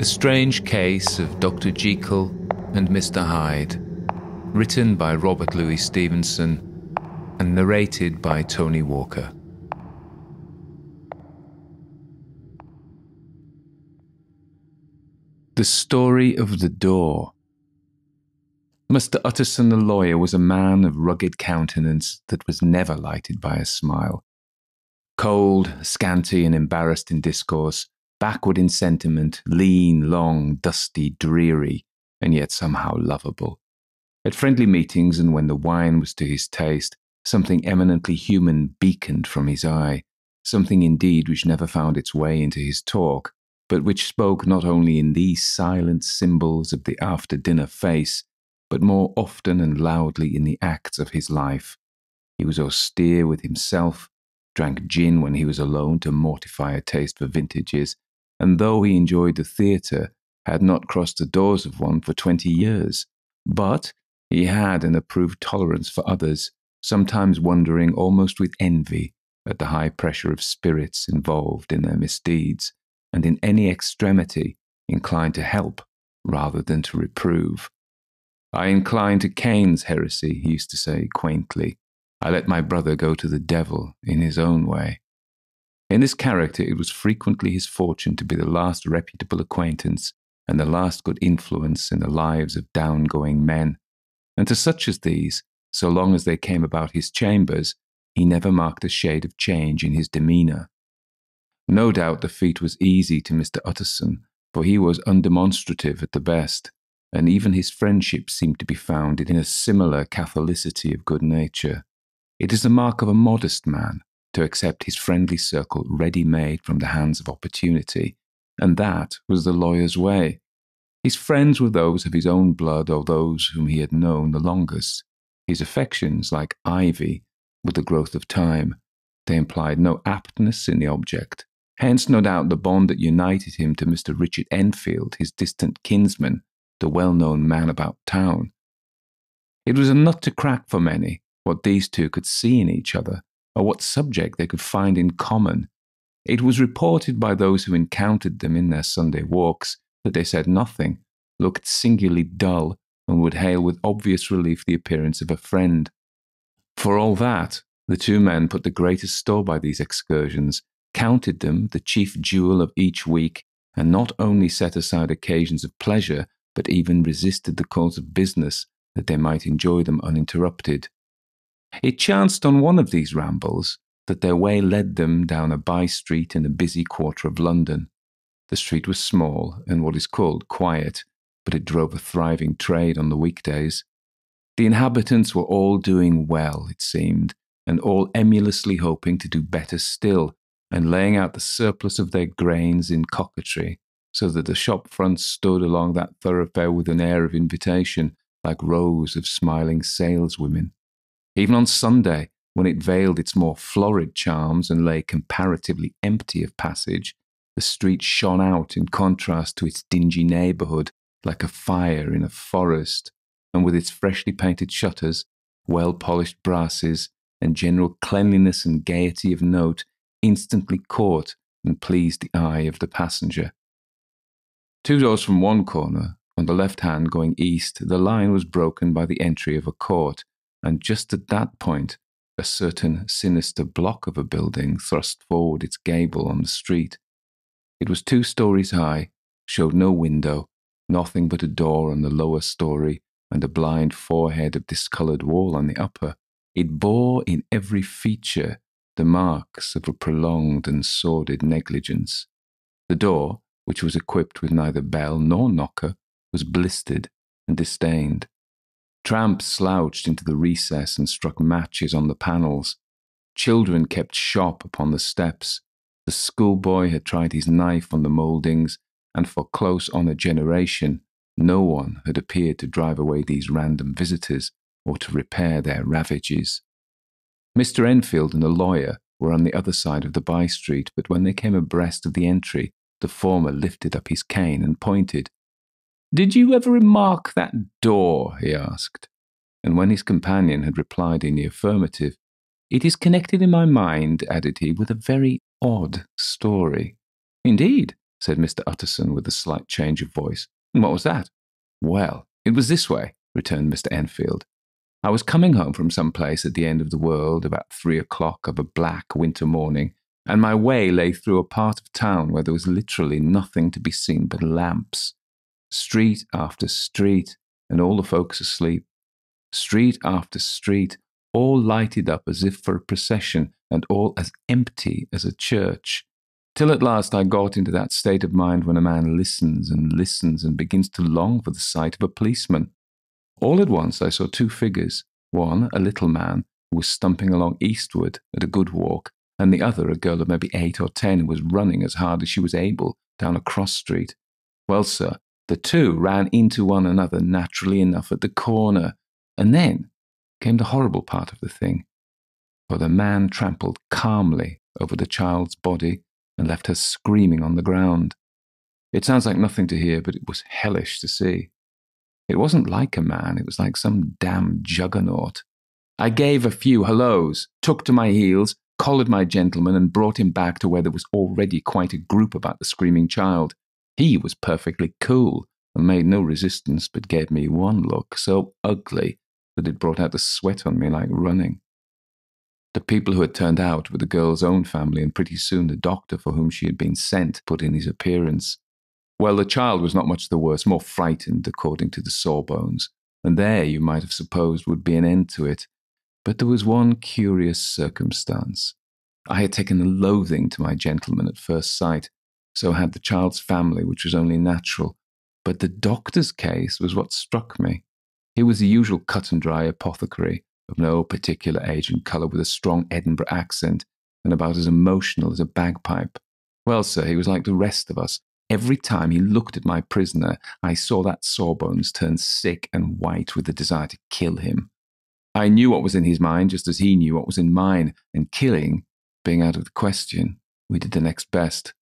The Strange Case of Dr. Jekyll and Mr. Hyde, written by Robert Louis Stevenson and narrated by Tony Walker. The Story of the Door. Mr. Utterson, the lawyer, was a man of rugged countenance that was never lighted by a smile. Cold, scanty, and embarrassed in discourse, backward in sentiment, lean, long, dusty, dreary, and yet somehow lovable. At friendly meetings and when the wine was to his taste, something eminently human beaconed from his eye, something indeed which never found its way into his talk, but which spoke not only in these silent symbols of the after-dinner face, but more often and loudly in the acts of his life. He was austere with himself, drank gin when he was alone to mortify a taste for vintages, and though he enjoyed the theatre, had not crossed the doors of one for 20 years. But he had an approved tolerance for others, sometimes wondering almost with envy at the high pressure of spirits involved in their misdeeds, and in any extremity inclined to help rather than to reprove. "I incline to Cain's heresy," he used to say quaintly. "I let my brother go to the devil in his own way." In this character it was frequently his fortune to be the last reputable acquaintance and the last good influence in the lives of down-going men, and to such as these, so long as they came about his chambers, he never marked a shade of change in his demeanour. No doubt the feat was easy to Mr. Utterson, for he was undemonstrative at the best, and even his friendship seemed to be founded in a similar catholicity of good nature. It is the mark of a modest man to accept his friendly circle ready-made from the hands of opportunity, and that was the lawyer's way. His friends were those of his own blood or those whom he had known the longest. His affections, like ivy, were the growth of time. They implied no aptness in the object. Hence, no doubt, the bond that united him to Mr. Richard Enfield, his distant kinsman, the well-known man about town. It was a nut to crack for many, what these two could see in each other, or what subject they could find in common. It was reported by those who encountered them in their Sunday walks that they said nothing, looked singularly dull, and would hail with obvious relief the appearance of a friend. For all that, the two men put the greatest store by these excursions, counted them the chief jewel of each week, and not only set aside occasions of pleasure, but even resisted the calls of business that they might enjoy them uninterrupted. It chanced on one of these rambles that their way led them down a by-street in a busy quarter of London. The street was small and what is called quiet, but it drove a thriving trade on the weekdays. The inhabitants were all doing well, it seemed, and all emulously hoping to do better still, and laying out the surplus of their grains in coquetry, so that the shop fronts stood along that thoroughfare with an air of invitation, like rows of smiling saleswomen. Even on Sunday, when it veiled its more florid charms and lay comparatively empty of passage, the street shone out in contrast to its dingy neighbourhood, like a fire in a forest, and with its freshly painted shutters, well-polished brasses, and general cleanliness and gaiety of note, instantly caught and pleased the eye of the passenger. Two doors from one corner, on the left hand going east, the line was broken by the entry of a court, and just at that point, a certain sinister block of a building thrust forward its gable on the street. It was 2 stories high, showed no window, nothing but a door on the lower story and a blind forehead of discoloured wall on the upper. It bore in every feature the marks of a prolonged and sordid negligence. The door, which was equipped with neither bell nor knocker, was blistered and distained. Tramps slouched into the recess and struck matches on the panels. Children kept shop upon the steps. The schoolboy had tried his knife on the mouldings, and for close on a generation, no one had appeared to drive away these random visitors or to repair their ravages. Mr. Enfield and the lawyer were on the other side of the by-street, but when they came abreast of the entry, the former lifted up his cane and pointed. "Did you ever remark that door?" he asked. And when his companion had replied in the affirmative, "It is connected in my mind," added he, "with a very odd story." "Indeed, said Mr. Utterson with a slight change of voice. And what was that? Well, it was this way, returned Mr. Enfield. I was coming home from some place at the end of the world about 3 o'clock of a black winter morning, and my way lay through a part of town where there was literally nothing to be seen but lamps. Street after street, and all the folks asleep. Street after street, all lighted up as if for a procession, and all as empty as a church. Till at last I got into that state of mind when a man listens and listens and begins to long for the sight of a policeman. All at once I saw two figures, one a little man who was stumping along eastward at a good walk, and the other a girl of maybe 8 or 10 who was running as hard as she was able down a cross street. Well, sir, the two ran into one another naturally enough at the corner, and then came the horrible part of the thing, for the man trampled calmly over the child's body and left her screaming on the ground. It sounds like nothing to hear, but it was hellish to see. It wasn't like a man, it was like some damn juggernaut. I gave a few hellos, took to my heels, collared my gentleman, and brought him back to where there was already quite a group about the screaming child. He was perfectly cool and made no resistance, but gave me one look so ugly that it brought out the sweat on me like running. The people who had turned out were the girl's own family, and pretty soon the doctor for whom she had been sent put in his appearance. Well, the child was not much the worse, more frightened according to the sawbones, and there you might have supposed would be an end to it. But there was one curious circumstance. I had taken a loathing to my gentleman at first sight, so had the child's family, which was only natural. But the doctor's case was what struck me. He was the usual cut-and-dry apothecary, of no particular age and colour, with a strong Edinburgh accent, and about as emotional as a bagpipe. Well, sir, he was like the rest of us. Every time he looked at my prisoner, I saw that sawbones turn sick and white with the desire to kill him. I knew what was in his mind, just as he knew what was in mine, and killing being out of the question, we did the next best.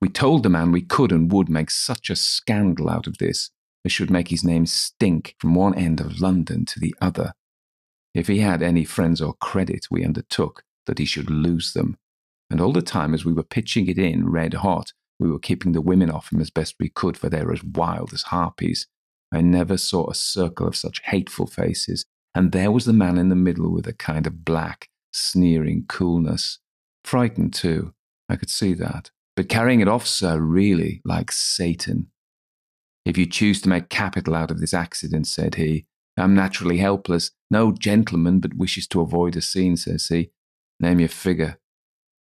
We told the man we could and would make such a scandal out of this, as should make his name stink from one end of London to the other. If he had any friends or credit, we undertook that he should lose them. And all the time as we were pitching it in red hot, we were keeping the women off him as best we could, for they were as wild as harpies. I never saw a circle of such hateful faces, and there was the man in the middle with a kind of black, sneering coolness. Frightened too, I could see that, but carrying it off, sir, really like Satan. If you choose to make capital out of this accident, said he, I'm naturally helpless. No gentleman but wishes to avoid a scene, says he. Name your figure.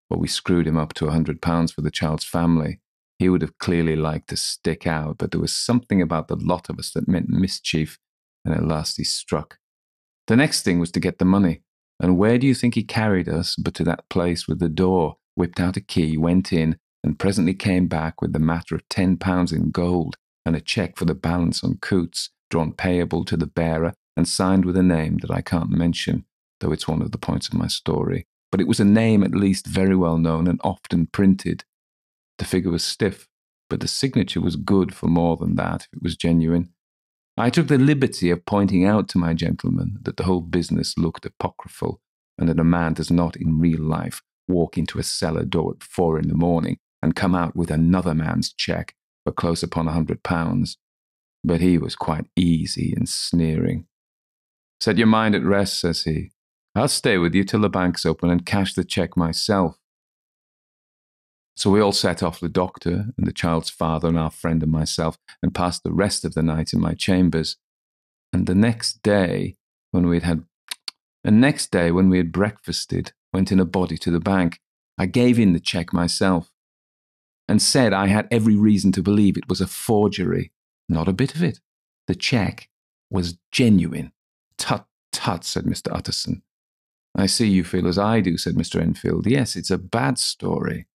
Well, we screwed him up to £100 for the child's family. He would have clearly liked to stick out, but there was something about the lot of us that meant mischief, and at last he struck. The next thing was to get the money, and where do you think he carried us but to that place with the door, whipped out a key, went in, and presently came back with the matter of £10 in gold and a cheque for the balance on Coutts, drawn payable to the bearer and signed with a name that I can't mention, though it's one of the points of my story. But it was a name at least very well known and often printed. The figure was stiff, but the signature was good for more than that, if it was genuine. I took the liberty of pointing out to my gentleman that the whole business looked apocryphal, and that a man does not in real life walk into a cellar door at 4 in the morning and come out with another man's cheque for close upon £100. But he was quite easy and sneering. Set your mind at rest, says he. I'll stay with you till the bank's open and cash the cheque myself. So we all set off, the doctor and the child's father and our friend and myself, and passed the rest of the night in my chambers. And the next day, when we had breakfasted, went in a body to the bank. I gave in the cheque myself, and said I had every reason to believe it was a forgery. Not a bit of it. The cheque was genuine. Tut, tut, said Mr. Utterson. I see you feel as I do, said Mr. Enfield. Yes, it's a bad story.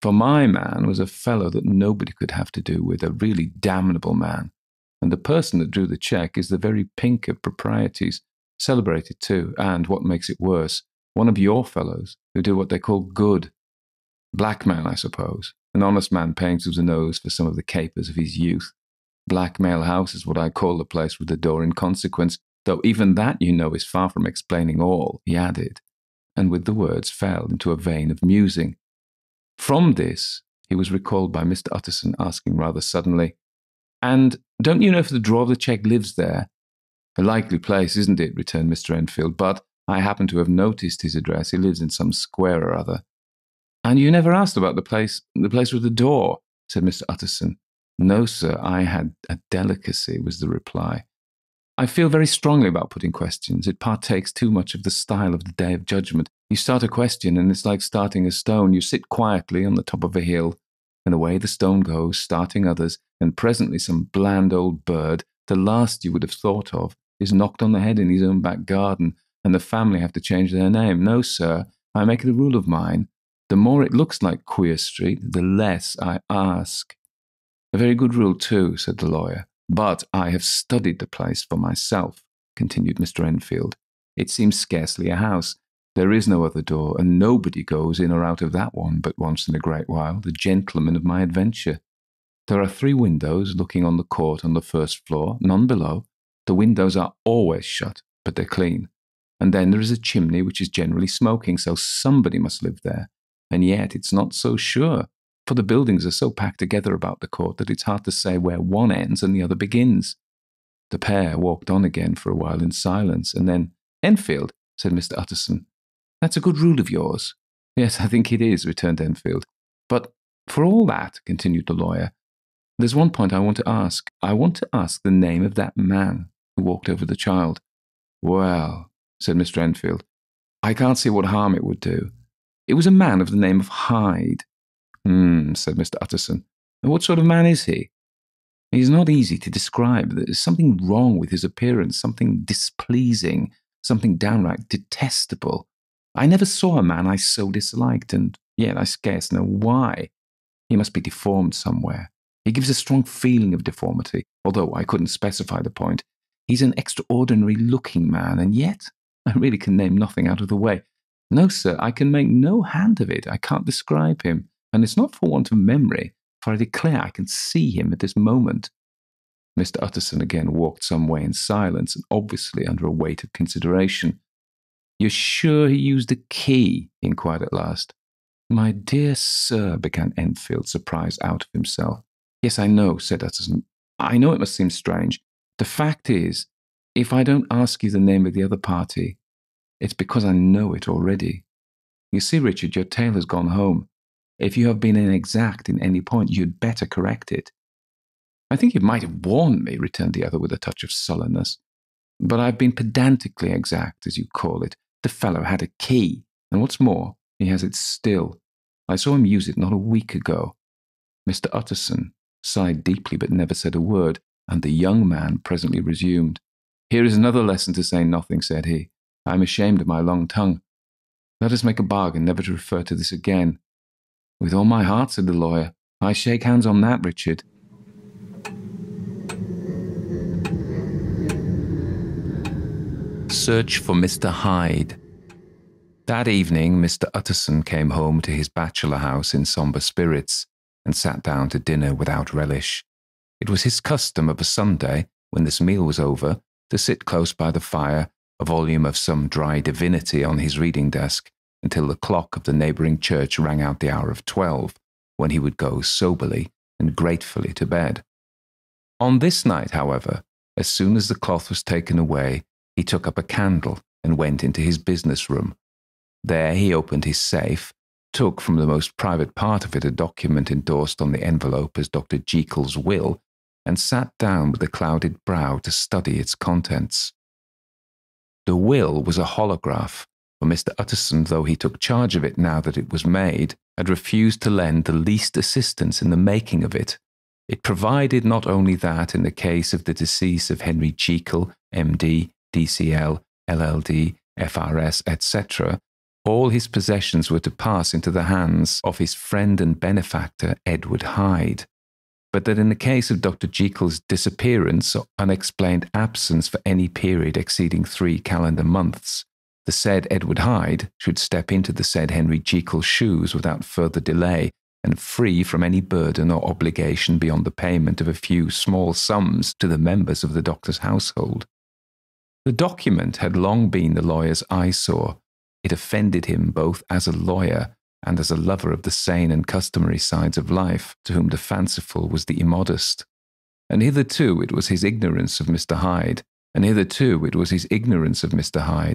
For my man was a fellow that nobody could have to do with, a really damnable man. And the person that drew the cheque is the very pink of proprieties, celebrated too, and, what makes it worse, one of your fellows who do what they call good. Black man, I suppose. An honest man paying through the nose for some of the capers of his youth. Blackmail House is what I call the place with the door in consequence, though even that, you know, is far from explaining all, he added, and with the words fell into a vein of musing. From this, he was recalled by Mr. Utterson asking rather suddenly, "And don't you know if the drawer of the cheque lives there?" "A likely place, isn't it?" returned Mr. Enfield. "But I happen to have noticed his address. He lives in some square or other." "And you never asked about the place? The place with the door?" said Mr. Utterson. "No, sir, I had a delicacy," was the reply. "I feel very strongly about putting questions. It partakes too much of the style of the Day of Judgment. You start a question, and it's like starting a stone. You sit quietly on the top of a hill, and away the stone goes, starting others, and presently some bland old bird, the last you would have thought of, is knocked on the head in his own back garden, and the family have to change their name. No, sir, I make it a rule of mine. The more it looks like Queer Street, the less I ask." "A very good rule, too," said the lawyer. "But I have studied the place for myself," continued Mr. Enfield. "It seems scarcely a house. There is no other door, and nobody goes in or out of that one but once in a great while, the gentleman of my adventure. There are 3 windows looking on the court on the first floor, none below. The windows are always shut, but they're clean. And then there is a chimney which is generally smoking, so somebody must live there. And yet it's not so sure, for the buildings are so packed together about the court that it's hard to say where one ends and the other begins." The pair walked on again for a while in silence, and then, "Enfield," said Mr. Utterson, "that's a good rule of yours." "Yes, I think it is," returned Enfield. "But for all that," continued the lawyer, "there's one point I want to ask. I want to ask the name of that man who walked over the child." "Well," said Mr. Enfield, "I can't see what harm it would do. It was a man of the name of Hyde." Said Mr. Utterson. "And what sort of man is he?" "He's not easy to describe. There's something wrong with his appearance, something displeasing, something downright detestable. I never saw a man I so disliked, and yet I scarce know why. He must be deformed somewhere. He gives a strong feeling of deformity, although I couldn't specify the point. He's an extraordinary-looking man, and yet I really can name nothing out of the way. No, sir, I can make no hand of it. I can't describe him, and it's not for want of memory, for I declare I can see him at this moment." Mr. Utterson again walked some way in silence, and obviously under a weight of consideration. "You're sure he used a key?" he inquired at last. "My dear sir," began Enfield, surprised out of himself. "Yes, I know," said Utterson. "I know it must seem strange. The fact is, if I don't ask you the name of the other party, it's because I know it already. You see, Richard, your tale has gone home. If you have been inexact in any point, you'd better correct it." "I think you might have warned me," returned the other with a touch of sullenness. "But I've been pedantically exact, as you call it. The fellow had a key, and what's more, he has it still. I saw him use it not a week ago." Mr. Utterson sighed deeply but never said a word, and the young man presently resumed. "Here is another lesson to say nothing," said he. "I am ashamed of my long tongue. Let us make a bargain never to refer to this again." "With all my heart," said the lawyer. "I shake hands on that, Richard." Search for Mr. Hyde. That evening, Mr. Utterson came home to his bachelor house in sombre spirits and sat down to dinner without relish. It was his custom of a Sunday, when this meal was over, to sit close by the fire, a volume of some dry divinity on his reading desk, until the clock of the neighbouring church rang out the hour of 12, when he would go soberly and gratefully to bed. On this night, however, as soon as the cloth was taken away, he took up a candle and went into his business room. There he opened his safe, took from the most private part of it a document endorsed on the envelope as Dr. Jekyll's will, and sat down with a clouded brow to study its contents. The will was a holograph, for Mr. Utterson, though he took charge of it now that it was made, had refused to lend the least assistance in the making of it. It provided not only that, in the case of the decease of Henry Jekyll, M.D., DCL, LLD, FRS, etc., all his possessions were to pass into the hands of his friend and benefactor, Edward Hyde, but that in the case of Dr. Jekyll's disappearance or unexplained absence for any period exceeding 3 calendar months, the said Edward Hyde should step into the said Henry Jekyll's shoes without further delay, and free from any burden or obligation beyond the payment of a few small sums to the members of the doctor's household. The document had long been the lawyer's eyesore. It offended him both as a lawyer and as a lover of the sane and customary sides of life, to whom the fanciful was the immodest. And hitherto it was his ignorance of Mr. Hyde,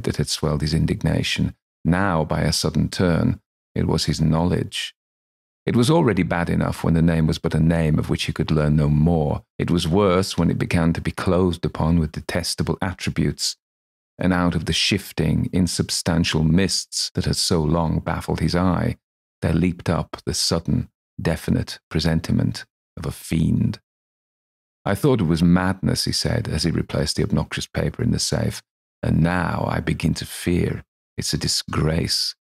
that had swelled his indignation. Now, by a sudden turn, it was his knowledge. It was already bad enough when the name was but a name of which he could learn no more. It was worse when it began to be clothed upon with detestable attributes, and out of the shifting, insubstantial mists that had so long baffled his eye, there leaped up the sudden, definite presentiment of a fiend. "I thought it was madness," he said, as he replaced the obnoxious paper in the safe, "and now I begin to fear it's a disgrace."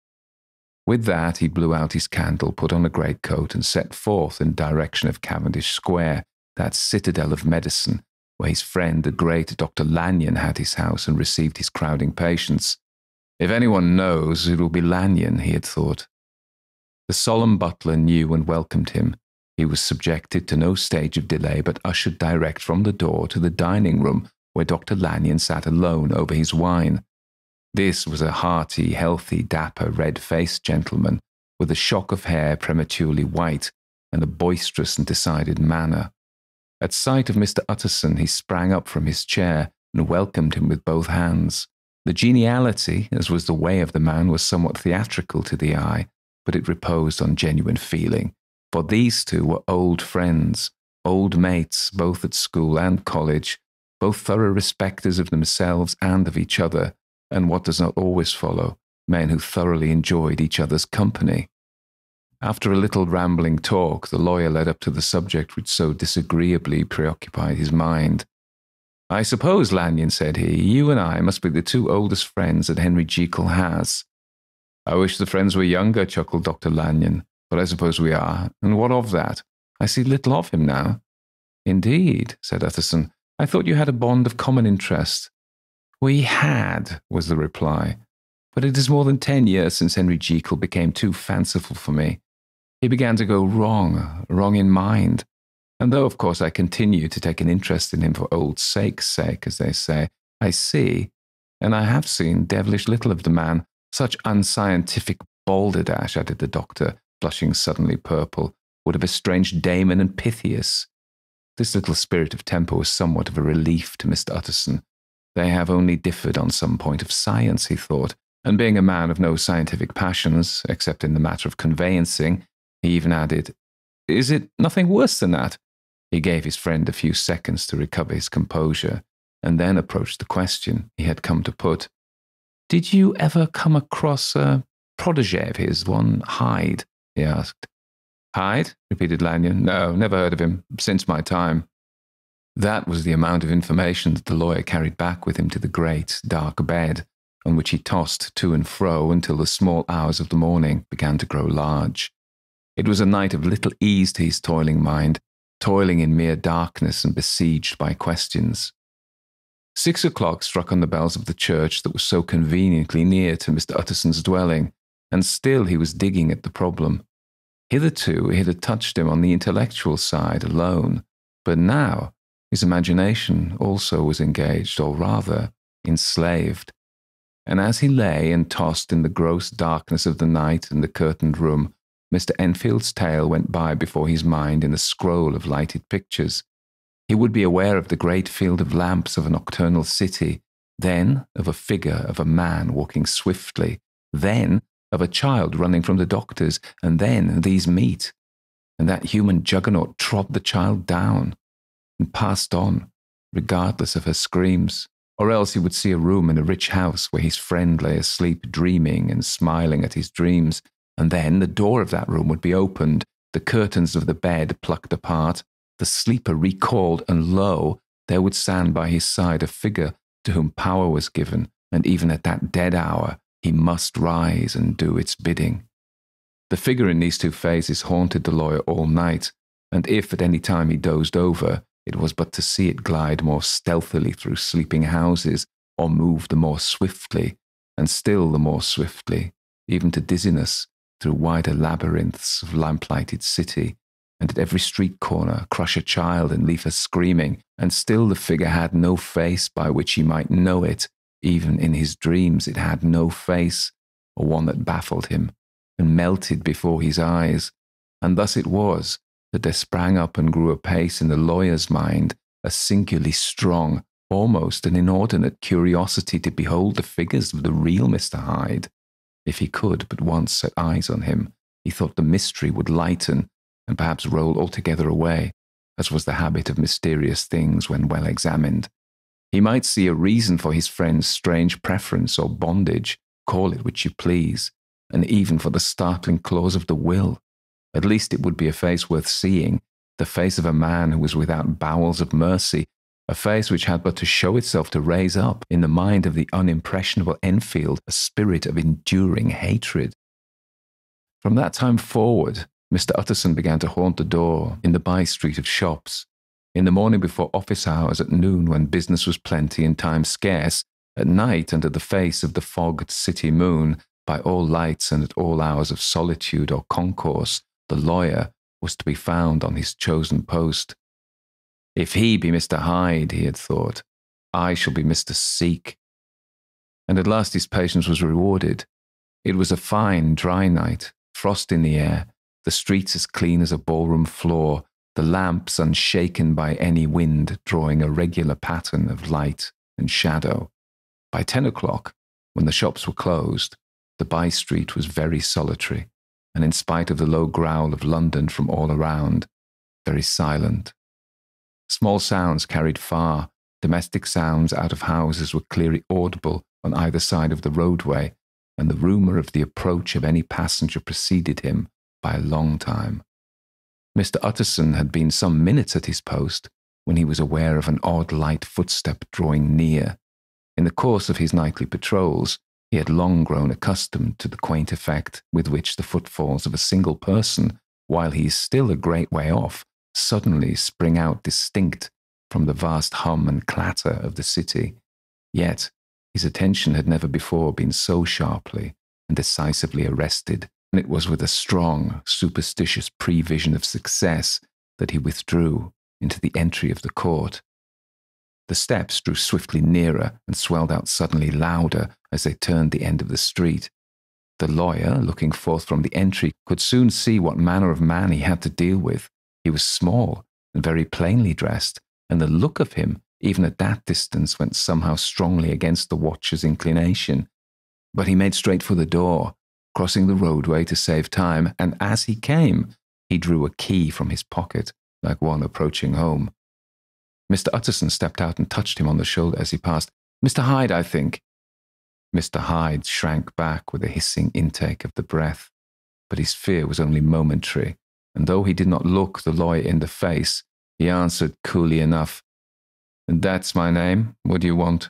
With that, he blew out his candle, put on a greatcoat, and set forth in the direction of Cavendish Square, that citadel of medicine, where his friend, the great Dr. Lanyon, had his house and received his crowding patients. If anyone knows, it will be Lanyon, he had thought. The solemn butler knew and welcomed him. He was subjected to no stage of delay, but ushered direct from the door to the dining-room, where Dr. Lanyon sat alone over his wine. This was a hearty, healthy, dapper, red-faced gentleman, with a shock of hair prematurely white, and a boisterous and decided manner. At sight of Mr. Utterson, he sprang up from his chair, and welcomed him with both hands. The geniality, as was the way of the man, was somewhat theatrical to the eye, but it reposed on genuine feeling. For these two were old friends, old mates, both at school and college, both thorough respecters of themselves and of each other, and what does not always follow, men who thoroughly enjoyed each other's company. After a little rambling talk, the lawyer led up to the subject which so disagreeably preoccupied his mind. "I suppose, Lanyon," said he, "you and I must be the two oldest friends that Henry Jekyll has." "I wish the friends were younger," chuckled Dr. Lanyon. "But I suppose we are, and what of that? I see little of him now." "Indeed," said Utterson, "I thought you had a bond of common interest." "We had," was the reply, "but it is more than 10 years since Henry Jekyll became too fanciful for me. He began to go wrong in mind, and though of course I continue to take an interest in him for old sake's sake, as they say, I see, and I have seen devilish little of the man. Such unscientific balderdash," added the doctor, blushing suddenly purple, "would have estranged Damon and Pythias." This little spirit of temper was somewhat of a relief to Mr. Utterson. They have only differed on some point of science, he thought, and being a man of no scientific passions, except in the matter of conveyancing, he even added, "Is it nothing worse than that?" He gave his friend a few seconds to recover his composure, and then approached the question he had come to put. "Did you ever come across a protégé of his, one Hyde?" he asked. "Hyde?" repeated Lanyon. "No, never heard of him, since my time." That was the amount of information that the lawyer carried back with him to the great, dark bed, on which he tossed to and fro until the small hours of the morning began to grow large. It was a night of little ease to his toiling mind, toiling in mere darkness and besieged by questions. 6 o'clock struck on the bells of the church that was so conveniently near to Mr. Utterson's dwelling, and still he was digging at the problem. Hitherto it had touched him on the intellectual side alone, but now his imagination also was engaged, or rather enslaved. And as he lay and tossed in the gross darkness of the night in the curtained room, Mr. Enfield's tale went by before his mind in a scroll of lighted pictures. He would be aware of the great field of lamps of a nocturnal city, then of a figure of a man walking swiftly, then of a child running from the doctors, and then these meet. And that human juggernaut trod the child down and passed on, regardless of her screams. Or else he would see a room in a rich house where his friend lay asleep, dreaming and smiling at his dreams, and then the door of that room would be opened, the curtains of the bed plucked apart, the sleeper recalled, and lo, there would stand by his side a figure to whom power was given, and even at that dead hour, he must rise and do its bidding. The figure in these two phases haunted the lawyer all night, and if at any time he dozed over, it was but to see it glide more stealthily through sleeping houses, or move the more swiftly, and still the more swiftly, even to dizziness, through wider labyrinths of lamplighted city, and at every street corner crush a child and leave her screaming, and still the figure had no face by which he might know it. Even in his dreams it had no face, or one that baffled him, and melted before his eyes, and thus it was that there sprang up and grew apace in the lawyer's mind a singularly strong, almost an inordinate curiosity to behold the figures of the real Mr. Hyde. If he could but once set eyes on him, he thought the mystery would lighten and perhaps roll altogether away, as was the habit of mysterious things when well examined. He might see a reason for his friend's strange preference or bondage, call it which you please, and even for the startling clause of the will. At least it would be a face worth seeing, the face of a man who was without bowels of mercy, a face which had but to show itself to raise up in the mind of the unimpressionable Enfield a spirit of enduring hatred. From that time forward, Mr. Utterson began to haunt the door in the by-street of shops. In the morning before office hours, at noon when business was plenty and time scarce, at night under the face of the fogged city moon, by all lights and at all hours of solitude or concourse, the lawyer was to be found on his chosen post. If he be Mr. Hyde, he had thought, I shall be Mr. Seek. And at last his patience was rewarded. It was a fine, dry night, frost in the air, the streets as clean as a ballroom floor, the lamps unshaken by any wind, drawing a regular pattern of light and shadow. By 10 o'clock, when the shops were closed, the by-street was very solitary, and in spite of the low growl of London from all around, very silent. Small sounds carried far, domestic sounds out of houses were clearly audible on either side of the roadway, and the rumour of the approach of any passenger preceded him by a long time. Mr. Utterson had been some minutes at his post when he was aware of an odd light footstep drawing near. In the course of his nightly patrols, he had long grown accustomed to the quaint effect with which the footfalls of a single person, while he is still a great way off, suddenly spring out distinct from the vast hum and clatter of the city. Yet his attention had never before been so sharply and decisively arrested, and it was with a strong, superstitious prevision of success that he withdrew into the entry of the court. The steps drew swiftly nearer and swelled out suddenly louder as they turned the end of the street. The lawyer, looking forth from the entry, could soon see what manner of man he had to deal with. He was small and very plainly dressed, and the look of him, even at that distance, went somehow strongly against the watcher's inclination. But he made straight for the door, crossing the roadway to save time, and as he came, he drew a key from his pocket, like one approaching home. Mr. Utterson stepped out and touched him on the shoulder as he passed. "Mr. Hyde, I think." Mr. Hyde shrank back with a hissing intake of the breath, but his fear was only momentary, and though he did not look the lawyer in the face, he answered coolly enough, "That's my name. What do you want?"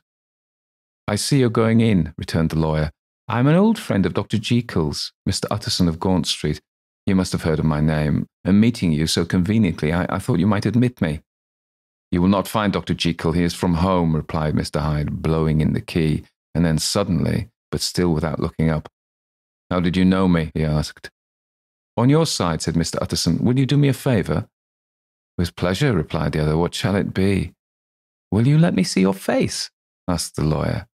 "I see you're going in," returned the lawyer. "I'm an old friend of Dr. Jekyll's, Mr. Utterson of Gaunt Street. You must have heard of my name, and meeting you so conveniently, I thought you might admit me." "You will not find Dr. Jekyll. He is from home," replied Mr. Hyde, blowing in the key, and then suddenly, but still without looking up, "How did you know me?" he asked. "On your side," said Mr. Utterson, "will you do me a favour?" "With pleasure," replied the other. "What shall it be?" "Will you let me see your face?" asked the lawyer.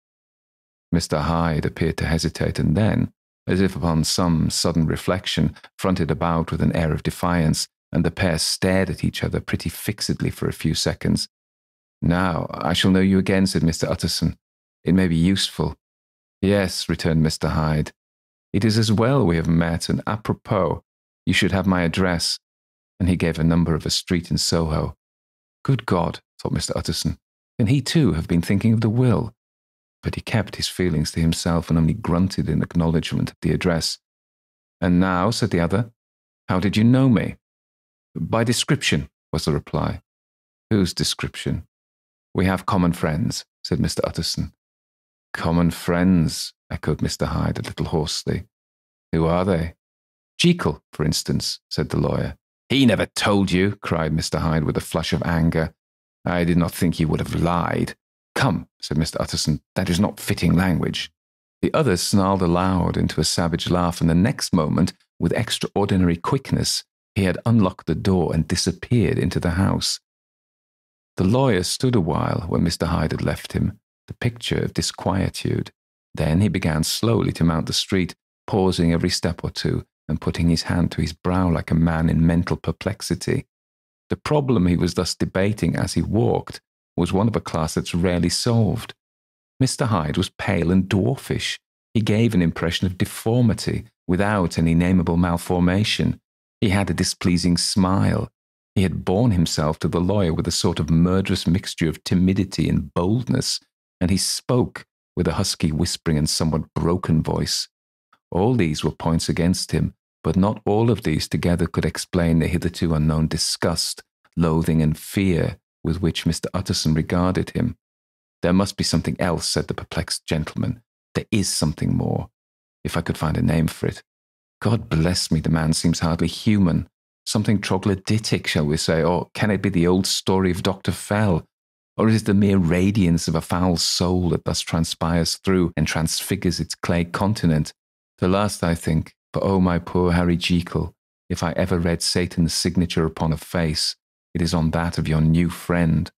Mr. Hyde appeared to hesitate, and then, as if upon some sudden reflection, fronted about with an air of defiance, and the pair stared at each other pretty fixedly for a few seconds. "Now, I shall know you again," said Mr. Utterson. "It may be useful." "Yes," returned Mr. Hyde. "It is as well we have met, and apropos, you should have my address." And he gave a number of a street in Soho. Good God, thought Mr. Utterson, can he too have been thinking of the will? But he kept his feelings to himself and only grunted in acknowledgment of the address. "And now," said the other, "how did you know me?" "By description," was the reply. "Whose description?" "We have common friends," said Mr. Utterson. "Common friends," echoed Mr. Hyde a little hoarsely. "Who are they?" "Jekyll, for instance," said the lawyer. "He never told you," cried Mr. Hyde with a flush of anger. "I did not think he would have lied." "Come," said Mr. Utterson, "that is not fitting language." The other snarled aloud into a savage laugh, and the next moment, with extraordinary quickness, he had unlocked the door and disappeared into the house. The lawyer stood a while when Mr. Hyde had left him, the picture of disquietude. Then he began slowly to mount the street, pausing every step or two and putting his hand to his brow like a man in mental perplexity. The problem he was thus debating as he walked was one of a class that's rarely solved. Mr. Hyde was pale and dwarfish. He gave an impression of deformity without any nameable malformation. He had a displeasing smile. He had borne himself to the lawyer with a sort of murderous mixture of timidity and boldness, and he spoke with a husky, whispering and somewhat broken voice. All these were points against him, but not all of these together could explain the hitherto unknown disgust, loathing, and fear with which Mr. Utterson regarded him. There must be something else, said the perplexed gentleman. There is something more, if I could find a name for it. God bless me, the man seems hardly human. Something troglodytic, shall we say, or can it be the old story of Dr. Fell? Or is it the mere radiance of a foul soul that thus transpires through and transfigures its clay continent? The last, I think, for oh, my poor Harry Jekyll, if I ever read Satan's signature upon a face, it is on that of your new friend.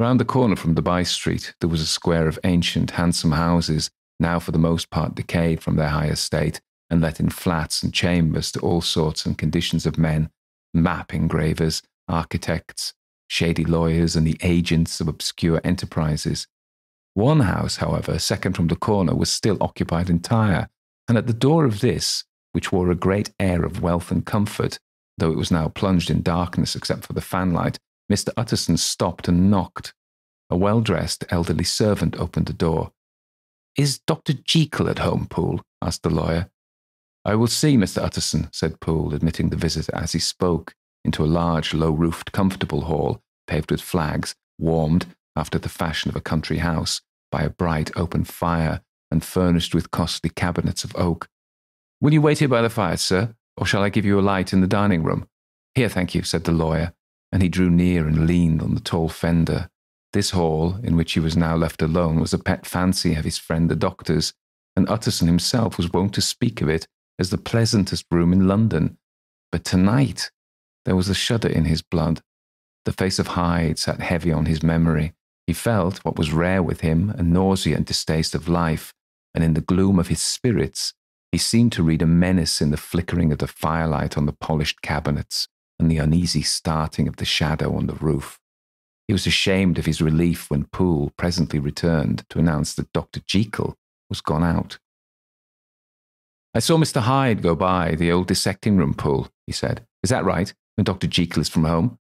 Round the corner from the by street there was a square of ancient, handsome houses, now for the most part decayed from their high estate, and let in flats and chambers to all sorts and conditions of men, map engravers, architects, shady lawyers, and the agents of obscure enterprises. One house, however, second from the corner, was still occupied entire, and at the door of this, which wore a great air of wealth and comfort, though it was now plunged in darkness except for the fanlight, Mr. Utterson stopped and knocked. A well-dressed elderly servant opened the door. "Is Dr. Jekyll at home, Poole?" asked the lawyer. "I will see, Mr. Utterson," said Poole, admitting the visitor as he spoke into a large, low-roofed, comfortable hall, paved with flags, warmed, after the fashion of a country house, by a bright open fire, and furnished with costly cabinets of oak. "Will you wait here by the fire, sir, or shall I give you a light in the dining-room?" "Here, thank you," said the lawyer, and he drew near and leaned on the tall fender. This hall, in which he was now left alone, was a pet fancy of his friend the doctor's, and Utterson himself was wont to speak of it as the pleasantest room in London. But tonight there was a shudder in his blood. The face of Hyde sat heavy on his memory. He felt, what was rare with him, a nausea and distaste of life, and in the gloom of his spirits he seemed to read a menace in the flickering of the firelight on the polished cabinets, and the uneasy starting of the shadow on the roof. He was ashamed of his relief when Poole presently returned to announce that Dr. Jekyll was gone out. "I saw Mr. Hyde go by the old dissecting-room, Poole," he said. "Is that right, when Dr. Jekyll is from home?"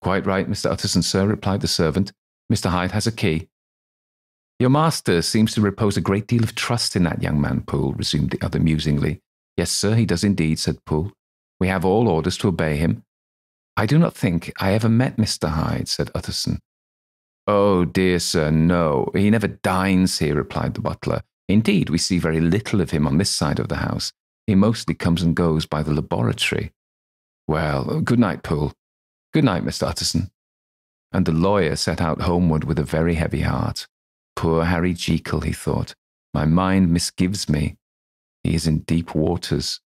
"Quite right, Mr. Utterson, sir," replied the servant. "Mr. Hyde has a key." "Your master seems to repose a great deal of trust in that young man, Poole," resumed the other musingly. "Yes, sir, he does indeed," said Poole. "We have all orders to obey him." "I do not think I ever met Mr. Hyde," said Utterson. "Oh, dear sir, no. He never dines here," replied the butler. "Indeed, we see very little of him on this side of the house. He mostly comes and goes by the laboratory." "Well, good night, Poole." "Good night, Mr. Utterson." And the lawyer set out homeward with a very heavy heart. "Poor Harry Jekyll," he thought. "My mind misgives me. He is in deep waters.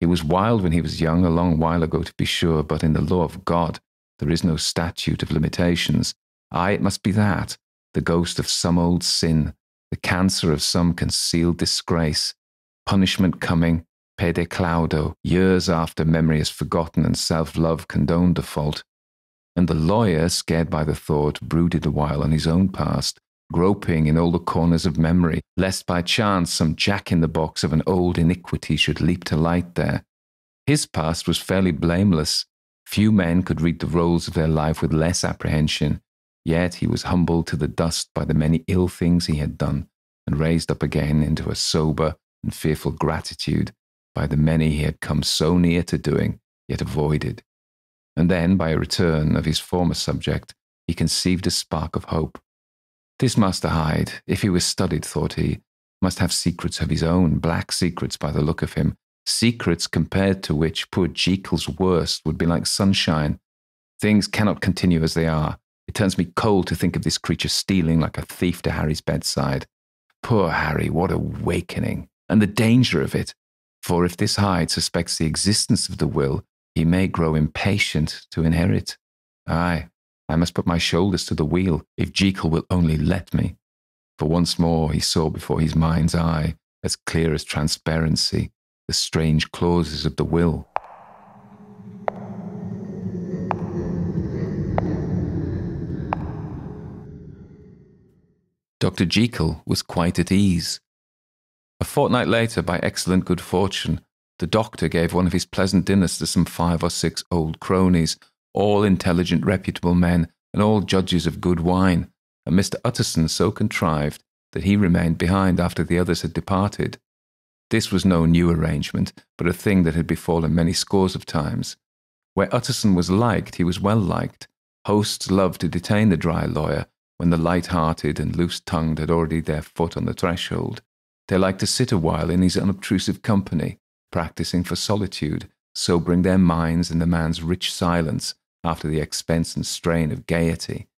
He was wild when he was young, a long while ago to be sure, but in the law of God there is no statute of limitations. Aye, it must be that, the ghost of some old sin, the cancer of some concealed disgrace, punishment coming, pede claudo, years after memory is forgotten and self-love condoned the fault." And the lawyer, scared by the thought, brooded a while on his own past, groping in all the corners of memory, lest by chance some jack-in-the-box of an old iniquity should leap to light there. His past was fairly blameless. Few men could read the rolls of their life with less apprehension, yet he was humbled to the dust by the many ill things he had done, and raised up again into a sober and fearful gratitude by the many he had come so near to doing, yet avoided. And then, by a return of his former subject, he conceived a spark of hope. This Master Hyde, if he was studied, thought he, must have secrets of his own, black secrets by the look of him, secrets compared to which poor Jekyll's worst would be like sunshine. Things cannot continue as they are. It turns me cold to think of this creature stealing like a thief to Harry's bedside. Poor Harry, what awakening! And the danger of it! For if this Hyde suspects the existence of the will, he may grow impatient to inherit. Aye, I must put my shoulders to the wheel, if Jekyll will only let me. For once more he saw before his mind's eye as clear as transparency, the strange clauses of the will. Dr. Jekyll was quite at ease. A fortnight later, by excellent good fortune, the doctor gave one of his pleasant dinners to some 5 or 6 old cronies, all intelligent, reputable men, and all judges of good wine, and Mr. Utterson so contrived that he remained behind after the others had departed. This was no new arrangement, but a thing that had befallen many scores of times. Where Utterson was liked, he was well liked. Hosts loved to detain the dry lawyer when the light-hearted and loose-tongued had already their foot on the threshold. They liked to sit a while in his unobtrusive company, practising for solitude, sobering their minds in the man's rich silence after the expense and strain of gaiety.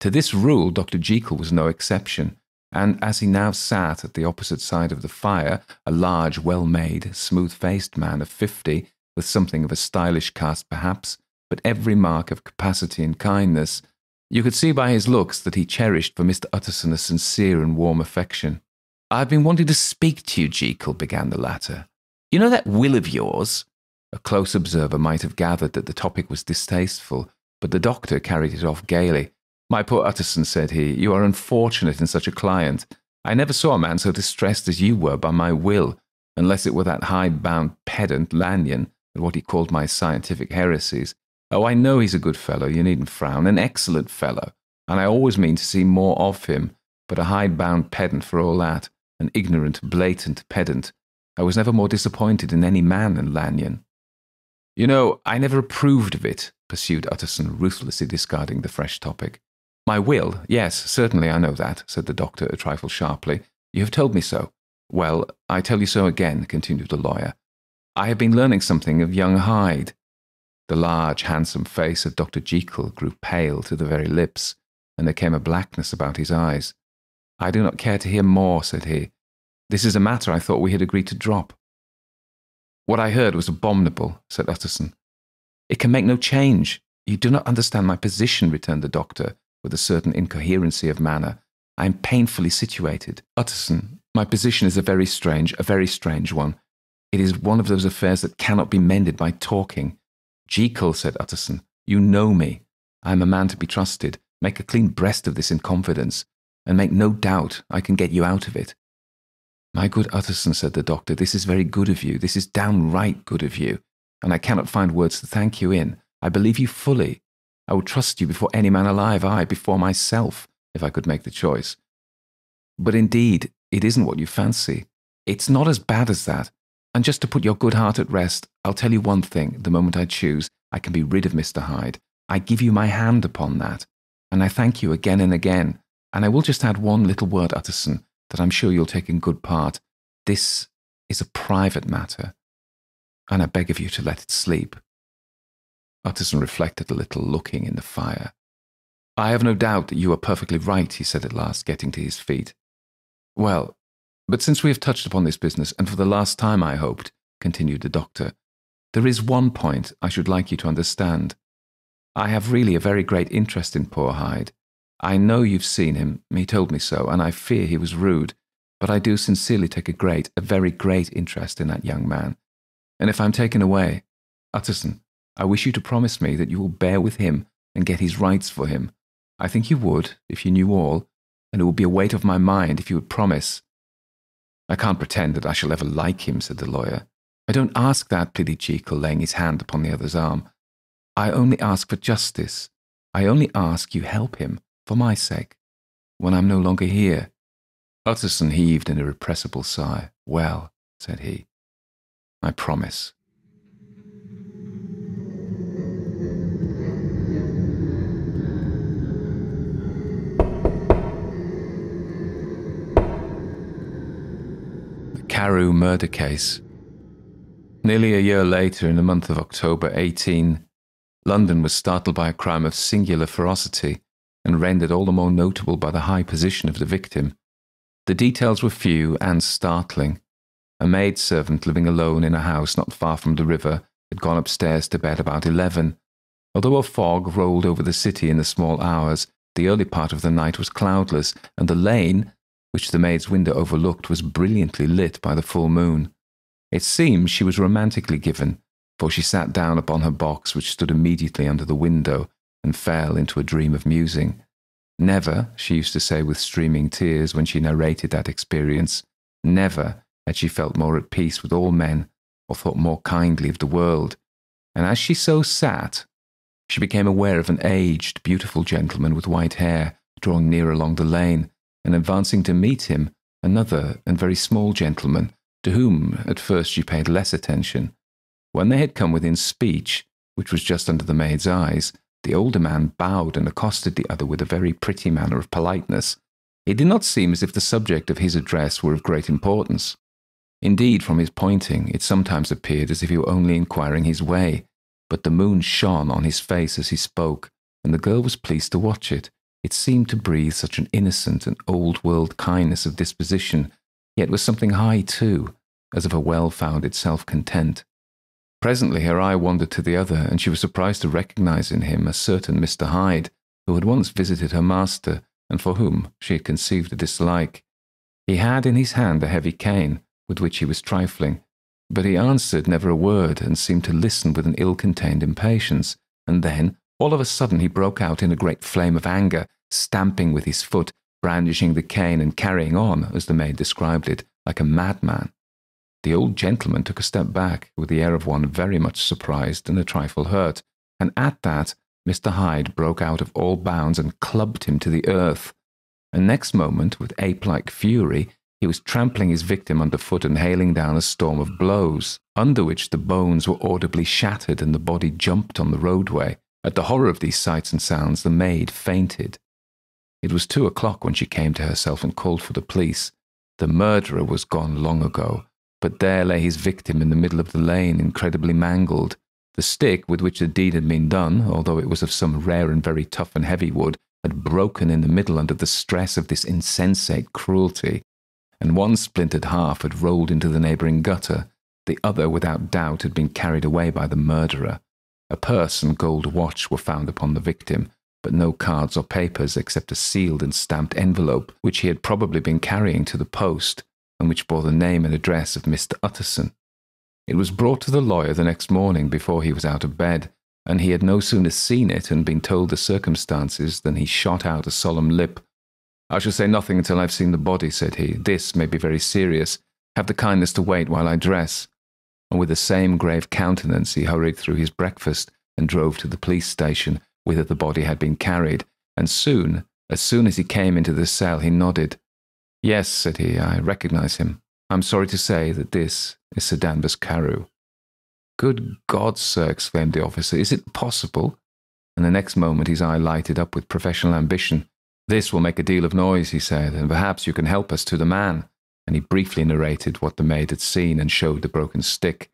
To this rule Dr. Jekyll was no exception, and as he now sat at the opposite side of the fire, a large, well-made, smooth-faced man of 50, with something of a stylish cast perhaps, but every mark of capacity and kindness, you could see by his looks that he cherished for Mr. Utterson a sincere and warm affection. "I have been wanting to speak to you, Jekyll," began the latter. "You know that will of yours?" A close observer might have gathered that the topic was distasteful, but the doctor carried it off gaily. "My poor Utterson," said he, "you are unfortunate in such a client. I never saw a man so distressed as you were by my will, unless it were that hidebound pedant Lanyon and what he called my scientific heresies. Oh, I know he's a good fellow, you needn't frown, an excellent fellow, and I always mean to see more of him, but a hidebound pedant for all that, an ignorant, blatant pedant. I was never more disappointed in any man than Lanyon." "You know, I never approved of it," pursued Utterson, ruthlessly discarding the fresh topic. "My will, yes, certainly I know that," said the doctor a trifle sharply. "You have told me so." "Well, I tell you so again," continued the lawyer. "I have been learning something of young Hyde." The large, handsome face of Dr. Jekyll grew pale to the very lips, and there came a blackness about his eyes. "I do not care to hear more," said he. "This is a matter I thought we had agreed to drop." "What I heard was abominable," said Utterson. "It can make no change. You do not understand my position," returned the doctor, with a certain incoherency of manner. "I am painfully situated, Utterson. My position is a very strange one. It is one of those affairs that cannot be mended by talking." "Jekyll," said Utterson, "you know me. I am a man to be trusted. Make a clean breast of this in confidence, and make no doubt I can get you out of it." "My good Utterson," said the doctor, "this is very good of you. This is downright good of you, and I cannot find words to thank you in. I believe you fully. I would trust you before any man alive, aye, before myself, if I could make the choice. But indeed, it isn't what you fancy. It's not as bad as that. And just to put your good heart at rest, I'll tell you one thing, the moment I choose, I can be rid of Mr. Hyde. I give you my hand upon that, and I thank you again and again. And I will just add one little word, Utterson, that I'm sure you'll take in good part. This is a private matter, and I beg of you to let it sleep." Utterson reflected a little, looking in the fire. "I have no doubt that you are perfectly right," he said at last, getting to his feet. "Well, but since we have touched upon this business, and for the last time, I hoped," continued the doctor, "there is one point I should like you to understand. I have really a very great interest in poor Hyde. I know you've seen him, he told me so, and I fear he was rude, but I do sincerely take a very great interest in that young man. And if I'm taken away, Utterson, I wish you to promise me that you will bear with him and get his rights for him. I think you would, if you knew all, and it would be a weight off my mind if you would promise." "I can't pretend that I shall ever like him," said the lawyer. "I don't ask that," pleaded Jekyll, laying his hand upon the other's arm. "I only ask for justice. I only ask you help him, for my sake, when I'm no longer here." Utterson heaved an irrepressible sigh. "Well," said he, "I promise." Carew murder case. Nearly a year later, in the month of October 18, London was startled by a crime of singular ferocity and rendered all the more notable by the high position of the victim. The details were few and startling. A maidservant living alone in a house not far from the river had gone upstairs to bed about 11. Although a fog rolled over the city in the small hours, the early part of the night was cloudless, and the lane, which the maid's window overlooked, was brilliantly lit by the full moon. It seemed she was romantically given, for she sat down upon her box, which stood immediately under the window, and fell into a dream of musing. Never, she used to say with streaming tears when she narrated that experience, never had she felt more at peace with all men, or thought more kindly of the world. And as she so sat, she became aware of an aged, beautiful gentleman with white hair, drawing near along the lane, and advancing to meet him, another and very small gentleman, to whom at first she paid less attention. When they had come within speech, which was just under the maid's eyes, the older man bowed and accosted the other with a very pretty manner of politeness. It did not seem as if the subject of his address were of great importance. Indeed, from his pointing, it sometimes appeared as if he were only inquiring his way, but the moon shone on his face as he spoke, and the girl was pleased to watch it. It seemed to breathe such an innocent and old-world kindness of disposition, yet was something high too, as of a well-founded self-content. Presently her eye wandered to the other, and she was surprised to recognize in him a certain Mr. Hyde, who had once visited her master, and for whom she had conceived a dislike. He had in his hand a heavy cane, with which he was trifling, but he answered never a word, and seemed to listen with an ill-contained impatience, and then, all of a sudden, he broke out in a great flame of anger, stamping with his foot, brandishing the cane, and carrying on, as the maid described it, like a madman. The old gentleman took a step back, with the air of one very much surprised and a trifle hurt, and at that Mr. Hyde broke out of all bounds and clubbed him to the earth, and next moment, with ape-like fury, he was trampling his victim underfoot and hailing down a storm of blows, under which the bones were audibly shattered and the body jumped on the roadway. At the horror of these sights and sounds, the maid fainted. It was 2 o'clock when she came to herself and called for the police. The murderer was gone long ago, but there lay his victim in the middle of the lane, incredibly mangled. The stick with which the deed had been done, although it was of some rare and very tough and heavy wood, had broken in the middle under the stress of this insensate cruelty, and one splintered half had rolled into the neighbouring gutter. The other, without doubt, had been carried away by the murderer. A purse and gold watch were found upon the victim, but no cards or papers except a sealed and stamped envelope, which he had probably been carrying to the post, and which bore the name and address of Mr. Utterson. It was brought to the lawyer the next morning before he was out of bed, and he had no sooner seen it and been told the circumstances than he shot out a solemn lip. "I shall say nothing until I've seen the body," said he. "This may be very serious. Have the kindness to wait while I dress." And with the same grave countenance he hurried through his breakfast and drove to the police station, whither the body had been carried, and as soon as he came into the cell, he nodded. "Yes," said he, "I recognize him. I'm sorry to say that this is Sir Danvers Carew." "Good God, sir," exclaimed the officer, "is it possible?" And the next moment his eye lighted up with professional ambition. "This will make a deal of noise," he said, "and perhaps you can help us to the man." And he briefly narrated what the maid had seen and showed the broken stick.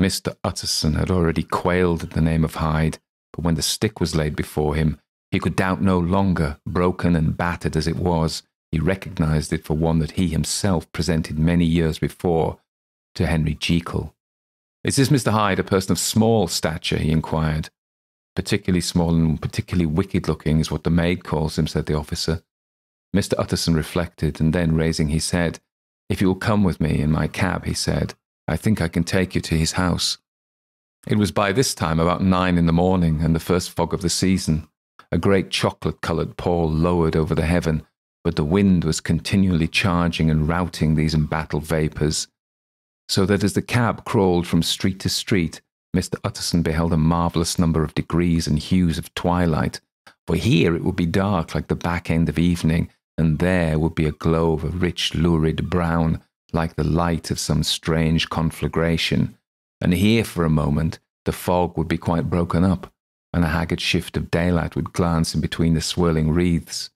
Mr. Utterson had already quailed at the name of Hyde, but when the stick was laid before him, he could doubt no longer. Broken and battered as it was, he recognized it for one that he himself presented many years before to Henry Jekyll. "Is this Mr. Hyde a person of small stature?" he inquired. "Particularly small and particularly wicked-looking is what the maid calls him," said the officer. Mr. Utterson reflected, and then, raising his head, "If you will come with me in my cab," he said, "I think I can take you to his house." It was by this time about 9 in the morning, and the first fog of the season. A great chocolate-coloured pall lowered over the heaven, but the wind was continually charging and routing these embattled vapours, so that as the cab crawled from street to street, Mr. Utterson beheld a marvellous number of degrees and hues of twilight, for here it would be dark like the back end of evening, and there would be a glow of a rich lurid brown, like the light of some strange conflagration, and here for a moment the fog would be quite broken up, and a haggard shift of daylight would glance in between the swirling wreaths.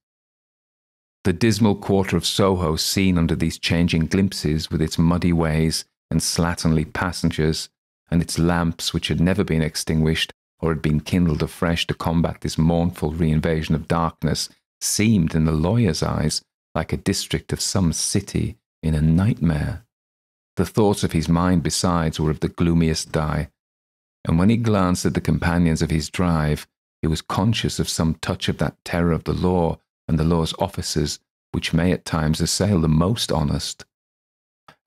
The dismal quarter of Soho, seen under these changing glimpses, with its muddy ways and slatternly passengers, and its lamps which had never been extinguished or had been kindled afresh to combat this mournful reinvasion of darkness, seemed in the lawyer's eyes like a district of some city in a nightmare. The thoughts of his mind besides were of the gloomiest dye, and when he glanced at the companions of his drive, he was conscious of some touch of that terror of the law and the law's officers which may at times assail the most honest.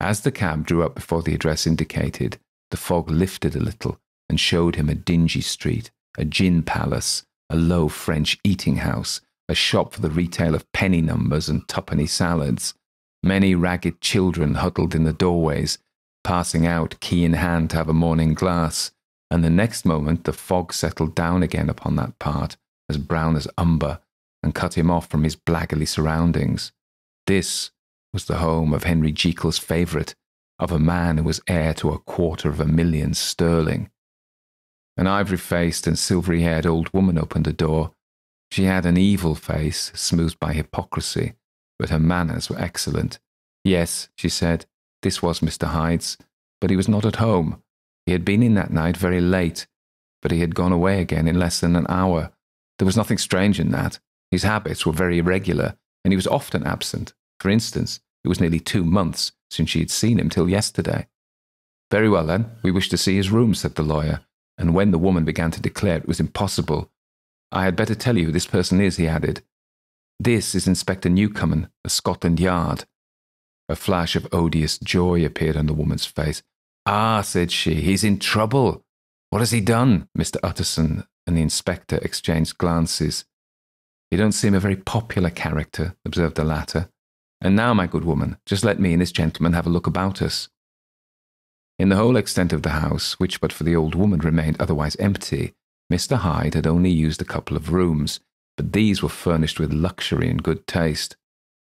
As the cab drew up before the address indicated, the fog lifted a little and showed him a dingy street, a gin palace, a low French eating-house, a shop for the retail of penny numbers and tuppenny salads, many ragged children huddled in the doorways, passing out key in hand to have a morning glass, and the next moment the fog settled down again upon that part, as brown as umber, and cut him off from his blackguardly surroundings. This was the home of Henry Jekyll's favourite, of a man who was heir to £250,000 sterling. An ivory-faced and silvery-haired old woman opened the door. She had an evil face, smoothed by hypocrisy, but her manners were excellent. Yes, she said, this was Mr. Hyde's, but he was not at home. He had been in that night very late, but he had gone away again in less than an hour. There was nothing strange in that. His habits were very irregular, and he was often absent. For instance, it was nearly 2 months since she had seen him till yesterday. "Very well, then, we wish to see his room," said the lawyer, and when the woman began to declare it was impossible, "I had better tell you who this person is," he added. "This is Inspector Newcomen, of Scotland Yard." A flash of odious joy appeared on the woman's face. "Ah," said she, "he's in trouble. What has he done?" Mr. Utterson and the inspector exchanged glances. "You don't seem a very popular character," observed the latter. "And now, my good woman, just let me and this gentleman have a look about us." In the whole extent of the house, which but for the old woman remained otherwise empty, Mr. Hyde had only used a couple of rooms, but these were furnished with luxury and good taste.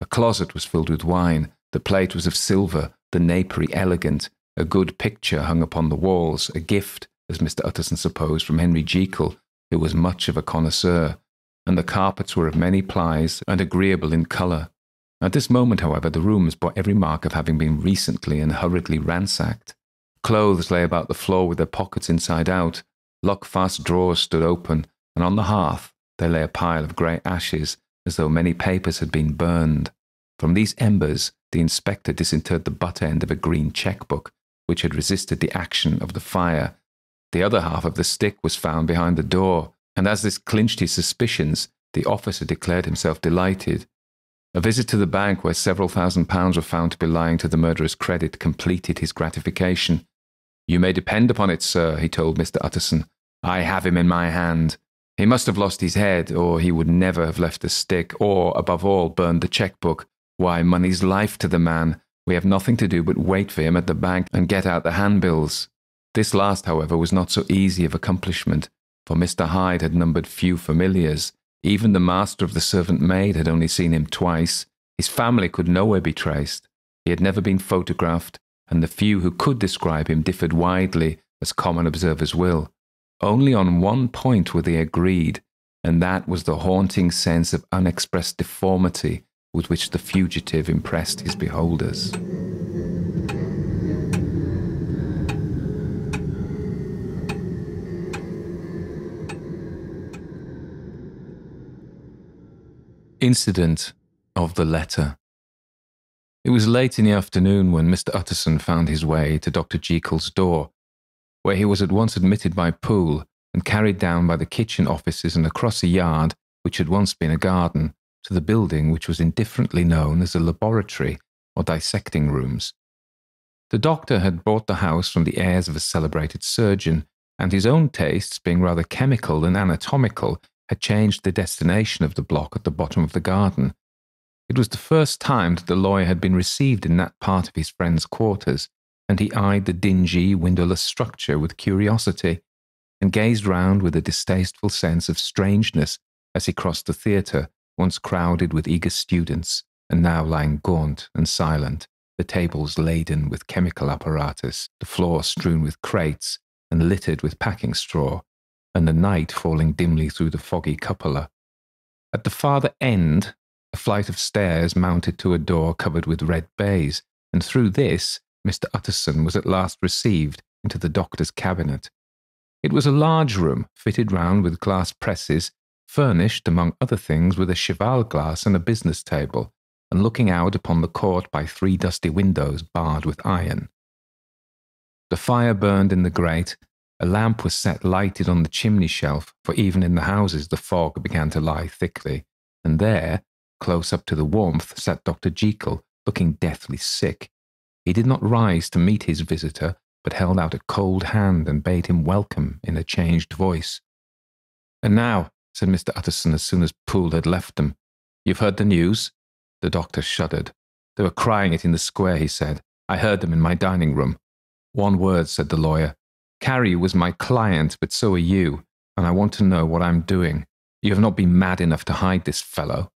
A closet was filled with wine, the plate was of silver, the napery elegant, a good picture hung upon the walls, a gift, as Mr. Utterson supposed, from Henry Jekyll, who was much of a connoisseur, and the carpets were of many plies and agreeable in colour. At this moment, however, the rooms bore every mark of having been recently and hurriedly ransacked. Clothes lay about the floor with their pockets inside out, lock-fast drawers stood open, and on the hearth there lay a pile of grey ashes, as though many papers had been burned. From these embers the inspector disinterred the butt-end of a green cheque-book, which had resisted the action of the fire. The other half of the stick was found behind the door, and as this clinched his suspicions, the officer declared himself delighted. A visit to the bank, where several £1000s were found to be lying to the murderer's credit, completed his gratification. "You may depend upon it, sir," he told Mr. Utterson, "I have him in my hand. He must have lost his head, or he would never have left the stick, or, above all, burned the cheque-book. Why, money's life to the man. We have nothing to do but wait for him at the bank and get out the handbills." This last, however, was not so easy of accomplishment, for Mr. Hyde had numbered few familiars. Even the master of the servant-maid had only seen him twice. His family could nowhere be traced. He had never been photographed, and the few who could describe him differed widely, as common observers will. Only on one point were they agreed, and that was the haunting sense of unexpressed deformity with which the fugitive impressed his beholders. Incident of the letter. It was late in the afternoon when Mr. Utterson found his way to Dr. Jekyll's door, where he was at once admitted by Poole and carried down by the kitchen offices and across a yard which had once been a garden to the building which was indifferently known as a laboratory or dissecting rooms. The doctor had bought the house from the heirs of a celebrated surgeon, and his own tastes, being rather chemical than anatomical, had changed the destination of the block at the bottom of the garden. It was the first time that the lawyer had been received in that part of his friend's quarters, and he eyed the dingy, windowless structure with curiosity, and gazed round with a distasteful sense of strangeness as he crossed the theatre, once crowded with eager students, and now lying gaunt and silent, the tables laden with chemical apparatus, the floor strewn with crates and littered with packing straw, and the night falling dimly through the foggy cupola. At the farther end, a flight of stairs mounted to a door covered with red baize, and through this Mr. Utterson was at last received into the doctor's cabinet. It was a large room, fitted round with glass presses, furnished, among other things, with a cheval glass and a business table, and looking out upon the court by 3 dusty windows barred with iron. The fire burned in the grate, a lamp was set lighted on the chimney shelf, for even in the houses the fog began to lie thickly, and there, close up to the warmth sat Dr. Jekyll, looking deathly sick. He did not rise to meet his visitor, but held out a cold hand and bade him welcome in a changed voice. "And now," said Mr. Utterson as soon as Poole had left them, "you've heard the news?" The doctor shuddered. "They were crying it in the square," he said. "I heard them in my dining room." "One word," said the lawyer. "Carew was my client, but so are you, and I want to know what I'm doing. You have not been mad enough to hide this fellow."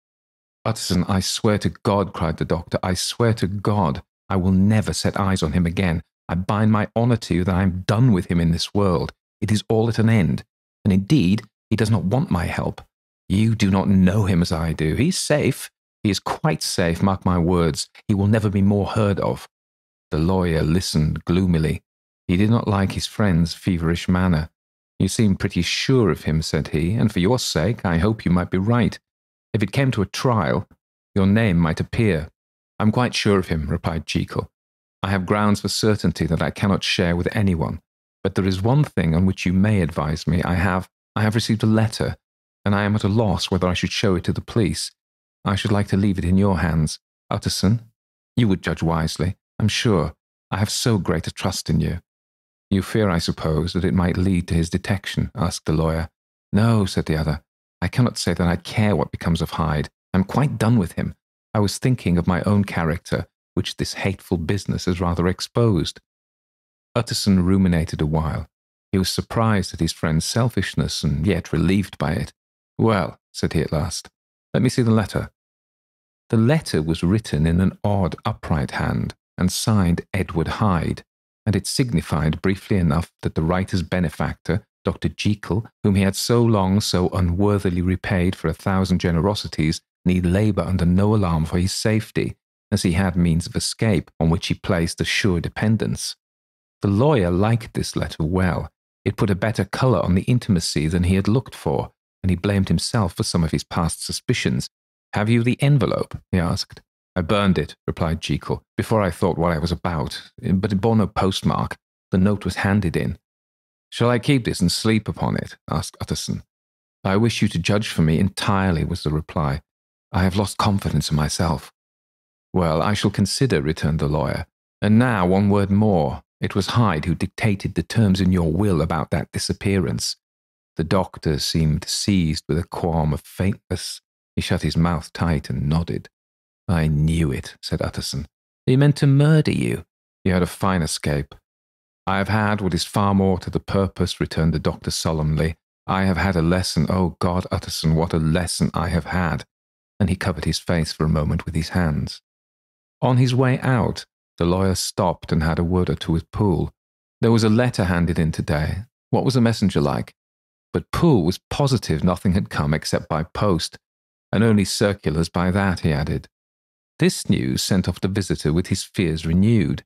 "Utterson, I swear to God," cried the doctor, "I swear to God, I will never set eyes on him again. I bind my honour to you that I am done with him in this world. It is all at an end. And indeed, he does not want my help. You do not know him as I do. He's safe. He is quite safe, mark my words. He will never be more heard of." The lawyer listened gloomily. He did not like his friend's feverish manner. "You seem pretty sure of him," said he, "and for your sake I hope you might be right. If it came to a trial, your name might appear." "I'm quite sure of him," replied Jekyll. "I have grounds for certainty that I cannot share with anyone. But there is one thing on which you may advise me. I have received a letter, and I am at a loss whether I should show it to the police. I should like to leave it in your hands. Utterson, you would judge wisely, I'm sure. I have so great a trust in you." "You fear, I suppose, that it might lead to his detection?" asked the lawyer. "No," said the other. "I cannot say that I care what becomes of Hyde. I'm quite done with him. I was thinking of my own character, which this hateful business has rather exposed." Utterson ruminated a while. He was surprised at his friend's selfishness and yet relieved by it. "Well," said he at last, "let me see the letter." The letter was written in an odd, upright hand and signed Edward Hyde, and it signified briefly enough that the writer's benefactor, Dr. Jekyll, whom he had so long so unworthily repaid for 1,000 generosities, need labour under no alarm for his safety, as he had means of escape on which he placed a sure dependence. The lawyer liked this letter well. It put a better colour on the intimacy than he had looked for, and he blamed himself for some of his past suspicions. "Have you the envelope?" he asked. "I burned it," replied Jekyll, "before I thought what I was about, but it bore no postmark. The note was handed in." "Shall I keep this and sleep upon it?" asked Utterson. "I wish you to judge for me entirely," was the reply. "I have lost confidence in myself." "Well, I shall consider," returned the lawyer. "And now one word more. It was Hyde who dictated the terms in your will about that disappearance." The doctor seemed seized with a qualm of faintness. He shut his mouth tight and nodded. "I knew it," said Utterson. "He meant to murder you." "You had a fine escape." "I have had what is far more to the purpose," returned the doctor solemnly. "I have had a lesson. Oh God, Utterson, what a lesson I have had." And he covered his face for a moment with his hands. On his way out, the lawyer stopped and had a word or two with Poole. "There was a letter handed in today. What was the messenger like?" But Poole was positive nothing had come except by post, and only circulars by that, he added. This news sent off the visitor with his fears renewed.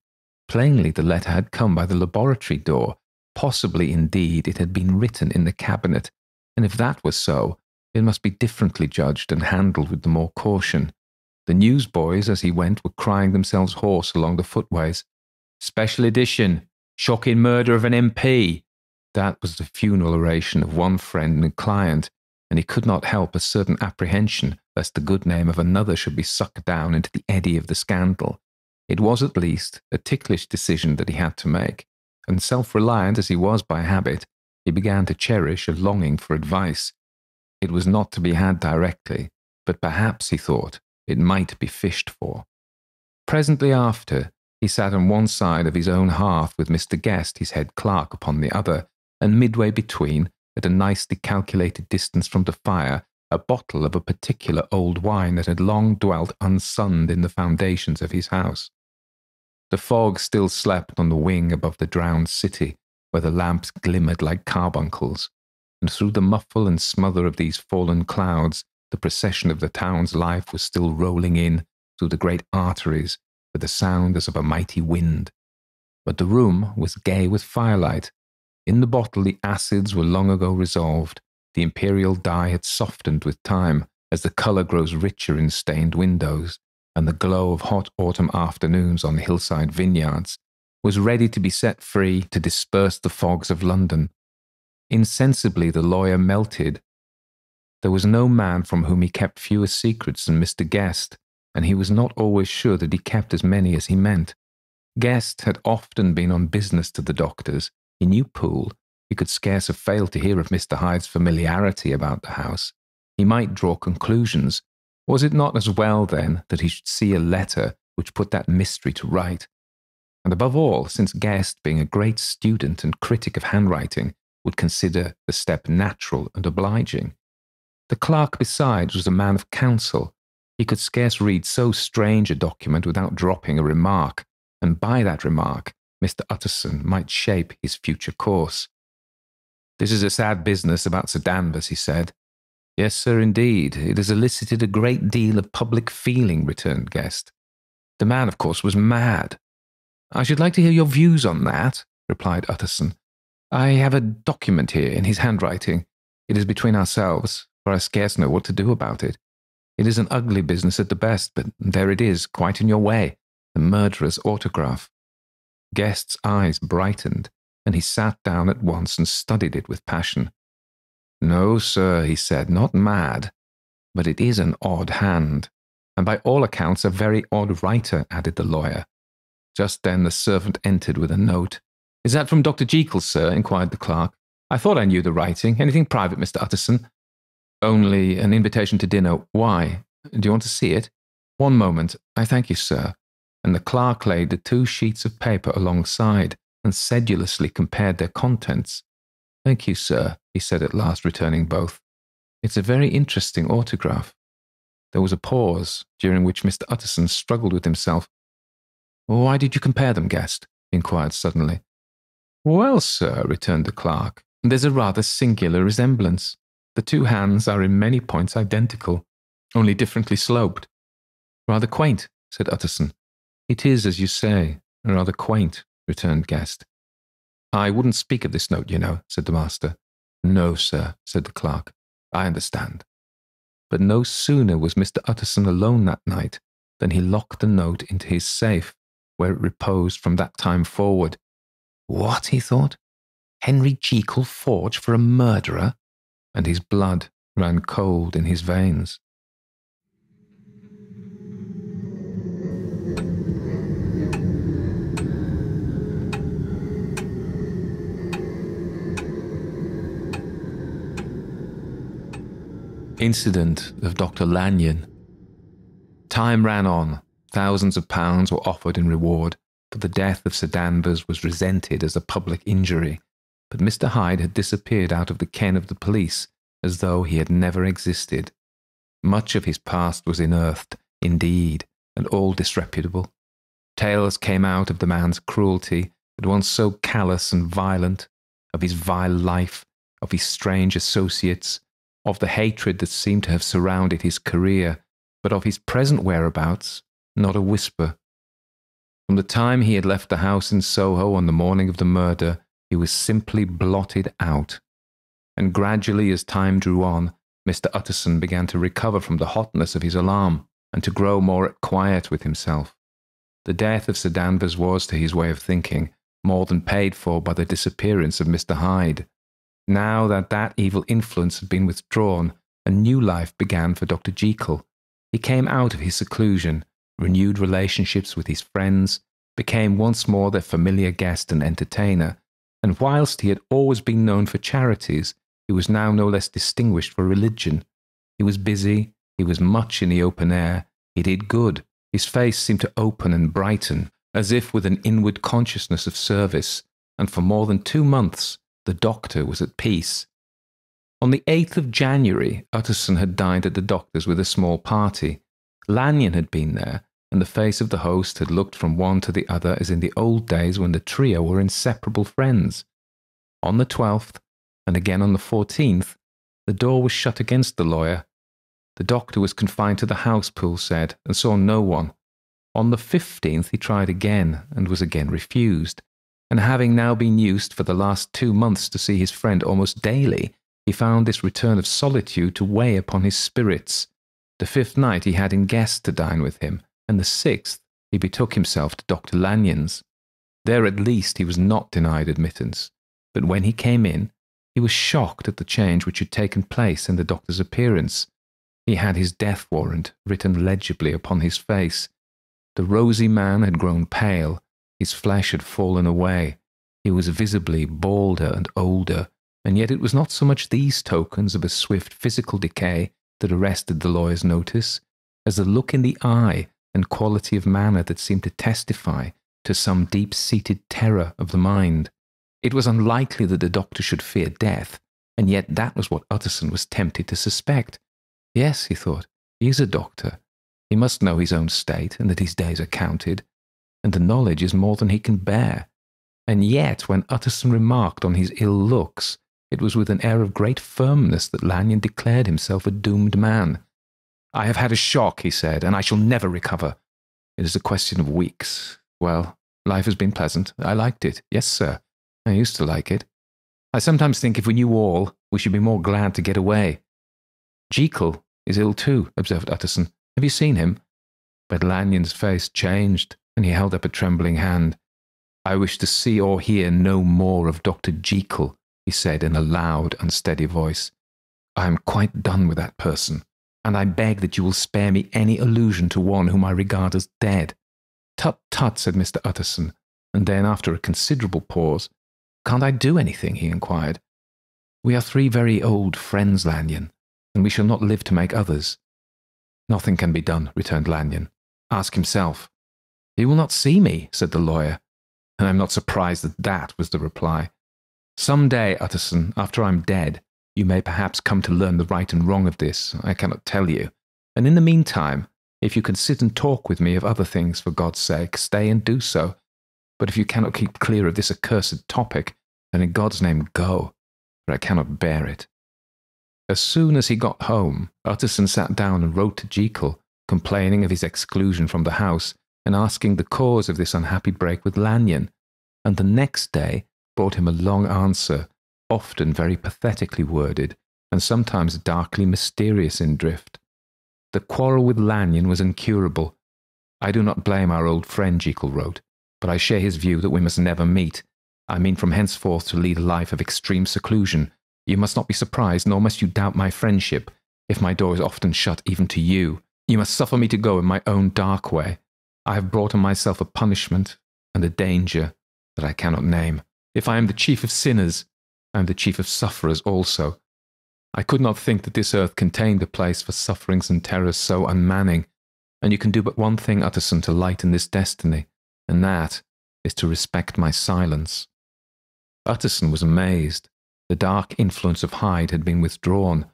Plainly the letter had come by the laboratory door. Possibly, indeed, it had been written in the cabinet, and if that were so, it must be differently judged and handled with the more caution. The newsboys, as he went, were crying themselves hoarse along the footways. "Special edition! Shocking murder of an MP!" That was the funeral oration of one friend and client, and he could not help a certain apprehension lest the good name of another should be sucked down into the eddy of the scandal. It was, at least, a ticklish decision that he had to make, and self-reliant as he was by habit, he began to cherish a longing for advice. It was not to be had directly, but perhaps, he thought, it might be fished for. Presently after, he sat on one side of his own hearth with Mr. Guest, his head clerk, upon the other, and midway between, at a nicely calculated distance from the fire, a bottle of a particular old wine that had long dwelt unsunned in the foundations of his house. The fog still slept on the wing above the drowned city, where the lamps glimmered like carbuncles, and through the muffle and smother of these fallen clouds, the procession of the town's life was still rolling in through the great arteries with the sound as of a mighty wind. But the room was gay with firelight. In the bottle the acids were long ago resolved. The imperial dye had softened with time, as the colour grows richer in stained windows, and the glow of hot autumn afternoons on the hillside vineyards was ready to be set free to disperse the fogs of London. Insensibly the lawyer melted. There was no man from whom he kept fewer secrets than Mr. Guest, and he was not always sure that he kept as many as he meant. Guest had often been on business to the doctor's. He knew Poole. He could scarce have failed to hear of Mr. Hyde's familiarity about the house. He might draw conclusions. Was it not as well, then, that he should see a letter which put that mystery to right? And above all, since Guest, being a great student and critic of handwriting, would consider the step natural and obliging. The clerk, besides, was a man of counsel. He could scarce read so strange a document without dropping a remark, and by that remark Mr. Utterson might shape his future course. "This is a sad business about Sir Danvers," he said. "Yes, sir, indeed. It has elicited a great deal of public feeling," returned Guest. "The man, of course, was mad." "I should like to hear your views on that," replied Utterson. "I have a document here in his handwriting. It is between ourselves, for I scarce know what to do about it. It is an ugly business at the best, but there it is, quite in your way, the murderer's autograph." Guest's eyes brightened, and he sat down at once and studied it with passion. "No, sir," he said, "not mad, but it is an odd hand, and by all accounts a very odd writer," added the lawyer. Just then the servant entered with a note. "Is that from Dr. Jekyll, sir?" inquired the clerk. "I thought I knew the writing. Anything private, Mr. Utterson?" "Only an invitation to dinner. Why? Do you want to see it?" "One moment. I thank you, sir." And the clerk laid the two sheets of paper alongside and sedulously compared their contents. "Thank you, sir," he said at last, returning both. "It's a very interesting autograph." There was a pause, during which Mr. Utterson struggled with himself. "Why did you compare them, Guest?" he inquired suddenly. "Well, sir," returned the clerk, "there's a rather singular resemblance. The two hands are in many points identical, only differently sloped." "Rather quaint," said Utterson. "It is, as you say, rather quaint," returned Guest. "I wouldn't speak of this note, you know," said the master. "No, sir," said the clerk. "I understand." But no sooner was Mr. Utterson alone that night than he locked the note into his safe, where it reposed from that time forward. What, he thought? Henry Jekyll forged for a murderer? And his blood ran cold in his veins. Incident of Dr. Lanyon. Time ran on. Thousands of pounds were offered in reward, but the death of Sir Danvers was resented as a public injury. But Mr. Hyde had disappeared out of the ken of the police as though he had never existed. Much of his past was unearthed, indeed, and all disreputable. Tales came out of the man's cruelty, at once so callous and violent, of his vile life, of his strange associates, of the hatred that seemed to have surrounded his career, but of his present whereabouts, not a whisper. From the time he had left the house in Soho on the morning of the murder, he was simply blotted out. And gradually, as time drew on, Mr. Utterson began to recover from the hotness of his alarm and to grow more at quiet with himself. The death of Sir Danvers was, to his way of thinking, more than paid for by the disappearance of Mr. Hyde. Now that that evil influence had been withdrawn, a new life began for Dr. Jekyll. He came out of his seclusion, renewed relationships with his friends, became once more their familiar guest and entertainer, and whilst he had always been known for charities, he was now no less distinguished for religion. He was busy, he was much in the open air, he did good, his face seemed to open and brighten, as if with an inward consciousness of service, and for more than 2 months the doctor was at peace. On the 8th of January, Utterson had dined at the doctor's with a small party. Lanyon had been there, and the face of the host had looked from one to the other as in the old days when the trio were inseparable friends. On the 12th, and again on the 14th, the door was shut against the lawyer. The doctor was confined to the house, Poole said, and saw no one. On the 15th he tried again, and was again refused, and having now been used for the last 2 months to see his friend almost daily, he found this return of solitude to weigh upon his spirits. The 5th night he had in guests to dine with him, and the 6th he betook himself to Dr. Lanyon's. There at least he was not denied admittance, but when he came in, He was shocked at the change which had taken place in the doctor's appearance. He had his death warrant written legibly upon his face. The rosy man had grown pale, his flesh had fallen away. He was visibly balder and older, and yet it was not so much these tokens of a swift physical decay that arrested the lawyer's notice, as the look in the eye and quality of manner that seemed to testify to some deep-seated terror of the mind. It was unlikely that the doctor should fear death, and yet that was what Utterson was tempted to suspect. Yes, he thought, he is a doctor. He must know his own state and that his days are counted, and the knowledge is more than he can bear. And yet, when Utterson remarked on his ill looks, it was with an air of great firmness that Lanyon declared himself a doomed man. "I have had a shock," he said, "and I shall never recover. It is a question of weeks. Well, life has been pleasant. I liked it. Yes, sir. I used to like it. I sometimes think if we knew all, we should be more glad to get away." "Jekyll is ill too," observed Utterson. "Have you seen him?" But Lanyon's face changed, and he held up a trembling hand. "I wish to see or hear no more of Dr. Jekyll," he said in a loud, unsteady voice. "I am quite done with that person, and I beg that you will spare me any allusion to one whom I regard as dead." "Tut, tut," said Mr. Utterson, and then, after a considerable pause, "Can't I do anything?" he inquired. "We are three very old friends, Lanyon, and we shall not live to make others." "Nothing can be done," returned Lanyon. "Ask himself." "He will not see me," said the lawyer, and I am not surprised that that was the reply. "Some day, Utterson, after I am dead, you may perhaps come to learn the right and wrong of this. I cannot tell you. And in the meantime, if you can sit and talk with me of other things, for God's sake, stay and do so. But if you cannot keep clear of this accursed topic, then in God's name go, for I cannot bear it." As soon as he got home, Utterson sat down and wrote to Jekyll, complaining of his exclusion from the house and asking the cause of this unhappy break with Lanyon, and the next day brought him a long answer, often very pathetically worded, and sometimes darkly mysterious in drift. The quarrel with Lanyon was incurable. "I do not blame our old friend," Jekyll wrote, "but I share his view that we must never meet. I mean from henceforth to lead a life of extreme seclusion. You must not be surprised, nor must you doubt my friendship, if my door is often shut even to you. You must suffer me to go in my own dark way. I have brought on myself a punishment and a danger that I cannot name. If I am the chief of sinners, I am the chief of sufferers also. I could not think that this earth contained a place for sufferings and terrors so unmanning, and you can do but one thing, Utterson, to lighten this destiny, and that is to respect my silence." Utterson was amazed. The dark influence of Hyde had been withdrawn.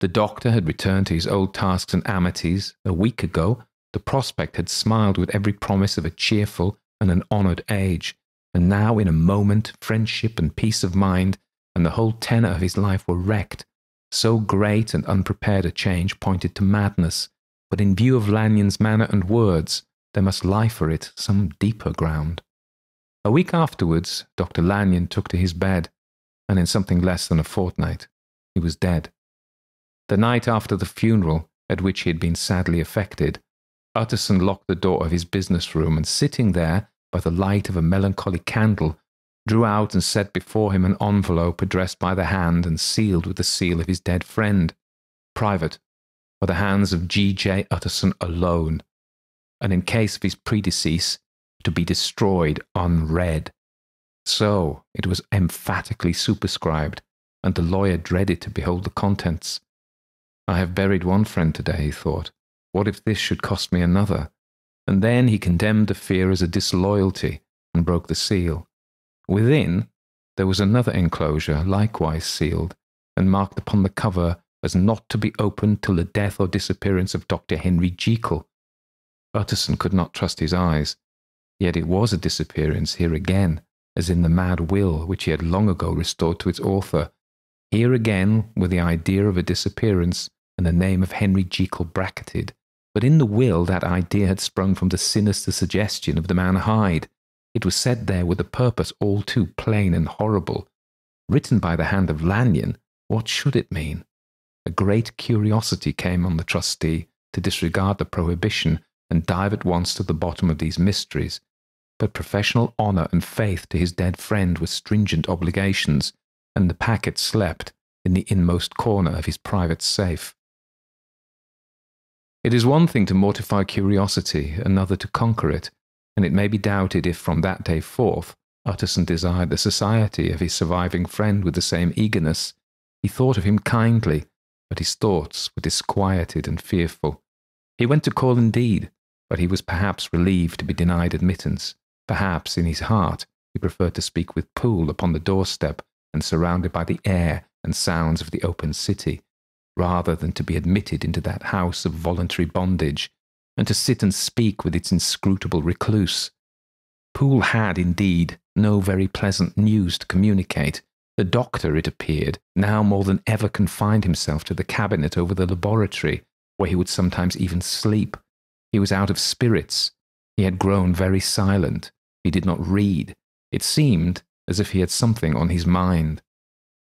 The doctor had returned to his old tasks and amities. A week ago, the prospect had smiled with every promise of a cheerful and an honoured age, and now in a moment friendship and peace of mind and the whole tenor of his life were wrecked. So great and unprepared a change pointed to madness, but in view of Lanyon's manner and words, there must lie for it some deeper ground. A week afterwards, Dr. Lanyon took to his bed, and in something less than a fortnight, he was dead. The night after the funeral, at which he had been sadly affected, Utterson locked the door of his business room, and sitting there by the light of a melancholy candle, drew out and set before him an envelope addressed by the hand and sealed with the seal of his dead friend. "Private, for the hands of G. J. Utterson alone, and in case of his predecease, to be destroyed unread." So it was emphatically superscribed, and the lawyer dreaded to behold the contents. "I have buried one friend today," he thought. "What if this should cost me another?" And then he condemned the fear as a disloyalty, and broke the seal. Within, there was another enclosure, likewise sealed, and marked upon the cover as not to be opened till the death or disappearance of Dr. Henry Jekyll. Utterson could not trust his eyes, yet it was a disappearance here again, as in the mad will which he had long ago restored to its author. Here again were the idea of a disappearance and the name of Henry Jekyll bracketed, but in the will that idea had sprung from the sinister suggestion of the man Hyde. It was said there with a purpose all too plain and horrible. Written by the hand of Lanyon, what should it mean? A great curiosity came on the trustee to disregard the prohibition and dive at once to the bottom of these mysteries, but professional honour and faith to his dead friend were stringent obligations, and the packet slept in the inmost corner of his private safe. It is one thing to mortify curiosity, another to conquer it, and it may be doubted if from that day forth Utterson desired the society of his surviving friend with the same eagerness. He thought of him kindly, but his thoughts were disquieted and fearful. He went to call indeed, but he was perhaps relieved to be denied admittance. Perhaps in his heart he preferred to speak with Poole upon the doorstep and surrounded by the air and sounds of the open city, rather than to be admitted into that house of voluntary bondage and to sit and speak with its inscrutable recluse. Poole had, indeed, no very pleasant news to communicate. The doctor, it appeared, now more than ever confined himself to the cabinet over the laboratory, where he would sometimes even sleep. He was out of spirits. He had grown very silent. He did not read. It seemed as if he had something on his mind.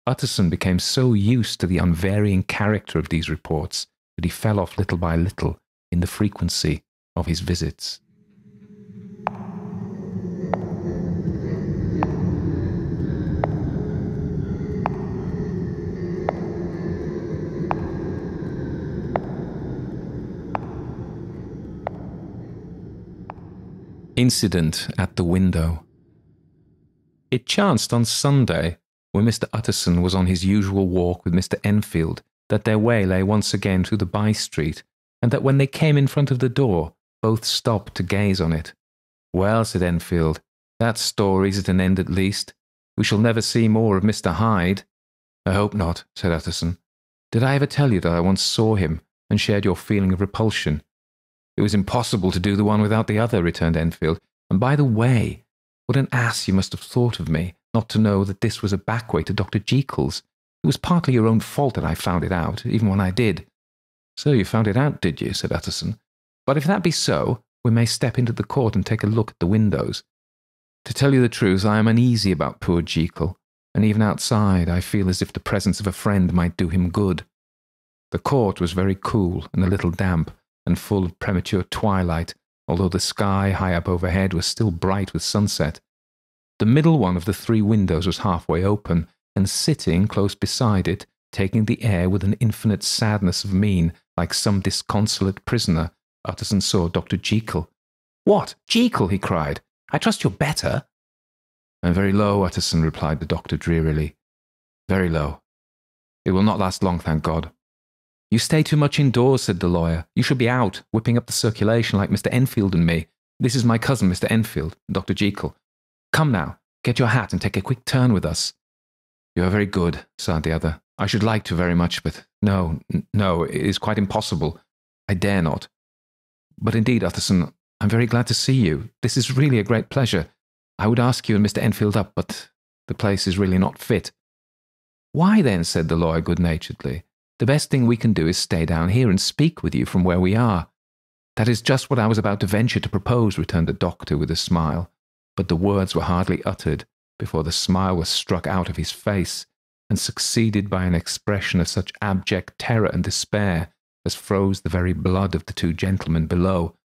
Utterson became so used to the unvarying character of these reports that he fell off little by little in the frequency of his visits. Incident at the window. It chanced on Sunday, when Mr. Utterson was on his usual walk with Mr. Enfield, that their way lay once again through the by-street, and that when they came in front of the door, both stopped to gaze on it. "Well," said Enfield, "that story's at an end at least. We shall never see more of Mr. Hyde." "I hope not," said Utterson. "Did I ever tell you that I once saw him and shared your feeling of repulsion?" "It was impossible to do the one without the other," returned Enfield. "And by the way, what an ass you must have thought of me not to know that this was a back way to Dr. Jekyll's. It was partly your own fault that I found it out, even when I did." "So you found it out, did you?" said Utterson. "But if that be so, we may step into the court and take a look at the windows. To tell you the truth, I am uneasy about poor Jekyll, and even outside I feel as if the presence of a friend might do him good." The court was very cool and a little damp, and full of premature twilight, although the sky high up overhead was still bright with sunset. The middle one of the three windows was halfway open, and sitting close beside it, taking the air with an infinite sadness of mien, like some disconsolate prisoner, Utterson saw Dr. Jekyll. "What, Jekyll?" he cried. "I trust you're better." "I'm very low, Utterson," replied the doctor drearily. "Very low. It will not last long, thank God." "You stay too much indoors," said the lawyer. "You should be out, whipping up the circulation like Mr. Enfield and me. This is my cousin, Mr. Enfield, Dr. Jekyll. Come now, get your hat and take a quick turn with us." "You are very good," sighed the other. "I should like to very much, but no, it is quite impossible. I dare not. But indeed, Utterson, I'm very glad to see you. This is really a great pleasure. I would ask you and Mr. Enfield up, but the place is really not fit." "Why then," said the lawyer good-naturedly, "the best thing we can do is stay down here and speak with you from where we are." "That is just what I was about to venture to propose," returned the doctor with a smile. But the words were hardly uttered before the smile was struck out of his face and succeeded by an expression of such abject terror and despair as froze the very blood of the two gentlemen below.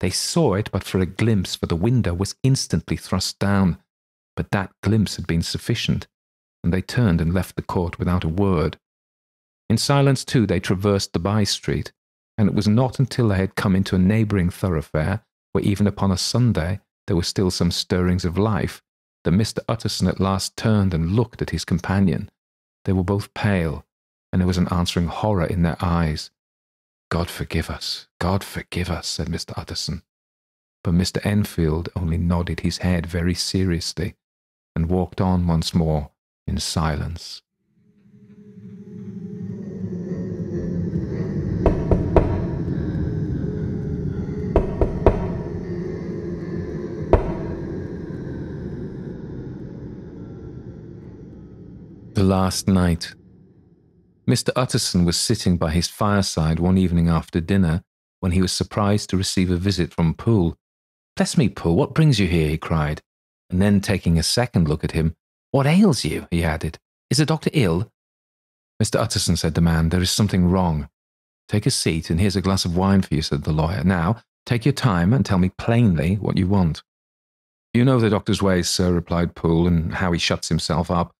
They saw it but for a glimpse, for the window was instantly thrust down. But that glimpse had been sufficient, and they turned and left the court without a word. In silence, too, they traversed the by-street, and it was not until they had come into a neighbouring thoroughfare, where even upon a Sunday there were still some stirrings of life, that Mr. Utterson at last turned and looked at his companion. They were both pale, and there was an answering horror in their eyes. "God forgive us, God forgive us," said Mr. Utterson. But Mr. Enfield only nodded his head very seriously, and walked on once more in silence. The last night. Mr. Utterson was sitting by his fireside one evening after dinner when he was surprised to receive a visit from Poole. "Bless me, Poole, what brings you here?" he cried, and then taking a second look at him, "What ails you?" he added. "Is the doctor ill?" "Mr. Utterson," said the man, "there is something wrong." "Take a seat, and here's a glass of wine for you," said the lawyer. "Now, take your time and tell me plainly what you want." "You know the doctor's ways, sir," replied Poole, "and how he shuts himself up.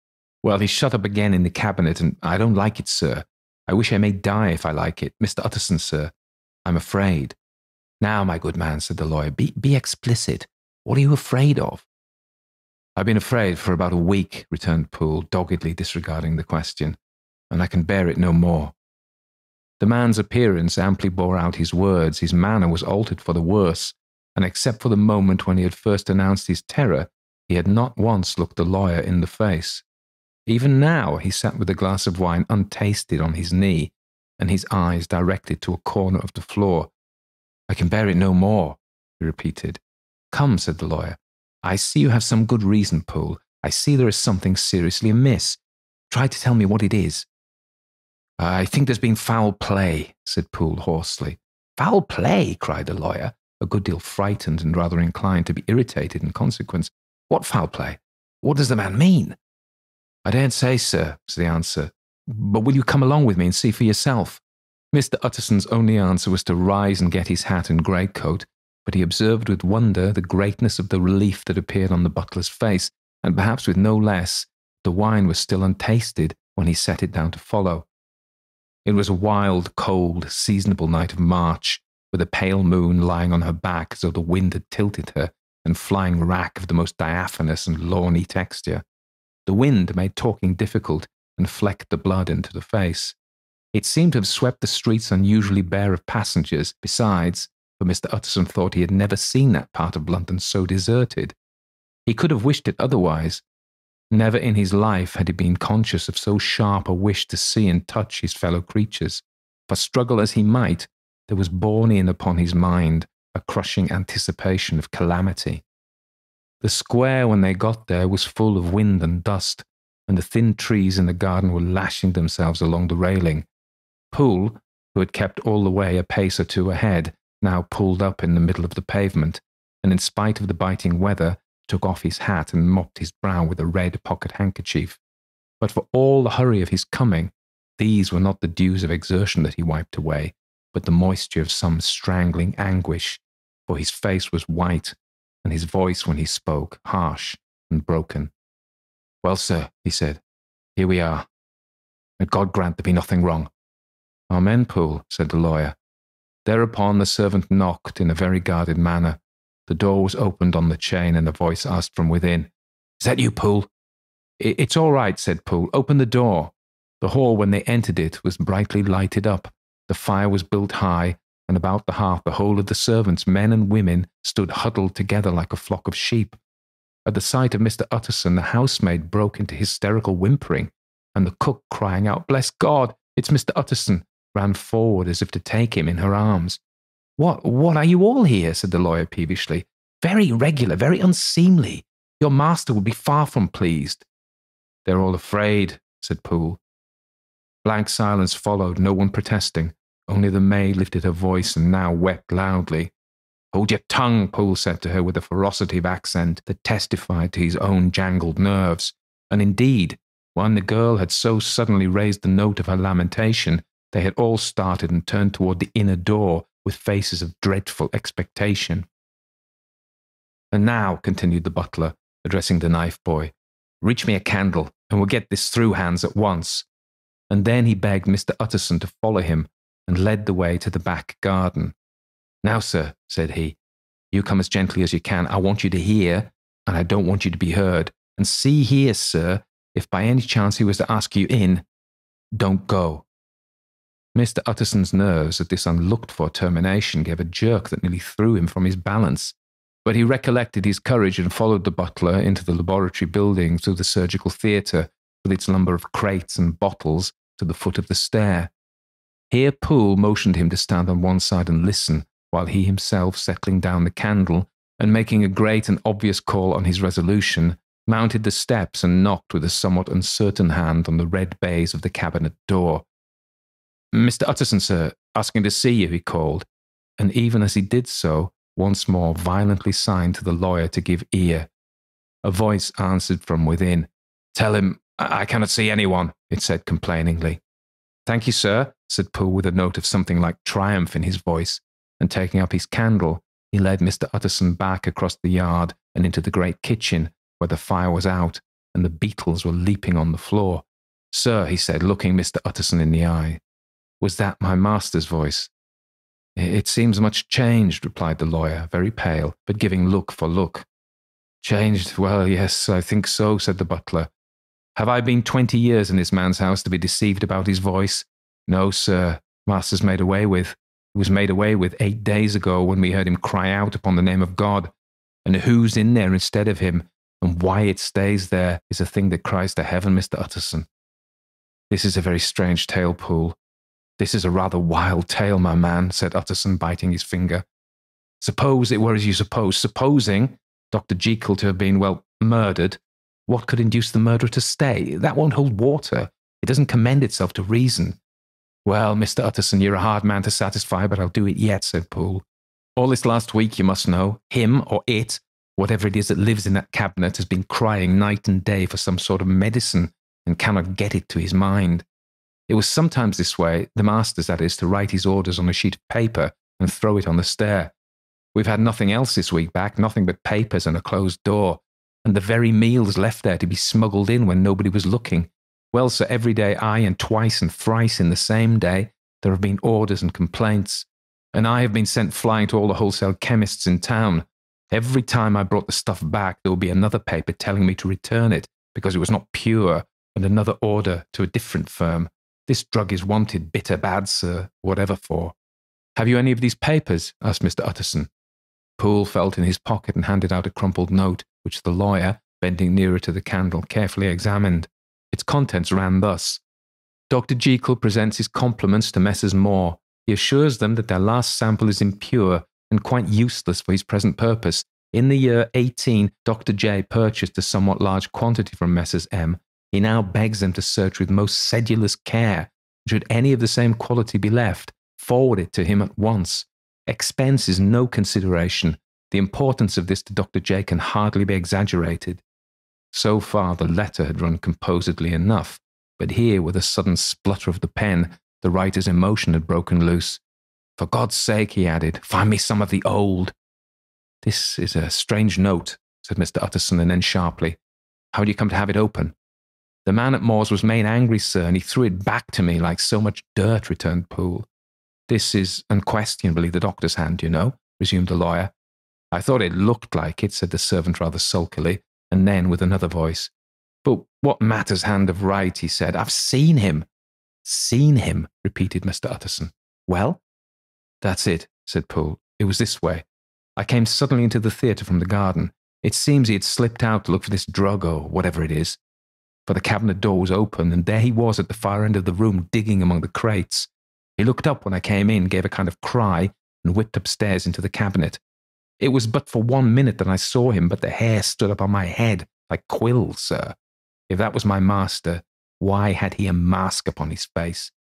Well, he shut up again in the cabinet, and I don't like it, sir. I wish I may die if I like it. Mr. Utterson, sir, I'm afraid. Now, my good man, said the lawyer, be explicit. What are you afraid of? I've been afraid for about a week, returned Poole, doggedly disregarding the question, and I can bear it no more. The man's appearance amply bore out his words. His manner was altered for the worse, and except for the moment when he had first announced his terror, he had not once looked the lawyer in the face. Even now he sat with a glass of wine untasted on his knee, and his eyes directed to a corner of the floor. I can bear it no more, he repeated. Come, said the lawyer. I see you have some good reason, Poole. I see there is something seriously amiss. Try to tell me what it is. I think there's been foul play, said Poole hoarsely. Foul play, cried the lawyer, a good deal frightened and rather inclined to be irritated in consequence. What foul play? What does the man mean? I daren't say, sir, was the answer, but will you come along with me and see for yourself? Mr. Utterson's only answer was to rise and get his hat and greatcoat, but he observed with wonder the greatness of the relief that appeared on the butler's face, and perhaps with no less, the wine was still untasted when he set it down to follow. It was a wild, cold, seasonable night of March, with a pale moon lying on her back as though the wind had tilted her, and flying rack of the most diaphanous and lawny texture. The wind made talking difficult and flecked the blood into the face. It seemed to have swept the streets unusually bare of passengers. Besides, for Mr. Utterson thought he had never seen that part of London so deserted. He could have wished it otherwise. Never in his life had he been conscious of so sharp a wish to see and touch his fellow creatures. For struggle as he might, there was borne in upon his mind a crushing anticipation of calamity. The square, when they got there, was full of wind and dust, and the thin trees in the garden were lashing themselves along the railing. Poole, who had kept all the way a pace or two ahead, now pulled up in the middle of the pavement, and in spite of the biting weather, took off his hat and mopped his brow with a red pocket handkerchief. But for all the hurry of his coming, these were not the dews of exertion that he wiped away, but the moisture of some strangling anguish, for his face was white, and his voice when he spoke, harsh and broken. Well, sir, he said, here we are. And God grant there be nothing wrong. Amen, Poole, said the lawyer. Thereupon the servant knocked in a very guarded manner. The door was opened on the chain, and a voice asked from within, Is that you, Poole? It's all right, said Poole. Open the door. The hall, when they entered it, was brightly lighted up. The fire was built high, and about the hearth the whole of the servants, men and women, stood huddled together like a flock of sheep. At the sight of Mr. Utterson, the housemaid broke into hysterical whimpering, and the cook, crying out, Bless God, it's Mr. Utterson, ran forward as if to take him in her arms. What are you all here? Said the lawyer peevishly. Very irregular, very unseemly. Your master would be far from pleased. They're all afraid, said Poole. Blank silence followed, no one protesting. Only the maid lifted her voice and now wept loudly. Hold your tongue, Poole said to her with a ferocity of accent that testified to his own jangled nerves. And indeed, when the girl had so suddenly raised the note of her lamentation, they had all started and turned toward the inner door with faces of dreadful expectation. And now, continued the butler, addressing the knife boy, reach me a candle, and we'll get this through hands at once. And then he begged Mr. Utterson to follow him, and led the way to the back garden. Now, sir, said he, you come as gently as you can. I want you to hear, and I don't want you to be heard. And see here, sir, if by any chance he was to ask you in, don't go. Mr. Utterson's nerves at this unlooked-for termination gave a jerk that nearly threw him from his balance, but he recollected his courage and followed the butler into the laboratory building through the surgical theatre, with its number of crates and bottles, to the foot of the stair. Here Poole motioned him to stand on one side and listen, while he himself, settling down the candle, and making a great and obvious call on his resolution, mounted the steps and knocked with a somewhat uncertain hand on the red baize of the cabinet door. Mr. Utterson, sir, asking to see you, he called, and even as he did so, once more violently signed to the lawyer to give ear. A voice answered from within. Tell him, I cannot see anyone, it said complainingly. Thank you, sir, said Poole with a note of something like triumph in his voice, and taking up his candle, he led Mr. Utterson back across the yard and into the great kitchen, where the fire was out, and the beetles were leaping on the floor. "Sir," he said, looking Mr. Utterson in the eye, "was that my master's voice?" "It seems much changed," replied the lawyer, very pale, but giving look for look. "Changed? Well, yes, I think so," said the butler. "Have I been 20 years in this man's house to be deceived about his voice? No, sir, master's made away with. He was made away with 8 days ago when we heard him cry out upon the name of God. And who's in there instead of him, and why it stays there, is a thing that cries to heaven, Mr. Utterson." "This is a very strange tale, Poole. This is a rather wild tale, my man," said Utterson, biting his finger. "Suppose it were as you suppose. Supposing Dr. Jekyll to have been, well, murdered, what could induce the murderer to stay? That won't hold water. It doesn't commend itself to reason." "Well, Mr. Utterson, you're a hard man to satisfy, but I'll do it yet," said Poole. "All this last week, you must know, him or it, whatever it is that lives in that cabinet, has been crying night and day for some sort of medicine and cannot get it to his mind. It was sometimes this way, the master's, that is, to write his orders on a sheet of paper and throw it on the stair. We've had nothing else this week back, nothing but papers and a closed door, and the very meals left there to be smuggled in when nobody was looking. Well, sir, every day, aye, and twice and thrice in the same day, there have been orders and complaints, and I have been sent flying to all the wholesale chemists in town. Every time I brought the stuff back, there would be another paper telling me to return it because it was not pure, and another order to a different firm. This drug is wanted bitter bad, sir, whatever for." "Have you any of these papers?" asked Mr. Utterson. Poole felt in his pocket and handed out a crumpled note, which the lawyer, bending nearer to the candle, carefully examined. Its contents ran thus: "Dr. Jekyll presents his compliments to Messrs. Moore. He assures them that their last sample is impure and quite useless for his present purpose. In the year 18, Dr. J purchased a somewhat large quantity from Messrs. M. He now begs them to search with most sedulous care. Should any of the same quality be left, forward it to him at once. Expense is no consideration. The importance of this to Dr. J can hardly be exaggerated." So far the letter had run composedly enough, but here, with a sudden splutter of the pen, the writer's emotion had broken loose. "For God's sake," he added, "find me some of the old." "This is a strange note," said Mr. Utterson, and then sharply, "How do you come to have it open?" "The man at Moore's was made angry, sir, and he threw it back to me like so much dirt," returned Poole. "This is unquestionably the doctor's hand, you know," resumed the lawyer. "I thought it looked like it," said the servant rather sulkily, and then with another voice, "But what matters hand of right?" he said. "I've seen him." "Seen him," repeated Mr. Utterson. "Well?" "That's it," said Poole. "It was this way. I came suddenly into the theatre from the garden. It seems he had slipped out to look for this drug or whatever it is, for the cabinet door was open, and there he was at the far end of the room digging among the crates. He looked up when I came in, gave a kind of cry, and whipped upstairs into the cabinet. It was but for 1 minute that I saw him, but the hair stood up on my head like quills, sir. If that was my master, why had he a mask upon his face?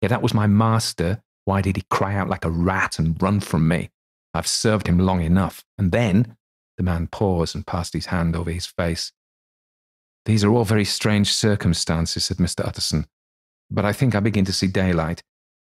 If that was my master, why did he cry out like a rat and run from me? I've served him long enough." And then the man paused and passed his hand over his face. "These are all very strange circumstances," said Mr. Utterson, "but I think I begin to see daylight.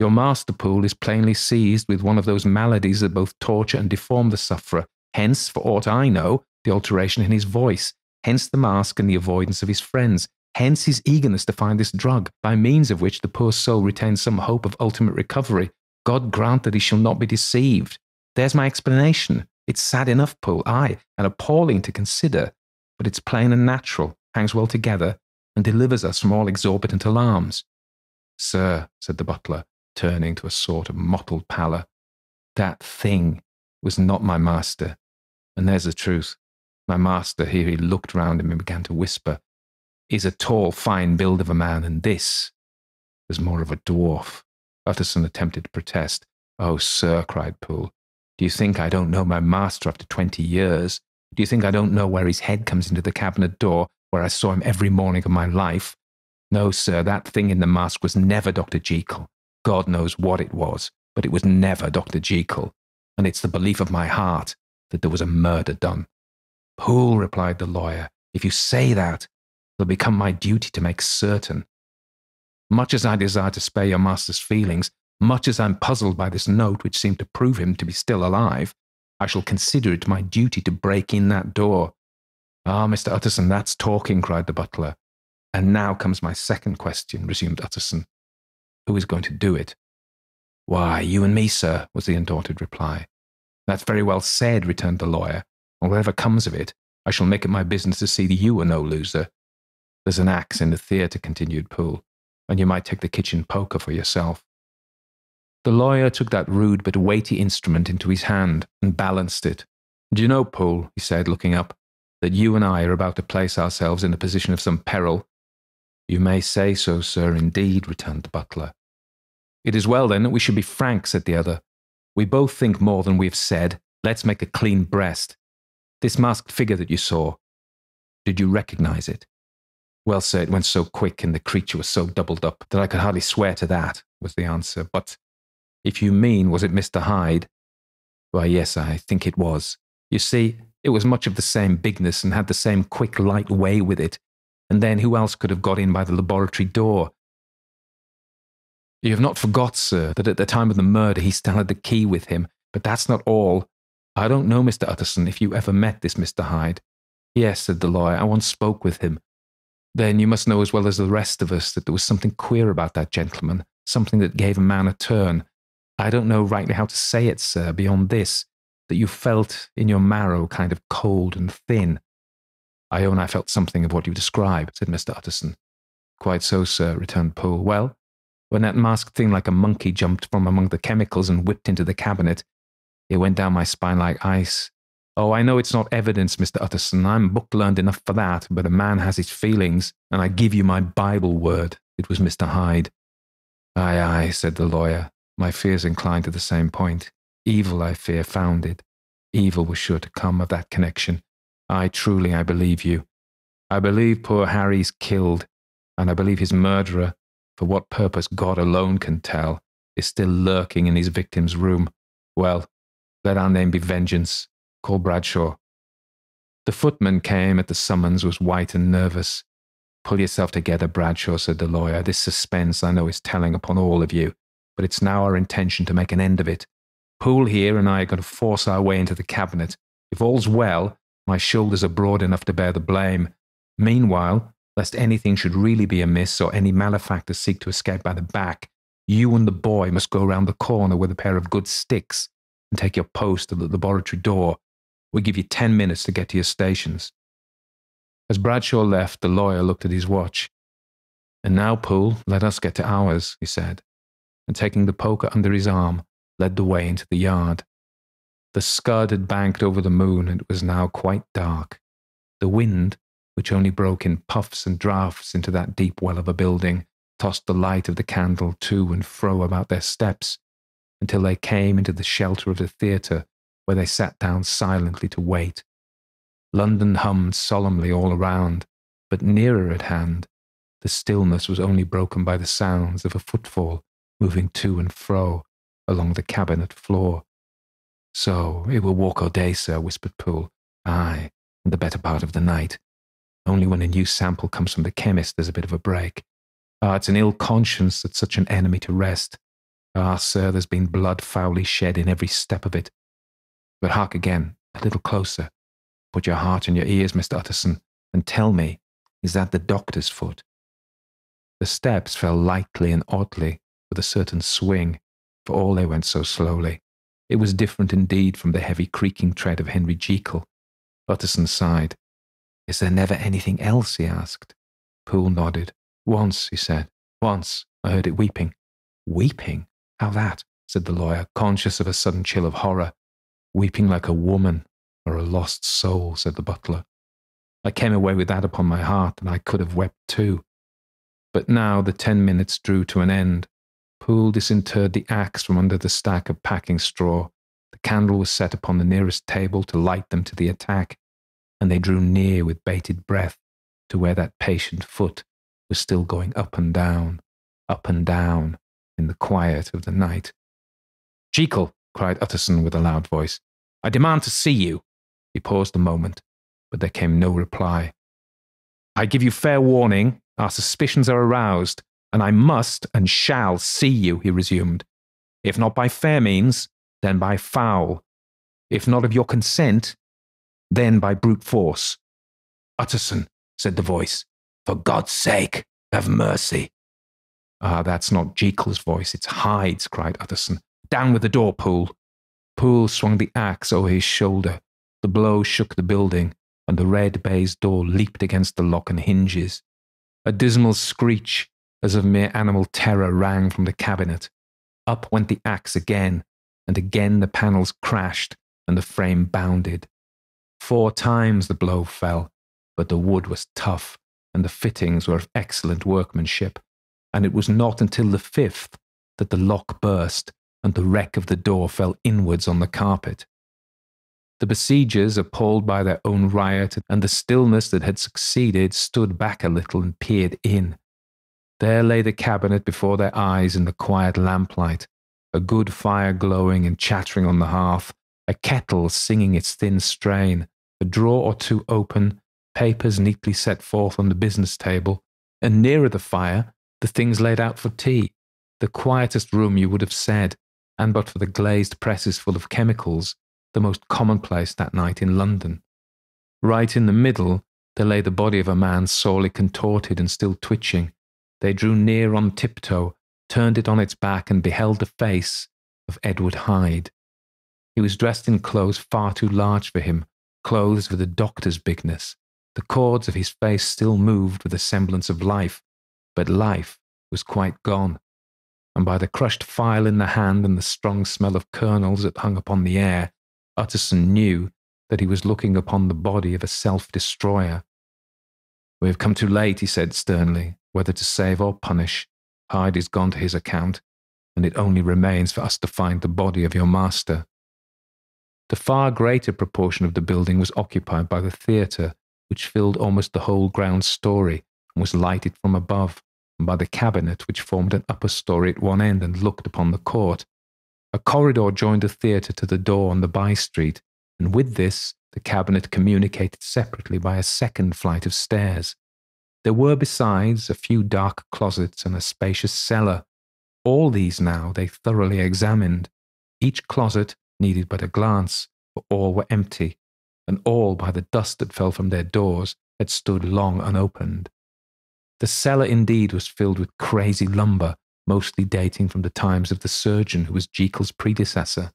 Your master, Poole, is plainly seized with one of those maladies that both torture and deform the sufferer. Hence, for aught I know, the alteration in his voice. Hence the mask and the avoidance of his friends. Hence his eagerness to find this drug, by means of which the poor soul retains some hope of ultimate recovery. God grant that he shall not be deceived. There's my explanation. It's sad enough, Poole, aye, and appalling to consider, but it's plain and natural, hangs well together, and delivers us from all exorbitant alarms." "Sir," said the butler, turning to a sort of mottled pallor, "that thing was not my master, and there's the truth. My master," here he looked round him and began to whisper, "is a tall, fine build of a man, and this was more of a dwarf." Utterson attempted to protest. "Oh, sir," cried Poole, "do you think I don't know my master after 20 years? Do you think I don't know where his head comes into the cabinet door, where I saw him every morning of my life? No, sir, that thing in the mask was never Dr. Jekyll. God knows what it was, but it was never Dr. Jekyll. And it's the belief of my heart that there was a murder done." "Poole," replied the lawyer, "if you say that, it'll become my duty to make certain. Much as I desire to spare your master's feelings, much as I'm puzzled by this note which seemed to prove him to be still alive, I shall consider it my duty to break in that door. "Ah, Mr. Utterson, that's talking," cried the butler. "And now comes my second question," resumed Utterson. "Who is going to do it?" "Why, you and me, sir," was the undaunted reply. "That's very well said," returned the lawyer. "And whatever comes of it, I shall make it my business to see that you are no loser." "There's an axe in the theatre," continued Poole, "and you might take the kitchen poker for yourself." The lawyer took that rude but weighty instrument into his hand and balanced it. "Do you know, Poole," he said, looking up, "that you and I are about to place ourselves in a position of some peril?" "You may say so, sir, indeed," returned the butler. "It is well, then, that we should be frank," said the other. "We both think more than we have said. Let's make a clean breast. This masked figure that you saw, did you recognize it?" "Well, sir, it went so quick and the creature was so doubled up that I could hardly swear to that," was the answer. "But if you mean, was it Mr. Hyde? Why, yes, I think it was. You see, it was much of the same bigness and had the same quick, light way with it. And then who else could have got in by the laboratory door? You have not forgot, sir, that at the time of the murder he still had the key with him. But that's not all. I don't know, Mr. Utterson, if you ever met this Mr. Hyde." "Yes," said the lawyer, "I once spoke with him." "Then you must know as well as the rest of us that there was something queer about that gentleman, something that gave a man a turn. I don't know rightly how to say it, sir, beyond this, that you felt in your marrow kind of cold and thin." "I own I felt something of what you describe," said Mr. Utterson. "Quite so, sir," returned Poole. "Well, when that masked thing like a monkey jumped from among the chemicals and whipped into the cabinet, it went down my spine like ice. Oh, I know it's not evidence, Mr. Utterson. I'm book-learned enough for that, but a man has his feelings, and I give you my Bible word. It was Mr. Hyde." "Aye, aye," said the lawyer. "My fears inclined to the same point. Evil, I fear, found it. Evil was sure to come of that connection. Aye, truly, I believe you. I believe poor Harry's killed, and I believe his murderer, for what purpose God alone can tell, is still lurking in his victim's room. Well, let our name be vengeance. Call Bradshaw." The footman came at the summons, was white and nervous. "Pull yourself together, Bradshaw," said the lawyer. "This suspense I know is telling upon all of you, but it's now our intention to make an end of it. Poole here and I are going to force our way into the cabinet. If all's well, my shoulders are broad enough to bear the blame. Meanwhile, lest anything should really be amiss or any malefactor seek to escape by the back, you and the boy must go round the corner with a pair of good sticks and take your post at the laboratory door. We'll give you 10 minutes to get to your stations." As Bradshaw left, the lawyer looked at his watch. "And now, Poole, let us get to ours," he said, and taking the poker under his arm, led the way into the yard. The scud had banked over the moon, and it was now quite dark. The wind, which only broke in puffs and draughts into that deep well of a building, tossed the light of the candle to and fro about their steps, until they came into the shelter of the theatre, where they sat down silently to wait. London hummed solemnly all around, but nearer at hand, the stillness was only broken by the sounds of a footfall moving to and fro along the cabinet floor. "So it will walk all day, sir," whispered Poole. "Aye, and the better part of the night. Only when a new sample comes from the chemist there's a bit of a break. Ah, it's an ill conscience that such an enemy to rest. Ah, sir, there's been blood foully shed in every step of it. But hark again, a little closer. Put your heart in your ears, Mr. Utterson, and tell me, is that the doctor's foot?" The steps fell lightly and oddly, with a certain swing, for all they went so slowly. It was different indeed from the heavy creaking tread of Henry Jekyll. Utterson sighed. "Is there never anything else?" he asked. Poole nodded. "Once," he said. "Once, I heard it weeping." "Weeping? How that?" said the lawyer, conscious of a sudden chill of horror. "Weeping like a woman or a lost soul," said the butler. "I came away with that upon my heart, and I could have wept too." But now the 10 minutes drew to an end. Poole disinterred the axe from under the stack of packing straw. The candle was set upon the nearest table to light them to the attack, and they drew near with bated breath to where that patient foot was still going up and down, in the quiet of the night. "Jekyll," cried Utterson with a loud voice, "I demand to see you." He paused a moment, but there came no reply. "I give you fair warning, our suspicions are aroused, and I must and shall see you," he resumed. "If not by fair means, then by foul. If not of your consent, then by brute force. Utterson," said the voice. "For God's sake, have mercy." "Ah, that's not Jekyll's voice, it's Hyde's," cried Utterson. "Down with the door, Poole." Poole swung the axe over his shoulder. The blow shook the building, and the red baize door leaped against the lock and hinges. A dismal screech, as of mere animal terror, rang from the cabinet. Up went the axe again, and again the panels crashed, and the frame bounded. 4 times the blow fell, but the wood was tough, and the fittings were of excellent workmanship, and it was not until the 5th that the lock burst, and the wreck of the door fell inwards on the carpet. The besiegers, appalled by their own riot and the stillness that had succeeded, stood back a little and peered in. There lay the cabinet before their eyes in the quiet lamplight, a good fire glowing and chattering on the hearth, a kettle singing its thin strain, a drawer or two open, papers neatly set forth on the business table, and nearer the fire, the things laid out for tea, the quietest room you would have said, and but for the glazed presses full of chemicals, the most commonplace that night in London. Right in the middle, there lay the body of a man sorely contorted and still twitching. They drew near on tiptoe, turned it on its back, and beheld the face of Edward Hyde. He was dressed in clothes far too large for him, clothes of the doctor's bigness. The cords of his face still moved with a semblance of life, but life was quite gone, and by the crushed file in the hand and the strong smell of kernels that hung upon the air, Utterson knew that he was looking upon the body of a self-destroyer. "We have come too late," he said sternly. "Whether to save or punish, Hyde is gone to his account, and it only remains for us to find the body of your master." The far greater proportion of the building was occupied by the theatre, which filled almost the whole ground story, and was lighted from above, and by the cabinet, which formed an upper story at one end and looked upon the court. A corridor joined the theatre to the door on the by-street, and with this the cabinet communicated separately by a second flight of stairs. There were, besides, a few dark closets and a spacious cellar. All these now they thoroughly examined. Each closet needed but a glance, for all were empty, and all, by the dust that fell from their doors, had stood long unopened. The cellar, indeed, was filled with crazy lumber, mostly dating from the times of the surgeon who was Jekyll's predecessor.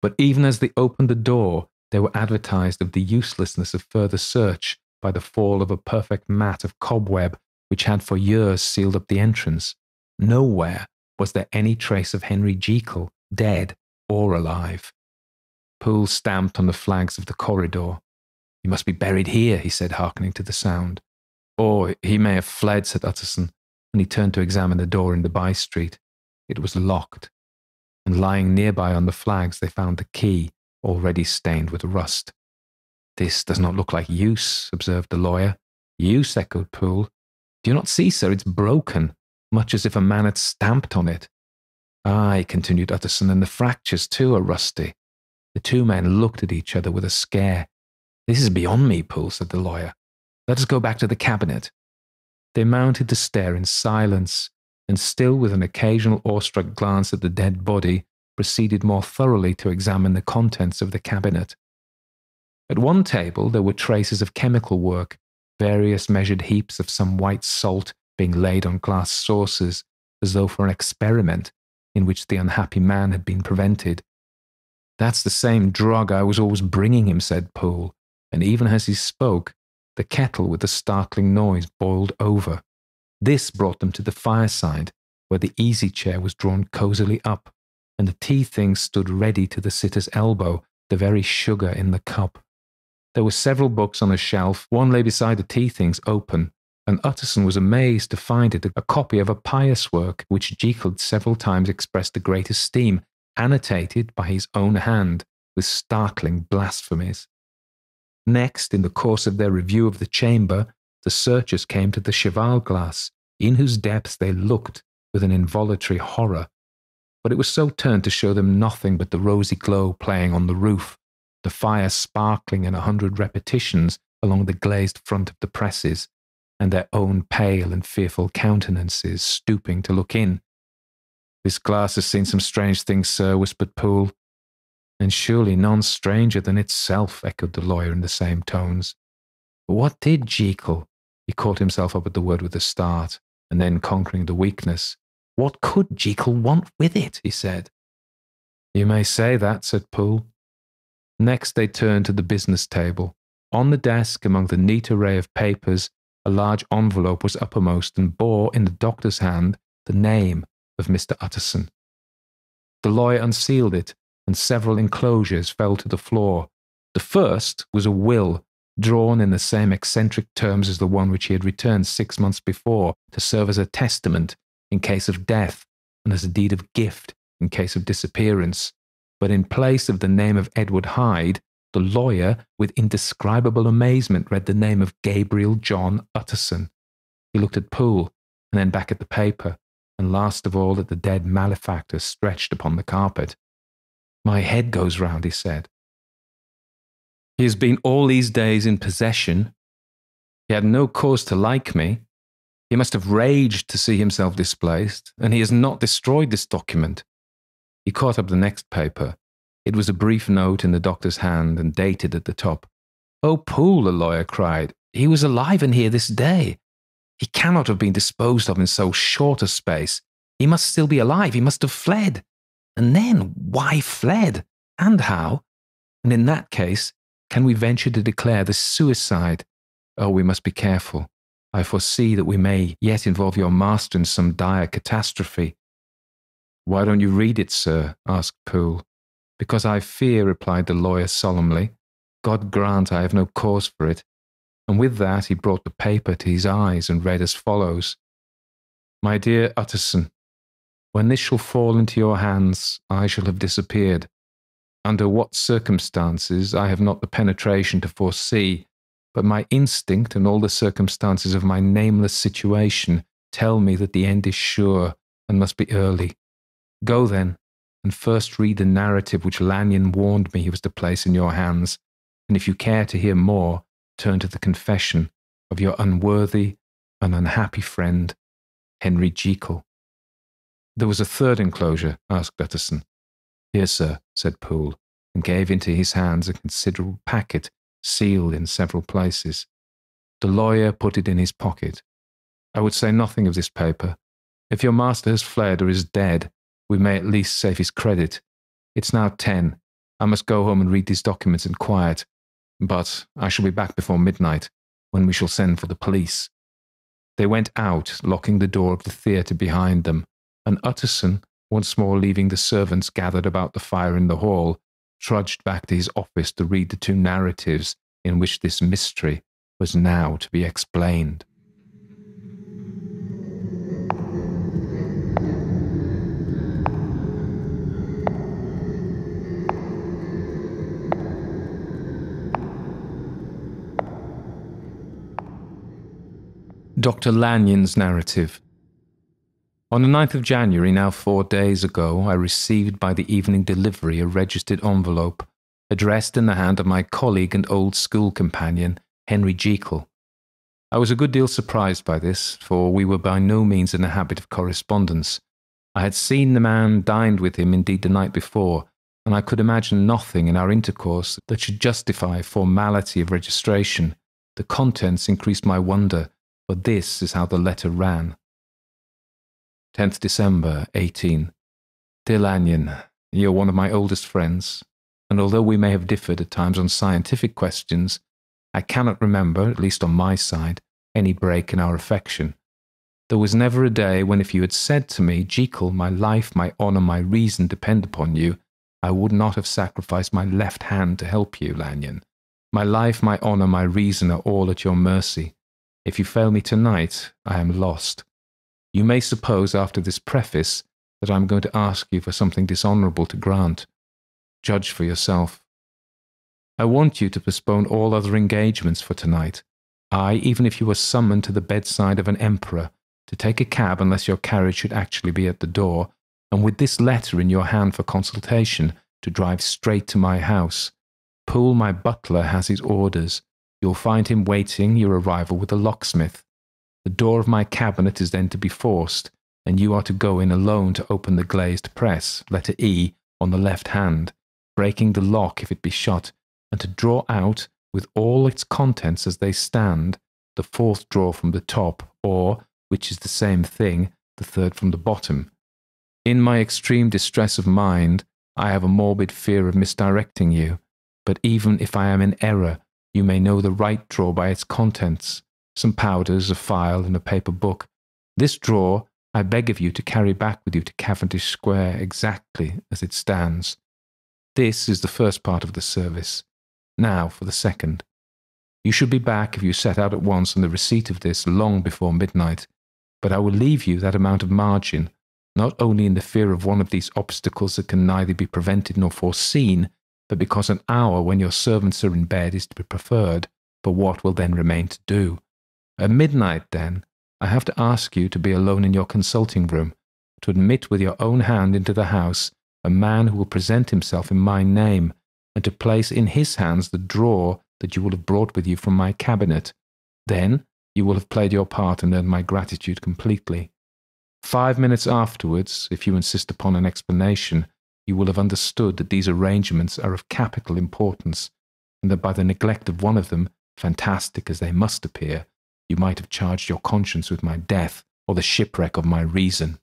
But even as they opened the door, they were advertised of the uselessness of further search by the fall of a perfect mat of cobweb which had for years sealed up the entrance. Nowhere was there any trace of Henry Jekyll, dead or alive. Poole stamped on the flags of the corridor. "He must be buried here," he said, hearkening to the sound. "Or he may have fled," said Utterson, and he turned to examine the door in the by-street. It was locked, and lying nearby on the flags they found the key, already stained with rust. "This does not look like use," observed the lawyer. "Use?" echoed Poole. "Do you not see, sir, it's broken, much as if a man had stamped on it." "Aye," continued Utterson, "and the fractures, too, are rusty." The two men looked at each other with a scare. "This is beyond me, Poole," said the lawyer. "Let us go back to the cabinet." They mounted the stair in silence, and still with an occasional awestruck glance at the dead body, proceeded more thoroughly to examine the contents of the cabinet. At one table there were traces of chemical work, various measured heaps of some white salt being laid on glass saucers, as though for an experiment in which the unhappy man had been prevented. "That's the same drug I was always bringing him," said Poole, and even as he spoke, the kettle with a startling noise boiled over. This brought them to the fireside, where the easy-chair was drawn cosily up, and the tea-thing stood ready to the sitter's elbow, the very sugar in the cup. There were several books on a shelf, one lay beside the tea-things open, and Utterson was amazed to find it a copy of a pious work which Jekyll several times expressed the great esteem, annotated by his own hand with startling blasphemies. Next, in the course of their review of the chamber, the searchers came to the cheval glass, in whose depths they looked with an involuntary horror, but it was so turned to show them nothing but the rosy glow playing on the roof, the fire sparkling in 100 repetitions along the glazed front of the presses, and their own pale and fearful countenances stooping to look in. "This glass has seen some strange things, sir," whispered Poole. "And surely none stranger than itself," echoed the lawyer in the same tones. But what did Jekyll? He caught himself up at the word with a start, and then conquering the weakness. What could Jekyll want with it, he said. You may say that, said Poole. Next they turned to the business table. On the desk, among the neat array of papers, a large envelope was uppermost and bore, in the doctor's hand, the name of Mr. Utterson. The lawyer unsealed it, and several enclosures fell to the floor. The first was a will, drawn in the same eccentric terms as the one which he had returned 6 months before to serve as a testament in case of death and as a deed of gift in case of disappearance. But in place of the name of Edward Hyde, the lawyer, with indescribable amazement, read the name of Gabriel John Utterson. He looked at Poole, and then back at the paper, and last of all at the dead malefactor stretched upon the carpet. My head goes round, he said. He has been all these days in possession. He had no cause to like me. He must have raged to see himself displaced, and he has not destroyed this document. He caught up the next paper. It was a brief note in the doctor's hand and dated at the top. Oh, Poole, the lawyer cried. He was alive and here this day. He cannot have been disposed of in so short a space. He must still be alive. He must have fled. And then, why fled? And how? And in that case, can we venture to declare this suicide? Oh, we must be careful. I foresee that we may yet involve your master in some dire catastrophe. Why don't you read it, sir? asked Poole. Because I fear, replied the lawyer solemnly. God grant I have no cause for it. And with that he brought the paper to his eyes and read as follows. My dear Utterson, when this shall fall into your hands, I shall have disappeared. Under what circumstances, I have not the penetration to foresee, but my instinct and all the circumstances of my nameless situation tell me that the end is sure and must be early. Go then, and first read the narrative which Lanyon warned me he was to place in your hands, and if you care to hear more, turn to the confession of your unworthy and unhappy friend, Henry Jekyll. There was a third enclosure, asked Utterson. Here, sir, said Poole, and gave into his hands a considerable packet, sealed in several places. The lawyer put it in his pocket. I would say nothing of this paper. If your master has fled or is dead, we may at least save his credit. It's now 10. I must go home and read these documents in quiet. But I shall be back before midnight, when we shall send for the police. They went out, locking the door of the theatre behind them, and Utterson, once more leaving the servants gathered about the fire in the hall, trudged back to his office to read the two narratives in which this mystery was now to be explained. Dr. Lanyon's narrative. On the 9th of January, now 4 days ago, I received by the evening delivery a registered envelope, addressed in the hand of my colleague and old school companion, Henry Jekyll. I was a good deal surprised by this, for we were by no means in the habit of correspondence. I had seen the man, dined with him indeed the night before, and I could imagine nothing in our intercourse that should justify formality of registration. The contents increased my wonder. But this is how the letter ran. 10th December, 18. Dear Lanyon, you are one of my oldest friends, and although we may have differed at times on scientific questions, I cannot remember, at least on my side, any break in our affection. There was never a day when if you had said to me, Jekyll, my life, my honour, my reason depend upon you, I would not have sacrificed my left hand to help you, Lanyon. My life, my honour, my reason are all at your mercy. If you fail me tonight, I am lost. You may suppose after this preface that I am going to ask you for something dishonourable to grant. Judge for yourself. I want you to postpone all other engagements for tonight. I, even if you were summoned to the bedside of an emperor, to take a cab unless your carriage should actually be at the door, and with this letter in your hand for consultation, to drive straight to my house. Poole, my butler, has his orders. You'll find him waiting your arrival with the locksmith. The door of my cabinet is then to be forced, and you are to go in alone to open the glazed press, letter E, on the left hand, breaking the lock if it be shut, and to draw out with all its contents as they stand, the fourth drawer from the top, or, which is the same thing, the third from the bottom. In my extreme distress of mind, I have a morbid fear of misdirecting you, but even if I am in error, you may know the right drawer by its contents, some powders, a file, and a paper book. This drawer I beg of you to carry back with you to Cavendish Square exactly as it stands. This is the first part of the service. Now for the second. You should be back if you set out at once on the receipt of this long before midnight, but I will leave you that amount of margin, not only in the fear of one of these obstacles that can neither be prevented nor foreseen, but because an hour when your servants are in bed is to be preferred for what will then remain to do. At midnight, then, I have to ask you to be alone in your consulting room, to admit with your own hand into the house a man who will present himself in my name, and to place in his hands the drawer that you will have brought with you from my cabinet. Then you will have played your part and earned my gratitude completely. 5 minutes afterwards, if you insist upon an explanation, you will have understood that these arrangements are of capital importance, and that by the neglect of one of them, fantastic as they must appear, you might have charged your conscience with my death or the shipwreck of my reason.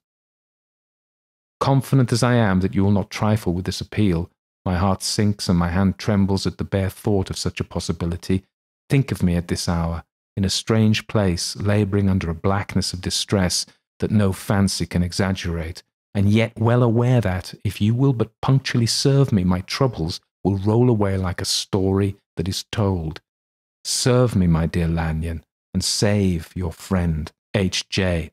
Confident as I am that you will not trifle with this appeal, my heart sinks and my hand trembles at the bare thought of such a possibility. Think of me at this hour, in a strange place, labouring under a blackness of distress that no fancy can exaggerate, and yet well aware that, if you will but punctually serve me, my troubles will roll away like a story that is told. Serve me, my dear Lanyon, and save your friend, H.J.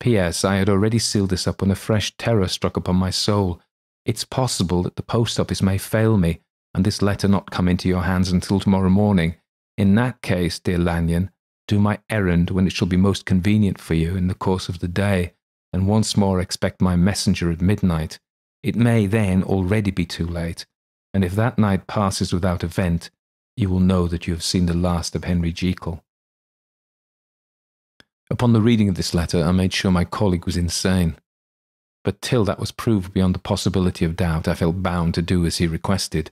P.S. I had already sealed this up when a fresh terror struck upon my soul. It's possible that the post office may fail me, and this letter not come into your hands until tomorrow morning. In that case, dear Lanyon, do my errand when it shall be most convenient for you in the course of the day, and once more expect my messenger at midnight. It may then already be too late, and if that night passes without event, you will know that you have seen the last of Henry Jekyll. Upon the reading of this letter, I made sure my colleague was insane. But till that was proved beyond the possibility of doubt, I felt bound to do as he requested.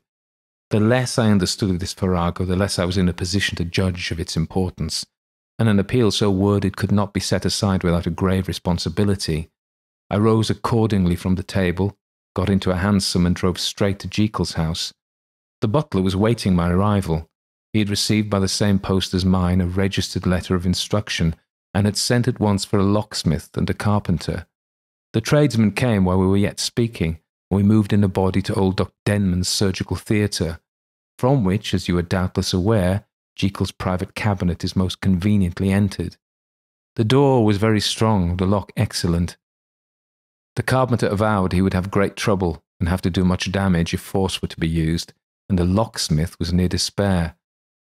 The less I understood of this farrago, the less I was in a position to judge of its importance, and an appeal so worded could not be set aside without a grave responsibility. I rose accordingly from the table, got into a hansom and drove straight to Jekyll's house. The butler was waiting my arrival. He had received by the same post as mine a registered letter of instruction, and had sent at once for a locksmith and a carpenter. The tradesmen came while we were yet speaking, and we moved in a body to old Dr. Denman's surgical theatre, from which, as you are doubtless aware, Jekyll's private cabinet is most conveniently entered. The door was very strong, the lock excellent. The carpenter avowed he would have great trouble and have to do much damage if force were to be used, and the locksmith was near despair.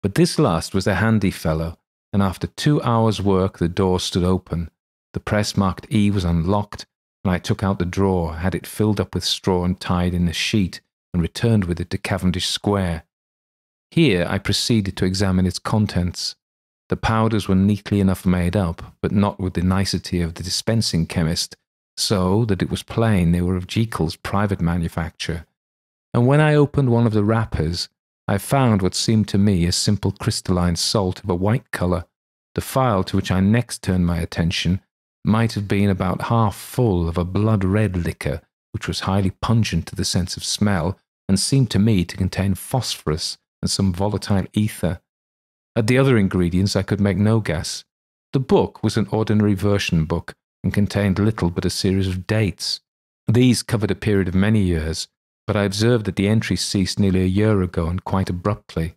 But this last was a handy fellow, and after 2 hours' work the door stood open. The press marked E was unlocked, and I took out the drawer, had it filled up with straw and tied in a sheet, and returned with it to Cavendish Square. Here I proceeded to examine its contents. The powders were neatly enough made up, but not with the nicety of the dispensing chemist, so that it was plain they were of Jekyll's private manufacture. And when I opened one of the wrappers, I found what seemed to me a simple crystalline salt of a white colour. The phial to which I next turned my attention might have been about half full of a blood-red liquor, which was highly pungent to the sense of smell, and seemed to me to contain phosphorus and some volatile ether. At the other ingredients I could make no guess. The book was an ordinary version book, and contained little but a series of dates. These covered a period of many years, but I observed that the entry ceased nearly a year ago and quite abruptly.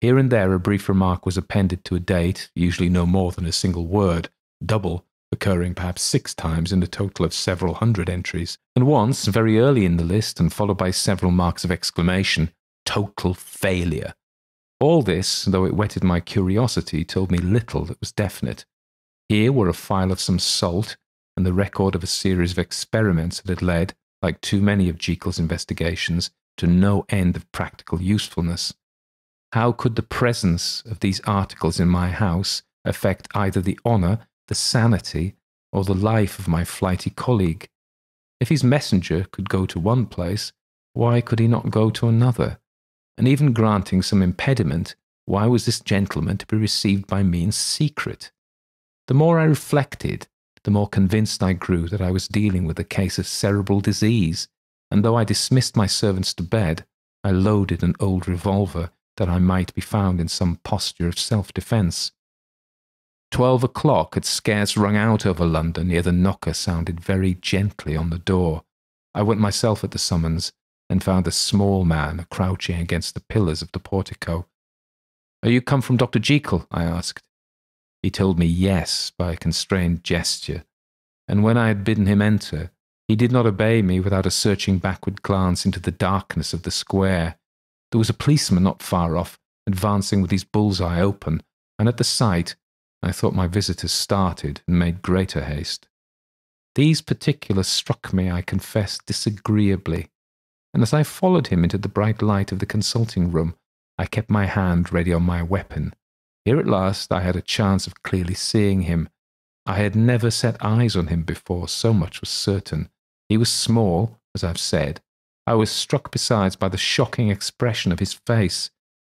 Here and there a brief remark was appended to a date, usually no more than a single word, double, occurring perhaps 6 times in a total of several hundred entries, and once, very early in the list, and followed by several marks of exclamation, total failure. All this, though it whetted my curiosity, told me little that was definite. Here were a phial of some salt, and the record of a series of experiments that had led, like too many of Jekyll's investigations, to no end of practical usefulness. How could the presence of these articles in my house affect either the honour, the sanity, or the life of my flighty colleague? If his messenger could go to one place, why could he not go to another? and even granting some impediment, why was this gentleman to be received by me in secret? The more I reflected, the more convinced I grew that I was dealing with a case of cerebral disease, and though I dismissed my servants to bed, I loaded an old revolver that I might be found in some posture of self-defence. 12 o'clock had scarce rung out over London, ere the knocker sounded very gently on the door. I went myself at the summons, and found a small man crouching against the pillars of the portico. "Are you come from Dr. Jekyll?" I asked. He told me yes by a constrained gesture, and when I had bidden him enter, he did not obey me without a searching backward glance into the darkness of the square. There was a policeman not far off, advancing with his bull's-eye open, and at the sight I thought my visitors started and made greater haste. These particulars struck me, I confess, disagreeably, and as I followed him into the bright light of the consulting room, I kept my hand ready on my weapon. Here at last I had a chance of clearly seeing him. I had never set eyes on him before, so much was certain. He was small, as I've said. I was struck besides by the shocking expression of his face,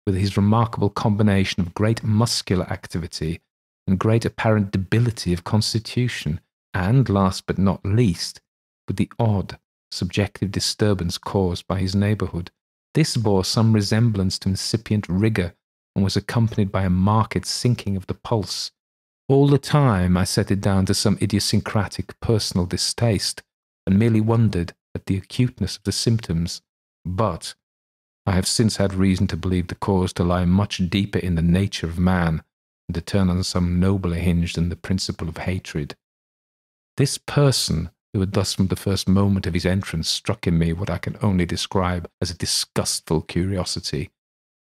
with his remarkable combination of great muscular activity and great apparent debility of constitution, and, last but not least, with the odd, subjective disturbance caused by his neighbourhood. This bore some resemblance to incipient rigour, and was accompanied by a marked sinking of the pulse. All the time I set it down to some idiosyncratic personal distaste, and merely wondered at the acuteness of the symptoms, but I have since had reason to believe the cause to lie much deeper in the nature of man, and to turn on some nobler hinge than the principle of hatred. This person, who had thus from the first moment of his entrance struck in me what I can only describe as a disgustful curiosity,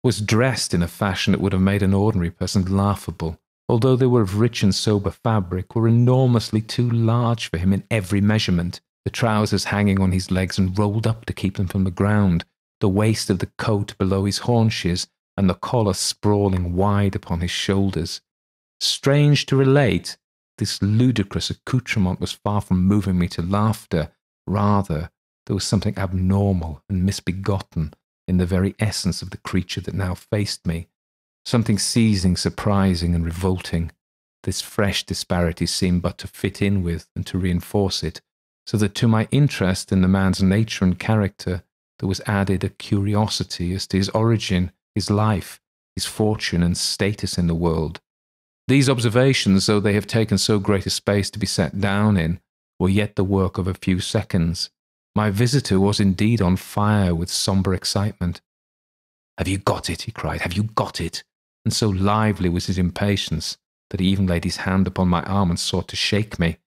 was dressed in a fashion that would have made an ordinary person laughable, although they were of rich and sober fabric, were enormously too large for him in every measurement, the trousers hanging on his legs and rolled up to keep them from the ground, the waist of the coat below his haunches, and the collar sprawling wide upon his shoulders. Strange to relate, this ludicrous accoutrement was far from moving me to laughter. Rather, there was something abnormal and misbegotten in the very essence of the creature that now faced me, something seizing, surprising, and revolting. This fresh disparity seemed but to fit in with and to reinforce it, so that to my interest in the man's nature and character there was added a curiosity as to his origin, his life, his fortune, and status in the world. These observations, though they have taken so great a space to be set down in, were yet the work of a few seconds. My visitor was indeed on fire with sombre excitement. "Have you got it?" he cried. "Have you got it?" And so lively was his impatience that he even laid his hand upon my arm and sought to shake me.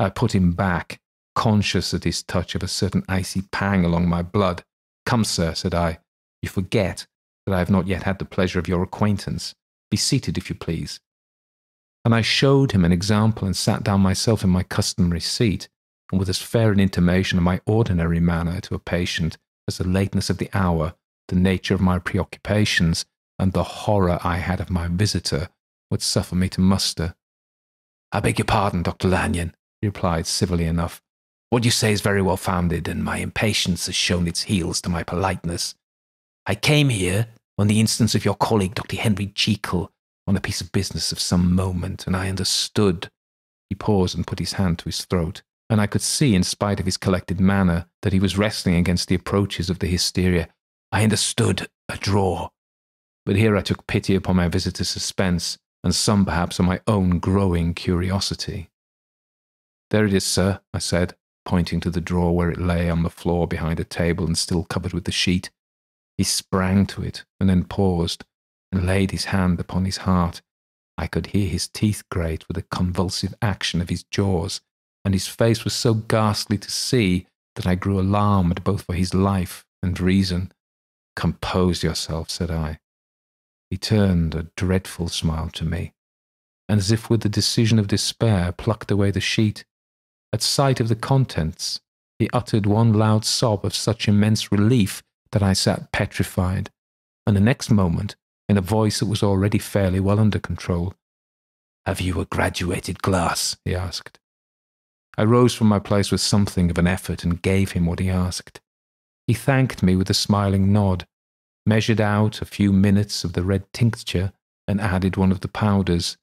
I put him back, conscious at his touch of a certain icy pang along my blood. "Come, sir," said I, "you forget that I have not yet had the pleasure of your acquaintance. Be seated, if you please." And I showed him an example and sat down myself in my customary seat, and with as fair an intimation of my ordinary manner to a patient as the lateness of the hour, the nature of my preoccupations, and the horror I had of my visitor would suffer me to muster. "I beg your pardon, Dr. Lanyon," he replied civilly enough. "What you say is very well founded, and my impatience has shown its heels to my politeness. I came here on the instance of your colleague, Dr. Henry Jekyll, on a piece of business of some moment, and I understood." He paused and put his hand to his throat, and I could see, in spite of his collected manner, that he was wrestling against the approaches of the hysteria. "I understood a draw." But here I took pity upon my visitor's suspense, and some perhaps on my own growing curiosity. "There it is, sir," I said, pointing to the drawer where it lay on the floor behind a table and still covered with the sheet. He sprang to it, and then paused, and laid his hand upon his heart. I could hear his teeth grate with a convulsive action of his jaws, and his face was so ghastly to see that I grew alarmed both for his life and reason. "Compose yourself," said I. He turned a dreadful smile to me, and as if with the decision of despair, plucked away the sheet. At sight of the contents, he uttered one loud sob of such immense relief that I sat petrified, and the next moment, in a voice that was already fairly well under control, "Have you a graduated glass?" he asked. I rose from my place with something of an effort and gave him what he asked. He thanked me with a smiling nod, measured out a few minutes of the red tincture, and added one of the powders.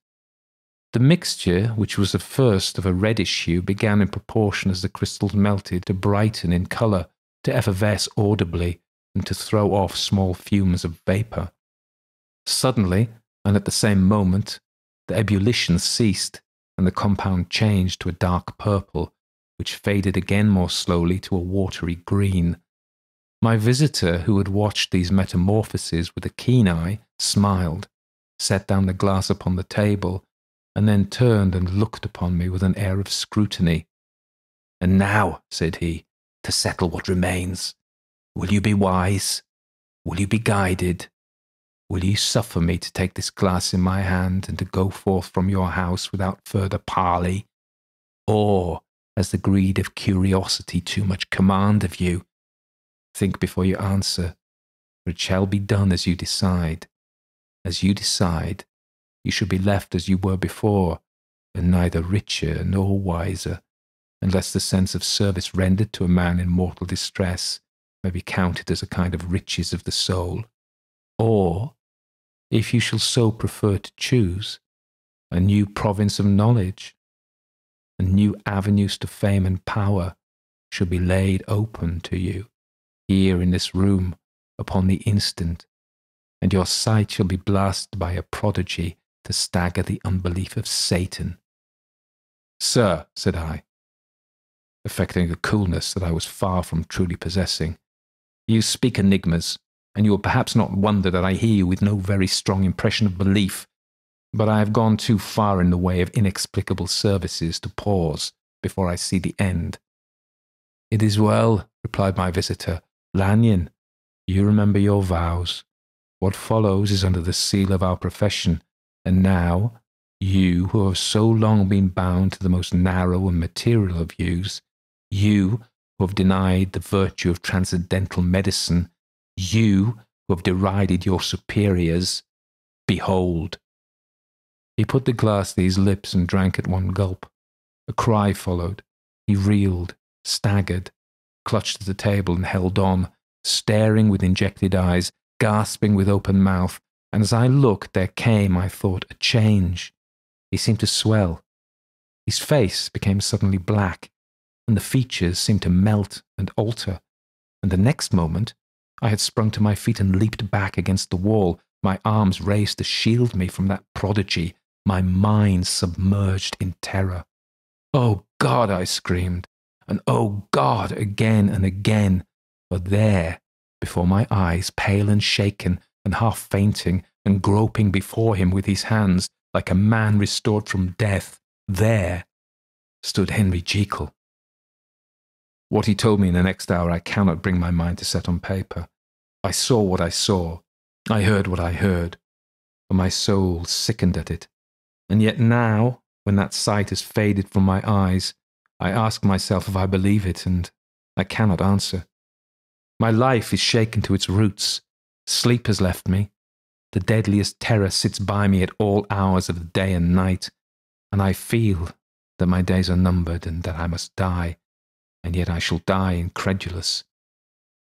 The mixture, which was at first of a reddish hue, began in proportion as the crystals melted to brighten in colour, to effervesce audibly, and to throw off small fumes of vapour. Suddenly, and at the same moment, the ebullition ceased, and the compound changed to a dark purple, which faded again more slowly to a watery green. My visitor, who had watched these metamorphoses with a keen eye, smiled, set down the glass upon the table, and then turned and looked upon me with an air of scrutiny. "And now," said he, "to settle what remains. Will you be wise? Will you be guided? Will you suffer me to take this glass in my hand and to go forth from your house without further parley? Or, as the greed of curiosity too much command of you, think before you answer, for it shall be done as you decide. As you decide, you should be left as you were before, and neither richer nor wiser, unless the sense of service rendered to a man in mortal distress may be counted as a kind of riches of the soul. Or, if you shall so prefer to choose, a new province of knowledge, and new avenues to fame and power, shall be laid open to you, here in this room, upon the instant, and your sight shall be blasted by a prodigy to stagger the unbelief of Satan." "Sir," said I, affecting a coolness that I was far from truly possessing, "you speak enigmas, and you will perhaps not wonder that I hear you with no very strong impression of belief, but I have gone too far in the way of inexplicable services to pause before I see the end." "It is well," replied my visitor. "Lanyon, you remember your vows. What follows is under the seal of our profession, and now, you who have so long been bound to the most narrow and material of views, you who have denied the virtue of transcendental medicine, you who have derided your superiors, behold." He put the glass to his lips and drank at one gulp. A cry followed. He reeled, staggered, clutched at the table and held on, staring with injected eyes, gasping with open mouth, and as I looked there came, I thought, a change. He seemed to swell. His face became suddenly black, and the features seemed to melt and alter, and the next moment I had sprung to my feet and leaped back against the wall, my arms raised to shield me from that prodigy, my mind submerged in terror. "Oh God!" I screamed, and "Oh God!" again and again, but there, before my eyes, pale and shaken, and half fainting, and groping before him with his hands, like a man restored from death, there stood Henry Jekyll. What he told me in the next hour I cannot bring my mind to set on paper. I saw what I saw, I heard what I heard, and my soul sickened at it. And yet now, when that sight has faded from my eyes, I ask myself if I believe it, and I cannot answer. My life is shaken to its roots. Sleep has left me. The deadliest terror sits by me at all hours of the day and night, and I feel that my days are numbered and that I must die, and yet I shall die incredulous.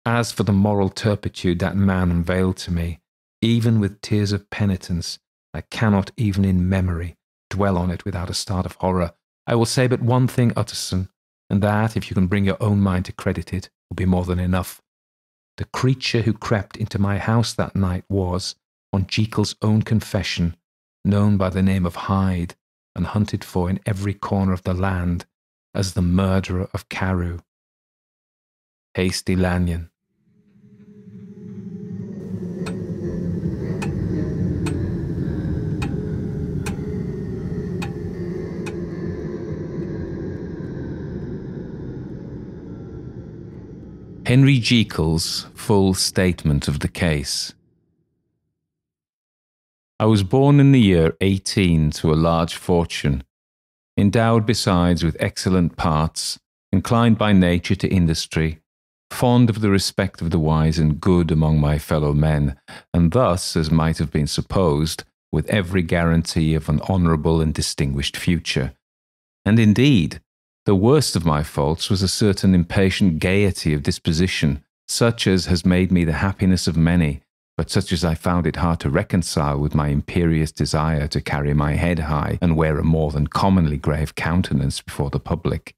As for the moral turpitude that man unveiled to me, even with tears of penitence, I cannot even in memory dwell on it without a start of horror. I will say but one thing, Utterson, and that, if you can bring your own mind to credit it, will be more than enough. The creature who crept into my house that night was, on Jekyll's own confession, known by the name of Hyde, and hunted for in every corner of the land as the murderer of Carew. Hasty Lanyon. Henry Jekyll's full statement of the case. I was born in the year 18 to a large fortune, endowed besides with excellent parts, inclined by nature to industry, fond of the respect of the wise and good among my fellow men, and thus, as might have been supposed, with every guarantee of an honourable and distinguished future. And indeed, the worst of my faults was a certain impatient gaiety of disposition, such as has made me the happiness of many, but such as I found it hard to reconcile with my imperious desire to carry my head high and wear a more than commonly grave countenance before the public.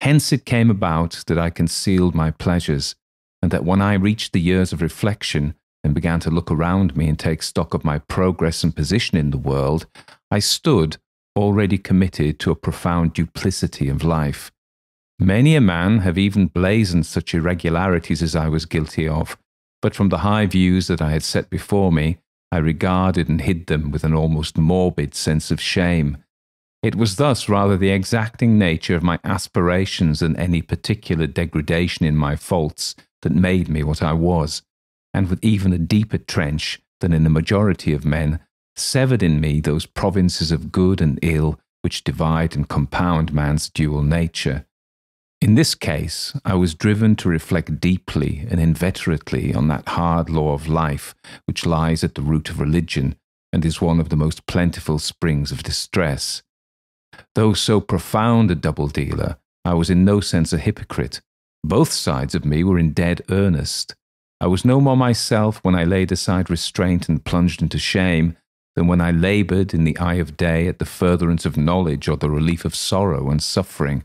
Hence it came about that I concealed my pleasures, and that when I reached the years of reflection and began to look around me and take stock of my progress and position in the world, I stood already committed to a profound duplicity of life. Many a man have even blazoned such irregularities as I was guilty of, but from the high views that I had set before me, I regarded and hid them with an almost morbid sense of shame. It was thus rather the exacting nature of my aspirations than any particular degradation in my faults that made me what I was, and with even a deeper trench than in the majority of men, severed in me those provinces of good and ill which divide and compound man's dual nature. In this case, I was driven to reflect deeply and inveterately on that hard law of life which lies at the root of religion and is one of the most plentiful springs of distress. Though so profound a double-dealer, I was in no sense a hypocrite. Both sides of me were in dead earnest. I was no more myself when I laid aside restraint and plunged into shame than when I laboured in the eye of day at the furtherance of knowledge or the relief of sorrow and suffering.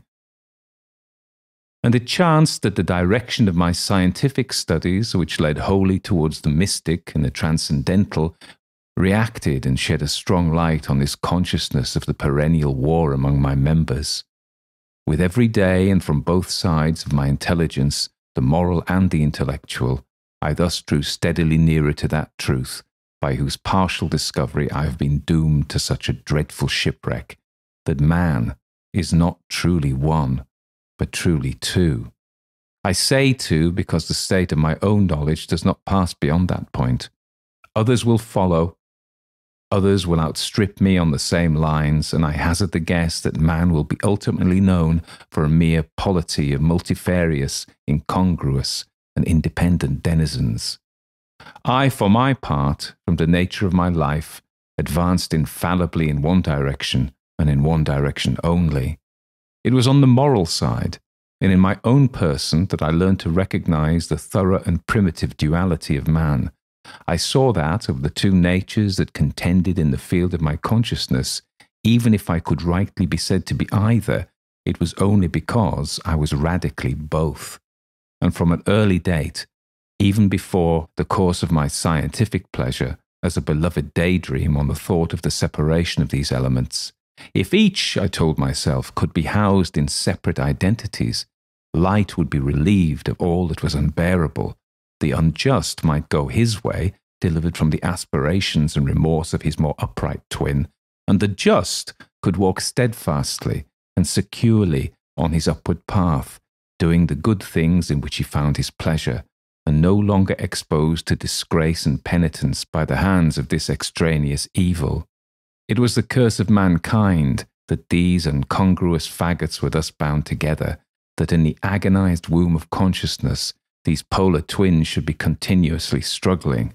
And it chanced that the direction of my scientific studies, which led wholly towards the mystic and the transcendental, reacted and shed a strong light on this consciousness of the perennial war among my members. With every day and from both sides of my intelligence, the moral and the intellectual, I thus drew steadily nearer to that truth, by whose partial discovery I have been doomed to such a dreadful shipwreck, that man is not truly one, but truly two. I say two because the state of my own knowledge does not pass beyond that point. Others will follow, others will outstrip me on the same lines, and I hazard the guess that man will be ultimately known for a mere polity of multifarious, incongruous, and independent denizens. I, for my part, from the nature of my life, advanced infallibly in one direction, and in one direction only. It was on the moral side, and in my own person, that I learned to recognize the thorough and primitive duality of man. I saw that of the two natures that contended in the field of my consciousness, even if I could rightly be said to be either, it was only because I was radically both. And from an early date, even before the course of my scientific pleasure, as a beloved daydream on the thought of the separation of these elements, if each, I told myself, could be housed in separate identities, light would be relieved of all that was unbearable. The unjust might go his way, delivered from the aspirations and remorse of his more upright twin, and the just could walk steadfastly and securely on his upward path, doing the good things in which he found his pleasure, and no longer exposed to disgrace and penitence by the hands of this extraneous evil. It was the curse of mankind that these incongruous faggots were thus bound together, that in the agonized womb of consciousness these polar twins should be continuously struggling.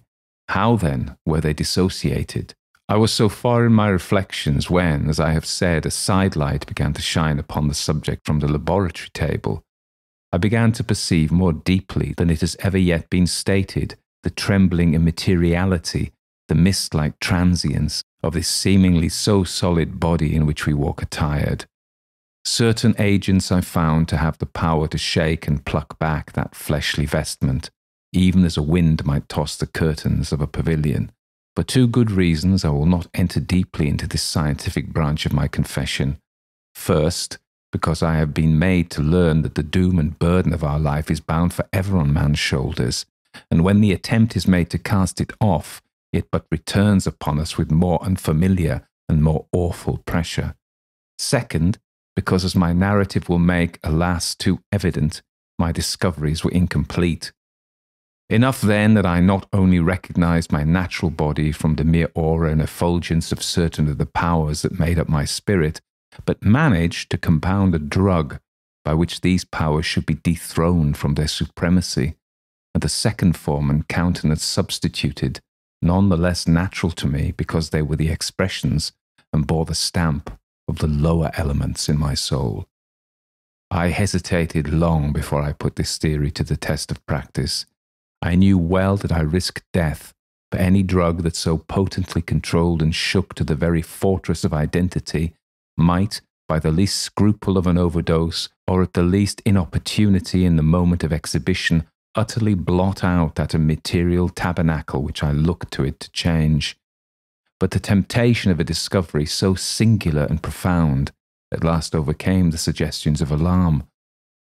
How then were they dissociated? I was so far in my reflections when, as I have said, a sidelight began to shine upon the subject from the laboratory table. I began to perceive more deeply than it has ever yet been stated the trembling immateriality, the mist-like transience of this seemingly so solid body in which we walk attired. Certain agents I found to have the power to shake and pluck back that fleshly vestment, even as a wind might toss the curtains of a pavilion. For two good reasons I will not enter deeply into this scientific branch of my confession. First, because I have been made to learn that the doom and burden of our life is bound forever on man's shoulders, and when the attempt is made to cast it off, it but returns upon us with more unfamiliar and more awful pressure. Second, because as my narrative will make, alas, too evident, my discoveries were incomplete. Enough then that I not only recognized my natural body from the mere aura and effulgence of certain of the powers that made up my spirit, but managed to compound a drug by which these powers should be dethroned from their supremacy, and the second form and countenance substituted, none the less natural to me because they were the expressions and bore the stamp of the lower elements in my soul. I hesitated long before I put this theory to the test of practice. I knew well that I risked death for any drug that so potently controlled and shook to the very fortress of identity might, by the least scruple of an overdose, or at the least inopportunity in the moment of exhibition, utterly blot out that immaterial tabernacle which I looked to it to change. But the temptation of a discovery so singular and profound at last overcame the suggestions of alarm.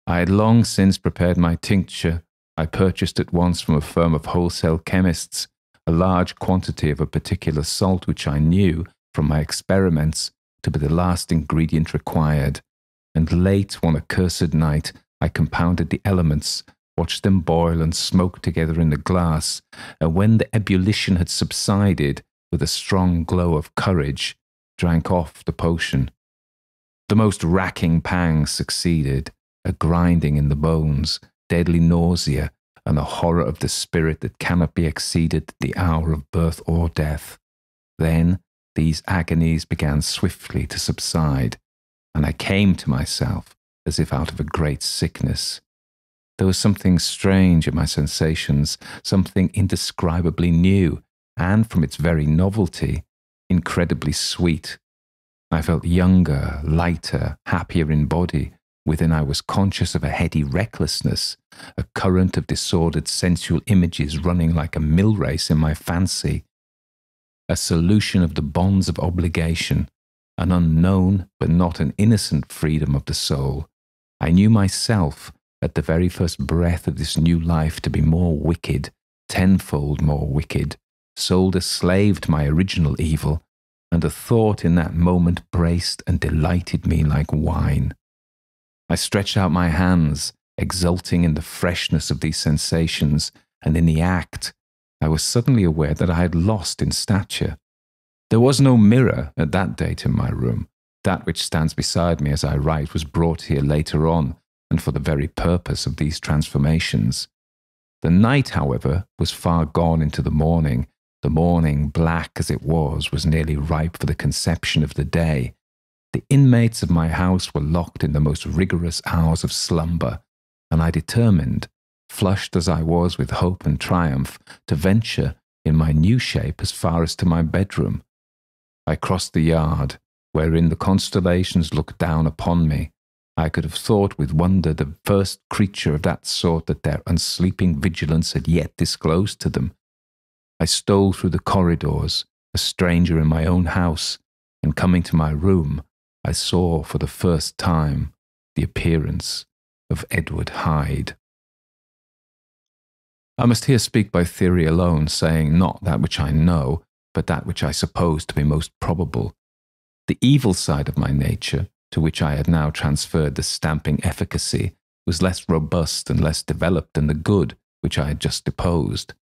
I had long since prepared my tincture. I purchased at once from a firm of wholesale chemists a large quantity of a particular salt which I knew, from my experiments, to be the last ingredient required, and late one accursed night I compounded the elements, watched them boil and smoke together in the glass, and when the ebullition had subsided, with a strong glow of courage, drank off the potion. The most racking pangs succeeded, a grinding in the bones, deadly nausea, and a horror of the spirit that cannot be exceeded at the hour of birth or death. Then these agonies began swiftly to subside, and I came to myself as if out of a great sickness. There was something strange in my sensations, something indescribably new, and from its very novelty, incredibly sweet. I felt younger, lighter, happier in body. Within I was conscious of a heady recklessness, a current of disordered sensual images running like a mill race in my fancy, a solution of the bonds of obligation, an unknown but not an innocent freedom of the soul. I knew myself at the very first breath of this new life to be more wicked, tenfold more wicked, sold a slave to my original evil, and a thought in that moment braced and delighted me like wine. I stretched out my hands, exulting in the freshness of these sensations, and in the act, I was suddenly aware that I had lost in stature. There was no mirror at that date in my room. That which stands beside me as I write was brought here later on, and for the very purpose of these transformations. The night, however, was far gone into the morning. The morning, black as it was nearly ripe for the conception of the day. The inmates of my house were locked in the most rigorous hours of slumber, and I determined, flushed as I was with hope and triumph, to venture in my new shape as far as to my bedroom. I crossed the yard, wherein the constellations looked down upon me. I could have thought with wonder the first creature of that sort that their unsleeping vigilance had yet disclosed to them. I stole through the corridors, a stranger in my own house, and coming to my room, I saw for the first time the appearance of Edward Hyde. I must here speak by theory alone, saying not that which I know, but that which I suppose to be most probable. The evil side of my nature, to which I had now transferred the stamping efficacy, was less robust and less developed than the good which I had just deposed.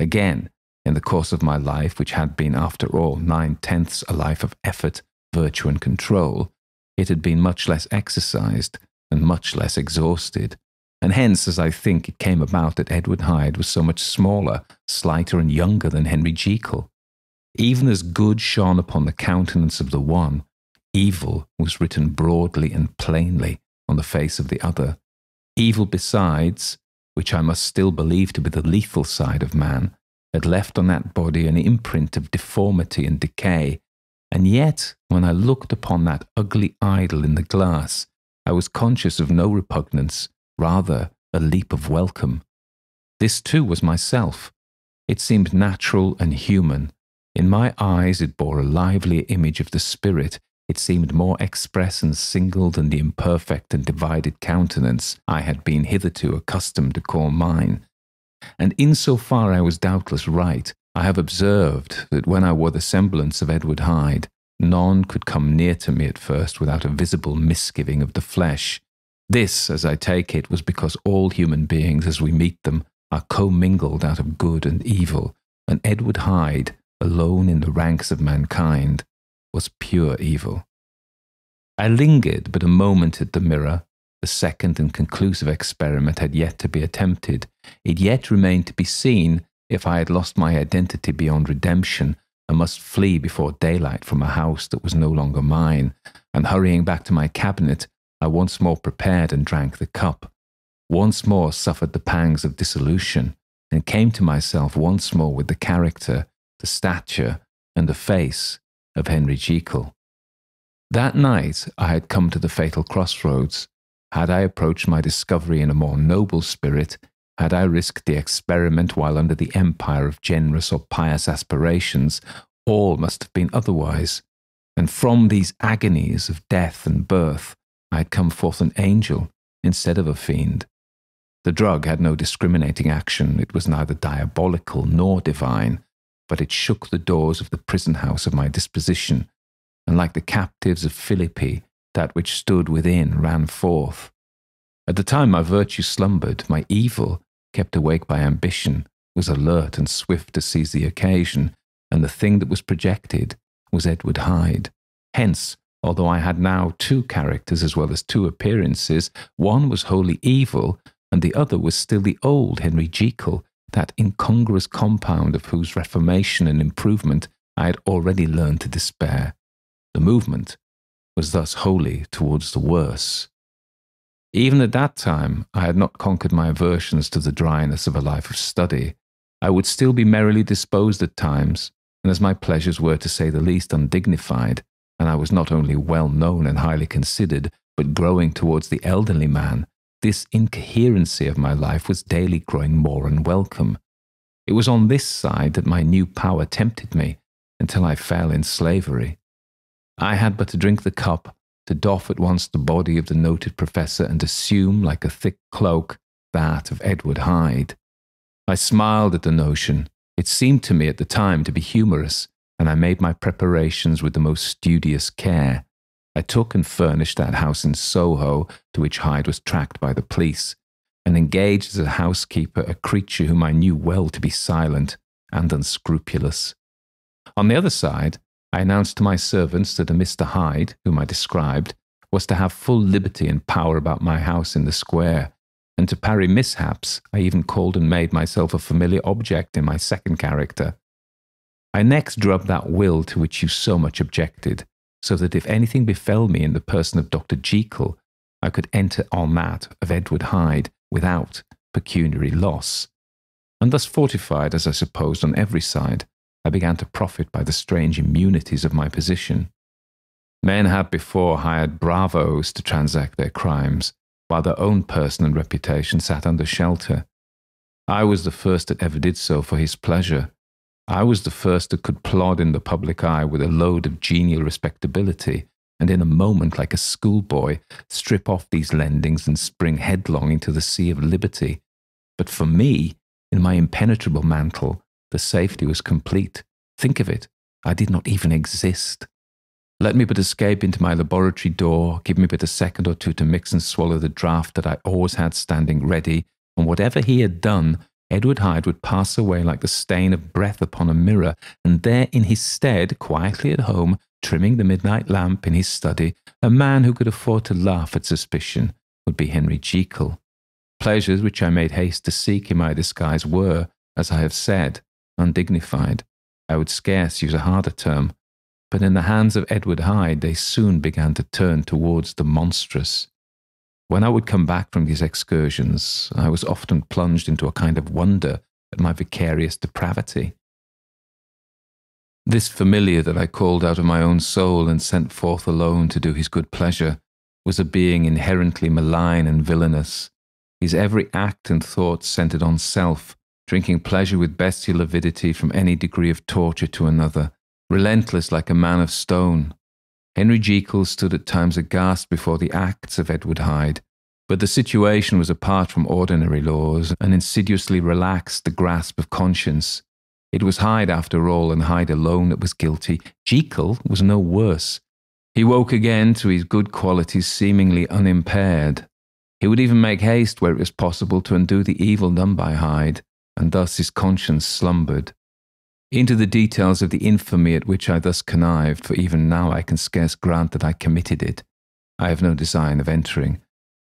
Again, in the course of my life, which had been after all 9/10 a life of effort, virtue and control, it had been much less exercised and much less exhausted, and hence, as I think, it came about that Edward Hyde was so much smaller, slighter and younger than Henry Jekyll. Even as good shone upon the countenance of the one, evil was written broadly and plainly on the face of the other. Evil besides, which I must still believe to be the lethal side of man, had left on that body an imprint of deformity and decay, and yet, when I looked upon that ugly idol in the glass, I was conscious of no repugnance, rather a leap of welcome. This too was myself. It seemed natural and human. In my eyes it bore a livelier image of the spirit. It seemed more express and single than the imperfect and divided countenance I had been hitherto accustomed to call mine. And insofar I was doubtless right. I have observed that when I wore the semblance of Edward Hyde, none could come near to me at first without a visible misgiving of the flesh. This, as I take it, was because all human beings as we meet them are commingled out of good and evil, and Edward Hyde, alone in the ranks of mankind, was pure evil. I lingered but a moment at the mirror. The second and conclusive experiment had yet to be attempted. It yet remained to be seen if I had lost my identity beyond redemption, and must flee before daylight from a house that was no longer mine, and hurrying back to my cabinet, I once more prepared and drank the cup. Once more suffered the pangs of dissolution, and came to myself once more with the character, the stature, and the face of Henry Jekyll. That night I had come to the fatal crossroads. Had I approached my discovery in a more noble spirit, had I risked the experiment while under the empire of generous or pious aspirations, all must have been otherwise, and from these agonies of death and birth I had come forth an angel instead of a fiend. The drug had no discriminating action, it was neither diabolical nor divine, but it shook the doors of the prison-house of my disposition, and like the captives of Philippi, that which stood within ran forth. At the time my virtue slumbered, my evil, kept awake by ambition, was alert and swift to seize the occasion, and the thing that was projected was Edward Hyde. Hence, although I had now two characters as well as two appearances, one was wholly evil, and the other was still the old Henry Jekyll, that incongruous compound of whose reformation and improvement I had already learned to despair. The movement was thus wholly towards the worse. Even at that time, I had not conquered my aversions to the dryness of a life of study. I would still be merrily disposed at times, and as my pleasures were, to say the least, undignified, and I was not only well known and highly considered, but growing towards the elderly man, this incoherency of my life was daily growing more unwelcome. It was on this side that my new power tempted me, until I fell in slavery. I had but to drink the cup, to doff at once the body of the noted professor and assume, like a thick cloak, that of Edward Hyde. I smiled at the notion. It seemed to me at the time to be humorous, and I made my preparations with the most studious care. I took and furnished that house in Soho to which Hyde was tracked by the police, and engaged as a housekeeper a creature whom I knew well to be silent and unscrupulous. On the other side, I announced to my servants that a Mr. Hyde, whom I described, was to have full liberty and power about my house in the square, and to parry mishaps, I even called and made myself a familiar object in my second character. I next drew up that will to which you so much objected, so that if anything befell me in the person of Dr. Jekyll, I could enter on that of Edward Hyde without pecuniary loss. And thus fortified, as I supposed, on every side, I began to profit by the strange immunities of my position. Men had before hired bravos to transact their crimes, while their own person and reputation sat under shelter. I was the first that ever did so for his pleasure. I was the first that could plod in the public eye with a load of genial respectability, and in a moment, like a schoolboy, strip off these lendings and spring headlong into the sea of liberty. But for me, in my impenetrable mantle, the safety was complete. Think of it, I did not even exist. Let me but escape into my laboratory door, give me but a second or two to mix and swallow the draught that I always had standing ready, and whatever he had done, Edward Hyde would pass away like the stain of breath upon a mirror, and there in his stead, quietly at home, trimming the midnight lamp in his study, a man who could afford to laugh at suspicion would be Henry Jekyll. Pleasures which I made haste to seek in my disguise were, as I have said, undignified. I would scarce use a harder term, but in the hands of Edward Hyde they soon began to turn towards the monstrous. When I would come back from these excursions, I was often plunged into a kind of wonder at my vicarious depravity. This familiar that I called out of my own soul and sent forth alone to do his good pleasure was a being inherently malign and villainous. His every act and thought centered on self, drinking pleasure with bestial avidity from any degree of torture to another, relentless like a man of stone. Henry Jekyll stood at times aghast before the acts of Edward Hyde, but the situation was apart from ordinary laws and insidiously relaxed the grasp of conscience. It was Hyde, after all, and Hyde alone that was guilty. Jekyll was no worse. He woke again to his good qualities seemingly unimpaired. He would even make haste where it was possible to undo the evil done by Hyde, and thus his conscience slumbered. Into the details of the infamy at which I thus connived, for even now I can scarce grant that I committed it, I have no design of entering.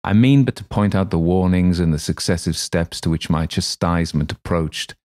I mean but to point out the warnings and the successive steps to which my chastisement approached.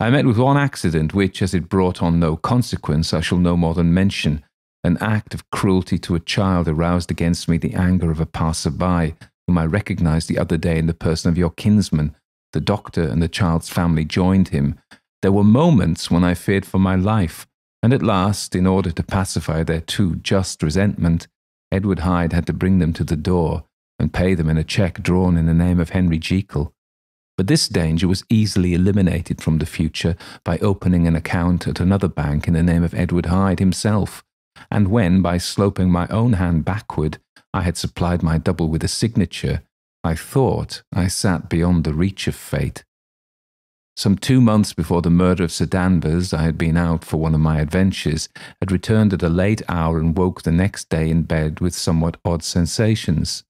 I met with one accident which, as it brought on no consequence, I shall no more than mention. An act of cruelty to a child aroused against me the anger of a passer-by, whom I recognized the other day in the person of your kinsman, The doctor and the child's family joined him. There were moments when I feared for my life, and at last, in order to pacify their too just resentment, Edward Hyde had to bring them to the door and pay them in a cheque drawn in the name of Henry Jekyll. But this danger was easily eliminated from the future by opening an account at another bank in the name of Edward Hyde himself, and when, by sloping my own hand backward, I had supplied my double with a signature, I thought I sat beyond the reach of fate. Some 2 months before the murder of Sir Danvers, I had been out for one of my adventures, had returned at a late hour and woke the next day in bed with somewhat odd sensations.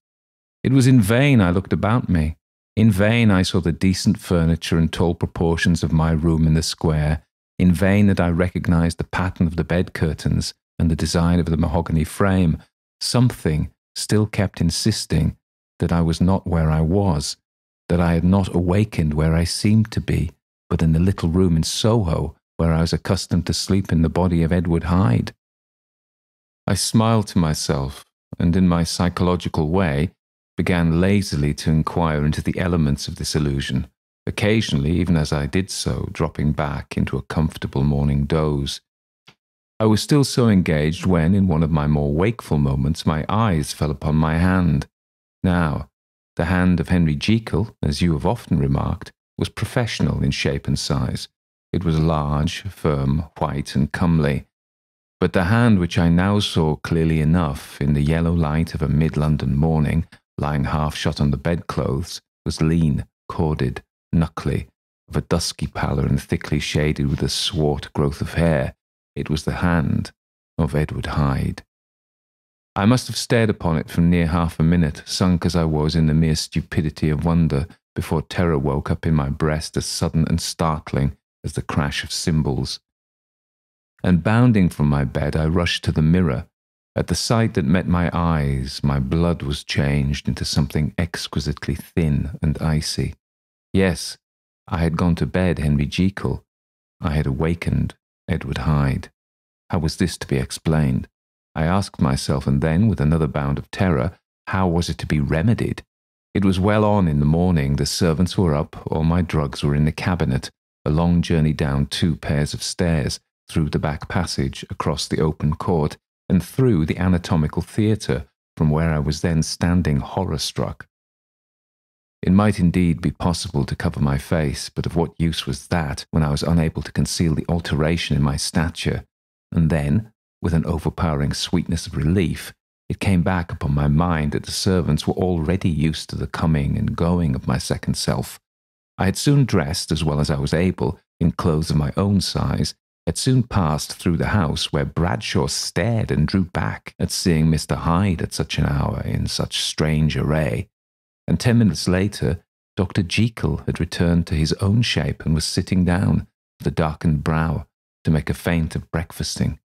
It was in vain I looked about me. In vain I saw the decent furniture and tall proportions of my room in the square. In vain that I recognized the pattern of the bed curtains and the design of the mahogany frame. Something still kept insisting that I was not where I was, that I had not awakened where I seemed to be, but in the little room in Soho where I was accustomed to sleep in the body of Edward Hyde. I smiled to myself, and in my psychological way, began lazily to inquire into the elements of this illusion, occasionally, even as I did so, dropping back into a comfortable morning doze. I was still so engaged when, in one of my more wakeful moments, my eyes fell upon my hand. Now, the hand of Henry Jekyll, as you have often remarked, was professional in shape and size. It was large, firm, white, and comely. But the hand which I now saw clearly enough in the yellow light of a mid-London morning, lying half shut on the bedclothes, was lean, corded, knuckly, of a dusky pallor and thickly shaded with a swart growth of hair. It was the hand of Edward Hyde. I must have stared upon it for near half a minute, sunk as I was in the mere stupidity of wonder, before terror woke up in my breast as sudden and startling as the crash of cymbals. And bounding from my bed, I rushed to the mirror. At the sight that met my eyes, my blood was changed into something exquisitely thin and icy. Yes, I had gone to bed Henry Jekyll. I had awakened Edward Hyde. How was this to be explained? I asked myself, and then, with another bound of terror, how was it to be remedied? It was well on in the morning, the servants were up, all my drugs were in the cabinet, a long journey down 2 pairs of stairs, through the back passage, across the open court, and through the anatomical theatre, from where I was then standing horror-struck. It might indeed be possible to cover my face, but of what use was that when I was unable to conceal the alteration in my stature? And then, with an overpowering sweetness of relief, it came back upon my mind that the servants were already used to the coming and going of my second self. I had soon dressed, as well as I was able, in clothes of my own size, had soon passed through the house where Bradshaw stared and drew back at seeing Mr. Hyde at such an hour in such strange array, and 10 minutes later Dr. Jekyll had returned to his own shape and was sitting down, with a darkened brow, to make a feint of breakfasting.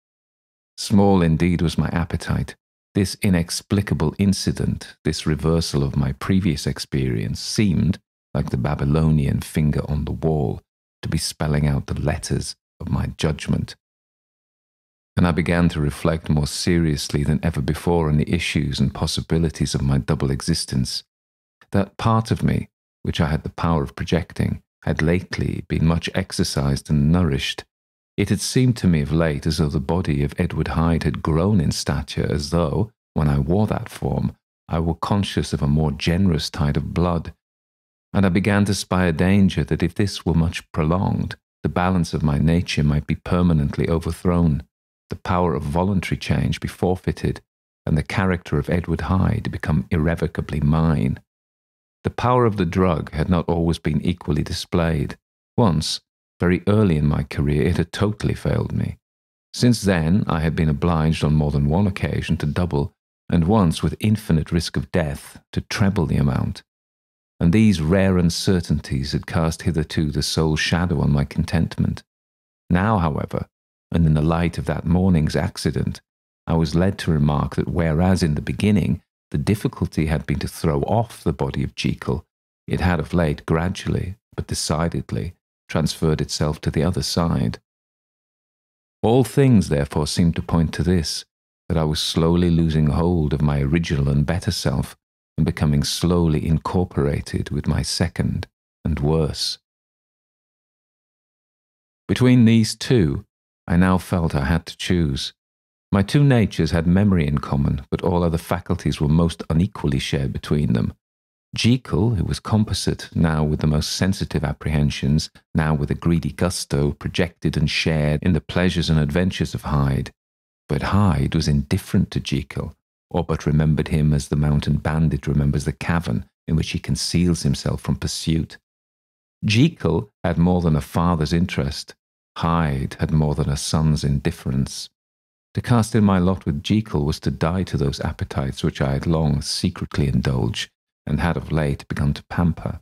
Small indeed was my appetite. This inexplicable incident, this reversal of my previous experience, seemed, like the Babylonian finger on the wall, to be spelling out the letters of my judgment. And I began to reflect more seriously than ever before on the issues and possibilities of my double existence. That part of me, which I had the power of projecting, had lately been much exercised and nourished. It had seemed to me of late as though the body of Edward Hyde had grown in stature, as though, when I wore that form, I were conscious of a more generous tide of blood. And I began to spy a danger that if this were much prolonged, the balance of my nature might be permanently overthrown, the power of voluntary change be forfeited, and the character of Edward Hyde become irrevocably mine. The power of the drug had not always been equally displayed. Once, very early in my career, it had totally failed me. Since then, I had been obliged on more than one occasion to double, and once, with infinite risk of death, to treble the amount. And these rare uncertainties had cast hitherto the sole shadow on my contentment. Now, however, and in the light of that morning's accident, I was led to remark that whereas in the beginning the difficulty had been to throw off the body of Jekyll, it had of late gradually, but decidedly, transferred itself to the other side. All things, therefore, seemed to point to this, that I was slowly losing hold of my original and better self, and becoming slowly incorporated with my second and worse. Between these two, I now felt I had to choose. My two natures had memory in common, but all other faculties were most unequally shared between them. Jekyll, who was composite, now with the most sensitive apprehensions, now with a greedy gusto, projected and shared in the pleasures and adventures of Hyde. But Hyde was indifferent to Jekyll, or but remembered him as the mountain bandit remembers the cavern in which he conceals himself from pursuit. Jekyll had more than a father's interest. Hyde had more than a son's indifference. To cast in my lot with Jekyll was to die to those appetites which I had long secretly indulged, and had of late begun to pamper.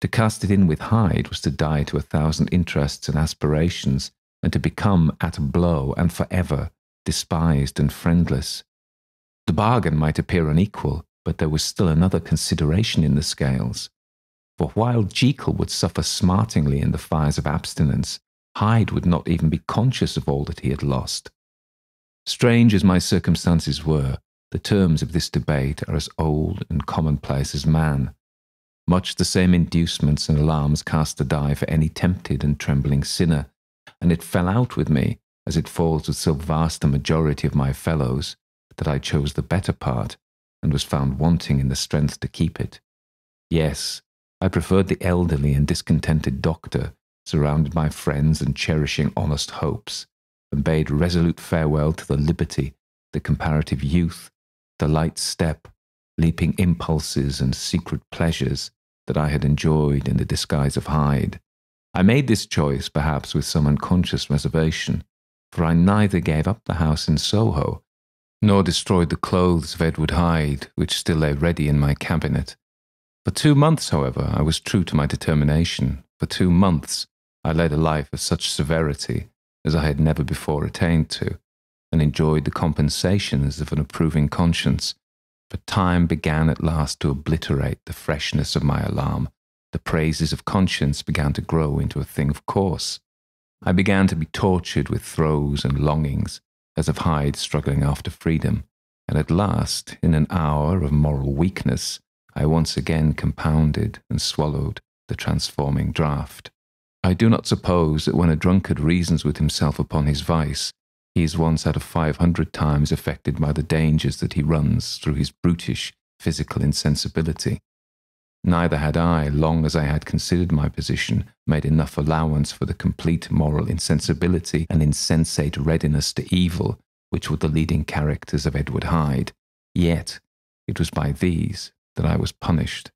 To cast it in with Hyde was to die to 1,000 interests and aspirations, and to become, at a blow and for ever, despised and friendless. The bargain might appear unequal, but there was still another consideration in the scales. For while Jekyll would suffer smartingly in the fires of abstinence, Hyde would not even be conscious of all that he had lost. Strange as my circumstances were, the terms of this debate are as old and commonplace as man. Much the same inducements and alarms cast the die for any tempted and trembling sinner, and it fell out with me, as it falls with so vast a majority of my fellows, that I chose the better part, and was found wanting in the strength to keep it. Yes, I preferred the elderly and discontented doctor, surrounded by friends and cherishing honest hopes, and bade resolute farewell to the liberty, the comparative youth, the light step, leaping impulses and secret pleasures that I had enjoyed in the disguise of Hyde. I made this choice, perhaps, with some unconscious reservation, for I neither gave up the house in Soho, nor destroyed the clothes of Edward Hyde, which still lay ready in my cabinet. For 2 months, however, I was true to my determination. For 2 months, I led a life of such severity as I had never before attained to, and enjoyed the compensations of an approving conscience, but time began at last to obliterate the freshness of my alarm. The praises of conscience began to grow into a thing of course. I began to be tortured with throes and longings, as of Hyde struggling after freedom, and at last, in an hour of moral weakness, I once again compounded and swallowed the transforming draught. I do not suppose that when a drunkard reasons with himself upon his vice, he is once out of 500 times affected by the dangers that he runs through his brutish physical insensibility. Neither had I, long as I had considered my position, made enough allowance for the complete moral insensibility and insensate readiness to evil which were the leading characters of Edward Hyde. Yet it was by these that I was punished.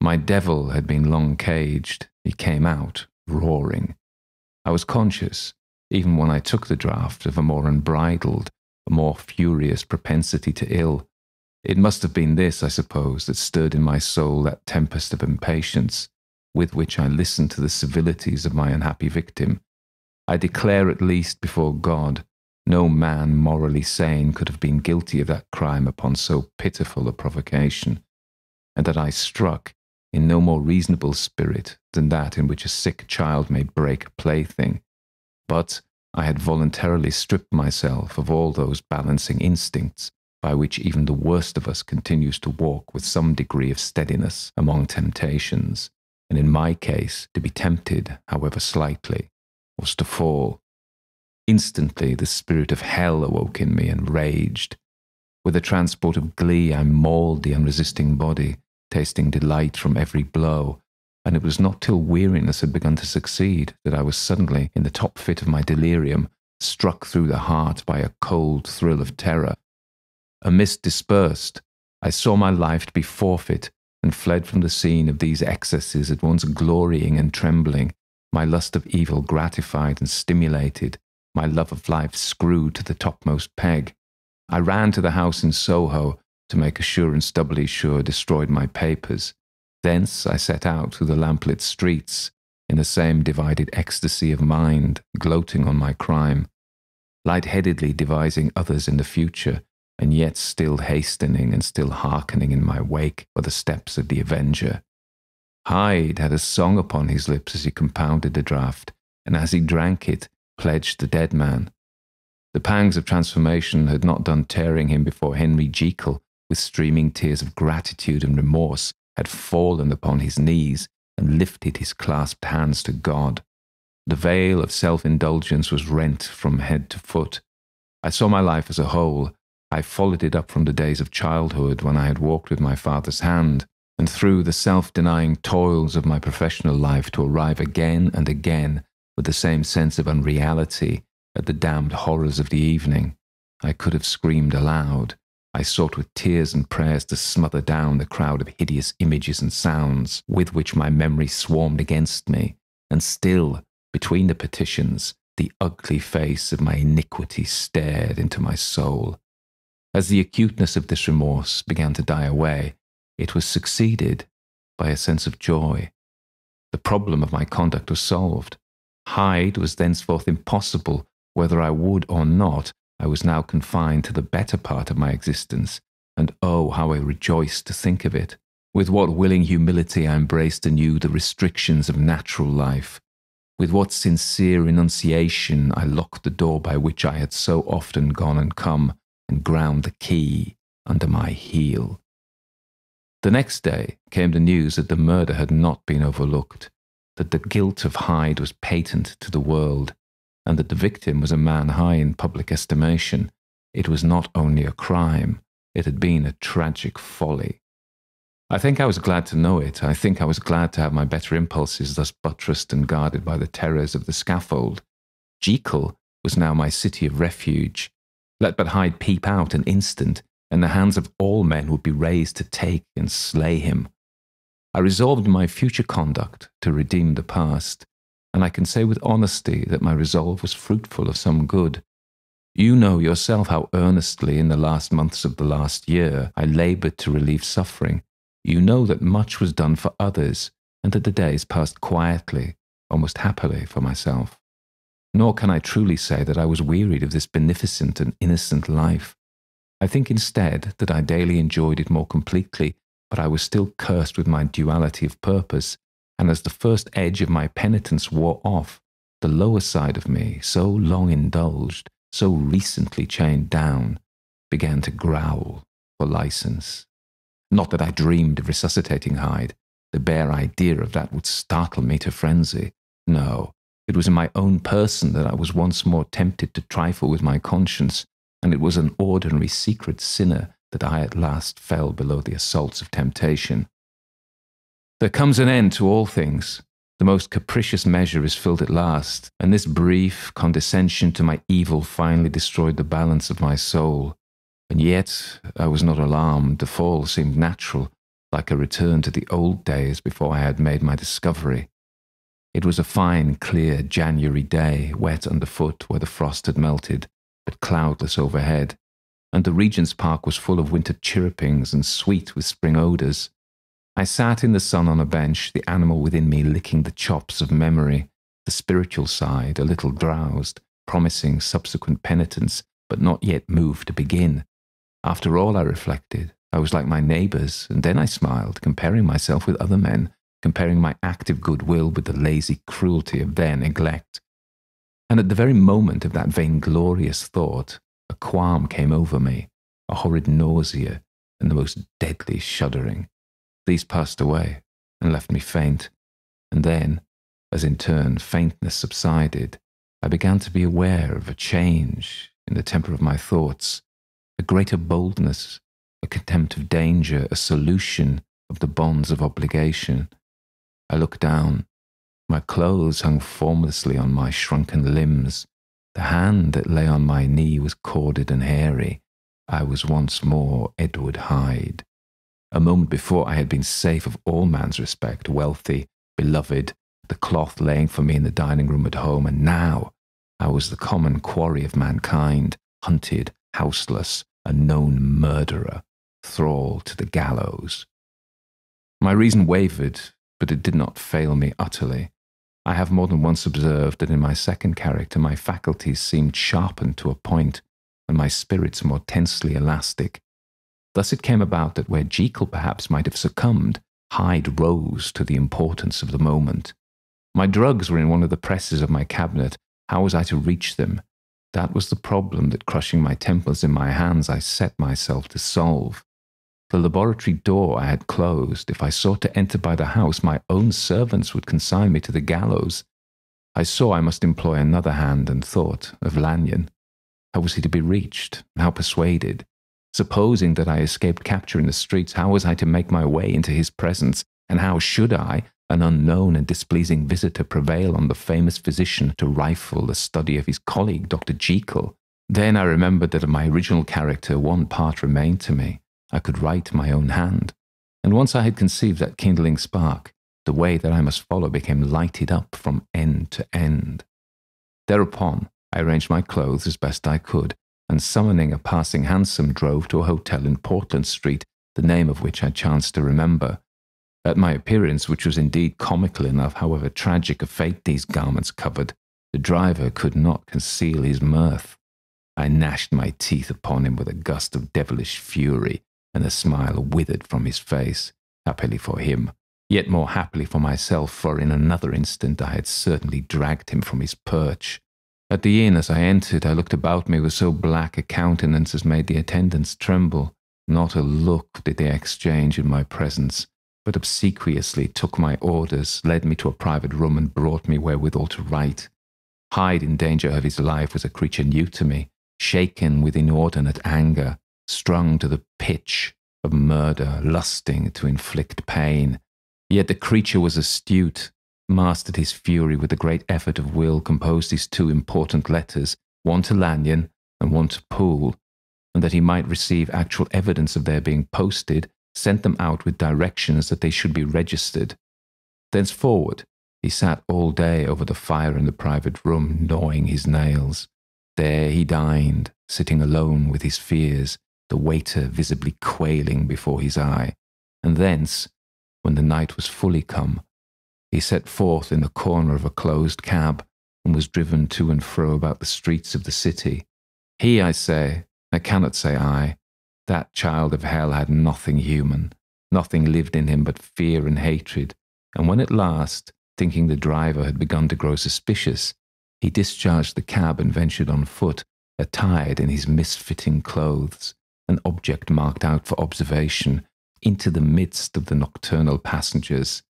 My devil had been long caged. He came out, roaring. I was conscious, even when I took the draught, of a more unbridled, a more furious propensity to ill. It must have been this, I suppose, that stirred in my soul that tempest of impatience with which I listened to the civilities of my unhappy victim. I declare, at least before God, no man morally sane could have been guilty of that crime upon so pitiful a provocation, and that I struck in no more reasonable spirit than that in which a sick child may break a plaything. But I had voluntarily stripped myself of all those balancing instincts by which even the worst of us continues to walk with some degree of steadiness among temptations, and in my case, to be tempted, however slightly, was to fall. Instantly the spirit of hell awoke in me and raged. With a transport of glee I mauled the unresisting body, tasting delight from every blow, and it was not till weariness had begun to succeed that I was suddenly, in the top fit of my delirium, struck through the heart by a cold thrill of terror. A mist dispersed, I saw my life to be forfeit, and fled from the scene of these excesses, at once glorying and trembling, my lust of evil gratified and stimulated, my love of life screwed to the topmost peg. I ran to the house in Soho, to make assurance doubly sure, destroyed my papers. Thence I set out through the lamplit streets, in the same divided ecstasy of mind, gloating on my crime, light-headedly devising others in the future, and yet still hastening and still hearkening in my wake for the steps of the avenger. Hyde had a song upon his lips as he compounded the draught, and as he drank it, pledged the dead man. The pangs of transformation had not done tearing him before Henry Jekyll, with streaming tears of gratitude and remorse, had fallen upon his knees and lifted his clasped hands to God. The veil of self-indulgence was rent from head to foot. I saw my life as a whole. I followed it up from the days of childhood when I had walked with my father's hand, and through the self-denying toils of my professional life to arrive again and again with the same sense of unreality at the damned horrors of the evening. I could have screamed aloud. I sought with tears and prayers to smother down the crowd of hideous images and sounds with which my memory swarmed against me, and still, between the petitions, the ugly face of my iniquity stared into my soul. As the acuteness of this remorse began to die away, it was succeeded by a sense of joy. The problem of my conduct was solved. Hyde was thenceforth impossible, whether I would or not. I was now confined to the better part of my existence, and oh, how I rejoiced to think of it. With what willing humility I embraced anew the restrictions of natural life. With what sincere renunciation I locked the door by which I had so often gone and come, and ground the key under my heel. The next day came the news that the murder had not been overlooked, that the guilt of Hyde was patent to the world, and that the victim was a man high in public estimation. It was not only a crime, it had been a tragic folly. I think I was glad to know it. I think I was glad to have my better impulses thus buttressed and guarded by the terrors of the scaffold. Jekyll was now my city of refuge. Let but Hyde peep out an instant, and the hands of all men would be raised to take and slay him. I resolved my future conduct to redeem the past, and I can say with honesty that my resolve was fruitful of some good. You know yourself how earnestly in the last months of the last year I laboured to relieve suffering. You know that much was done for others, and that the days passed quietly, almost happily, for myself. Nor can I truly say that I was wearied of this beneficent and innocent life. I think instead that I daily enjoyed it more completely, but I was still cursed with my duality of purpose, and as the first edge of my penitence wore off, the lower side of me, so long indulged, so recently chained down, began to growl for license. Not that I dreamed of resuscitating Hyde. The bare idea of that would startle me to frenzy. No, it was in my own person that I was once more tempted to trifle with my conscience, and it was an ordinary secret sinner that I at last fell below the assaults of temptation. There comes an end to all things. The most capricious measure is filled at last, and this brief condescension to my evil finally destroyed the balance of my soul. And yet I was not alarmed. The fall seemed natural, like a return to the old days before I had made my discovery. It was a fine, clear January day, wet underfoot where the frost had melted, but cloudless overhead, and the Regent's Park was full of winter chirrupings and sweet with spring odours. I sat in the sun on a bench, the animal within me licking the chops of memory, the spiritual side a little drowsed, promising subsequent penitence, but not yet moved to begin. After all, I reflected, I was like my neighbours, and then I smiled, comparing myself with other men, comparing my active goodwill with the lazy cruelty of their neglect. And at the very moment of that vainglorious thought, a qualm came over me, a horrid nausea, and the most deadly shuddering. These passed away and left me faint, and then, as in turn faintness subsided, I began to be aware of a change in the temper of my thoughts, a greater boldness, a contempt of danger, a solution of the bonds of obligation. I looked down. My clothes hung formlessly on my shrunken limbs. The hand that lay on my knee was corded and hairy. I was once more Edward Hyde. A moment before I had been safe of all man's respect, wealthy, beloved, the cloth laying for me in the dining room at home, and now I was the common quarry of mankind, hunted, houseless, a known murderer, thrall to the gallows. My reason wavered, but it did not fail me utterly. I have more than once observed that in my second character my faculties seemed sharpened to a point, and my spirits more tensely elastic. Thus it came about that where Jekyll perhaps might have succumbed, Hyde rose to the importance of the moment. My drugs were in one of the presses of my cabinet. How was I to reach them? That was the problem that, crushing my temples in my hands, I set myself to solve. The laboratory door I had closed. If I sought to enter by the house, my own servants would consign me to the gallows. I saw I must employ another hand, and thought of Lanyon. How was he to be reached? How persuaded? Supposing that I escaped capture in the streets, how was I to make my way into his presence? And how should I, an unknown and displeasing visitor, prevail on the famous physician to rifle the study of his colleague, Dr. Jekyll? Then I remembered that of my original character one part remained to me. I could write my own hand. And once I had conceived that kindling spark, the way that I must follow became lighted up from end to end. Thereupon, I arranged my clothes as best I could, and summoning a passing hansom, drove to a hotel in Portland Street, the name of which I chanced to remember. At my appearance, which was indeed comical enough, however tragic a fate these garments covered, the driver could not conceal his mirth. I gnashed my teeth upon him with a gust of devilish fury, and the smile withered from his face, happily for him. Yet more happily for myself, for in another instant I had certainly dragged him from his perch. At the inn, as I entered, I looked about me with so black a countenance as made the attendants tremble. Not a look did they exchange in my presence, but obsequiously took my orders, led me to a private room, and brought me wherewithal to write. Hyde, in danger of his life, was a creature new to me, shaken with inordinate anger, strung to the pitch of murder, lusting to inflict pain. Yet the creature was astute, mastered his fury with a great effort of will, composed his two important letters, one to Lanyon and one to Poole, and that he might receive actual evidence of their being posted, sent them out with directions that they should be registered. Thenceforward, he sat all day over the fire in the private room, gnawing his nails. There he dined, sitting alone with his fears, the waiter visibly quailing before his eye, and thence, when the night was fully come, he set forth in the corner of a closed cab, and was driven to and fro about the streets of the city. He, I say, I cannot say I, that child of hell had nothing human, nothing lived in him but fear and hatred, and when at last, thinking the driver had begun to grow suspicious, he discharged the cab and ventured on foot, attired in his misfitting clothes, an object marked out for observation, into the midst of the nocturnal passengers.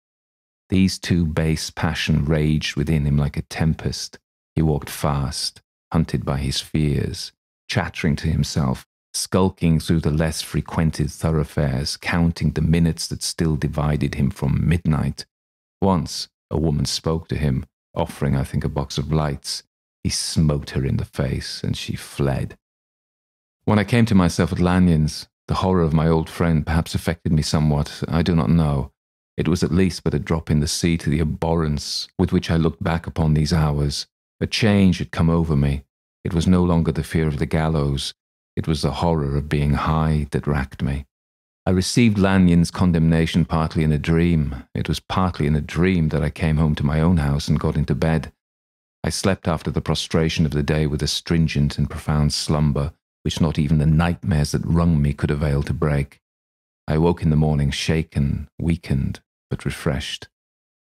These two base passion raged within him like a tempest. He walked fast, hunted by his fears, chattering to himself, skulking through the less frequented thoroughfares, counting the minutes that still divided him from midnight. Once a woman spoke to him, offering, I think, a box of lights. He smote her in the face, and she fled. When I came to myself at Lanyon's, the horror of my old friend perhaps affected me somewhat, I do not know. It was at least but a drop in the sea to the abhorrence with which I looked back upon these hours. A change had come over me. It was no longer the fear of the gallows. It was the horror of being high that racked me. I received Lanyon's condemnation partly in a dream. It was partly in a dream that I came home to my own house and got into bed. I slept after the prostration of the day with a stringent and profound slumber, which not even the nightmares that wrung me could avail to break. I woke in the morning shaken, weakened, but refreshed.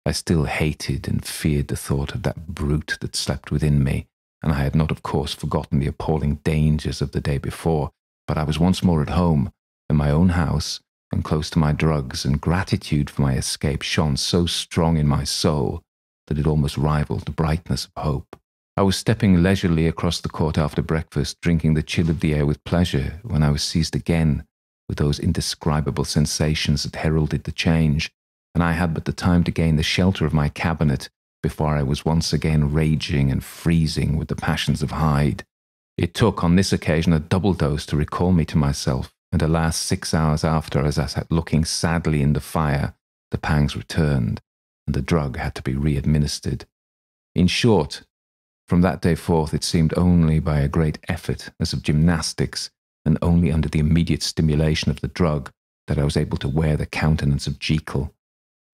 I still hated and feared the thought of that brute that slept within me, and I had not, of course, forgotten the appalling dangers of the day before, but I was once more at home, in my own house, and close to my drugs, and gratitude for my escape shone so strong in my soul that it almost rivaled the brightness of hope. I was stepping leisurely across the court after breakfast, drinking the chill of the air with pleasure, when I was seized again with those indescribable sensations that heralded the change, and I had but the time to gain the shelter of my cabinet before I was once again raging and freezing with the passions of Hyde. It took, on this occasion, a double dose to recall me to myself, and alas, 6 hours after, as I sat looking sadly in the fire, the pangs returned, and the drug had to be re-administered. In short, from that day forth, it seemed only by a great effort, as of gymnastics, and only under the immediate stimulation of the drug, that I was able to wear the countenance of Jekyll.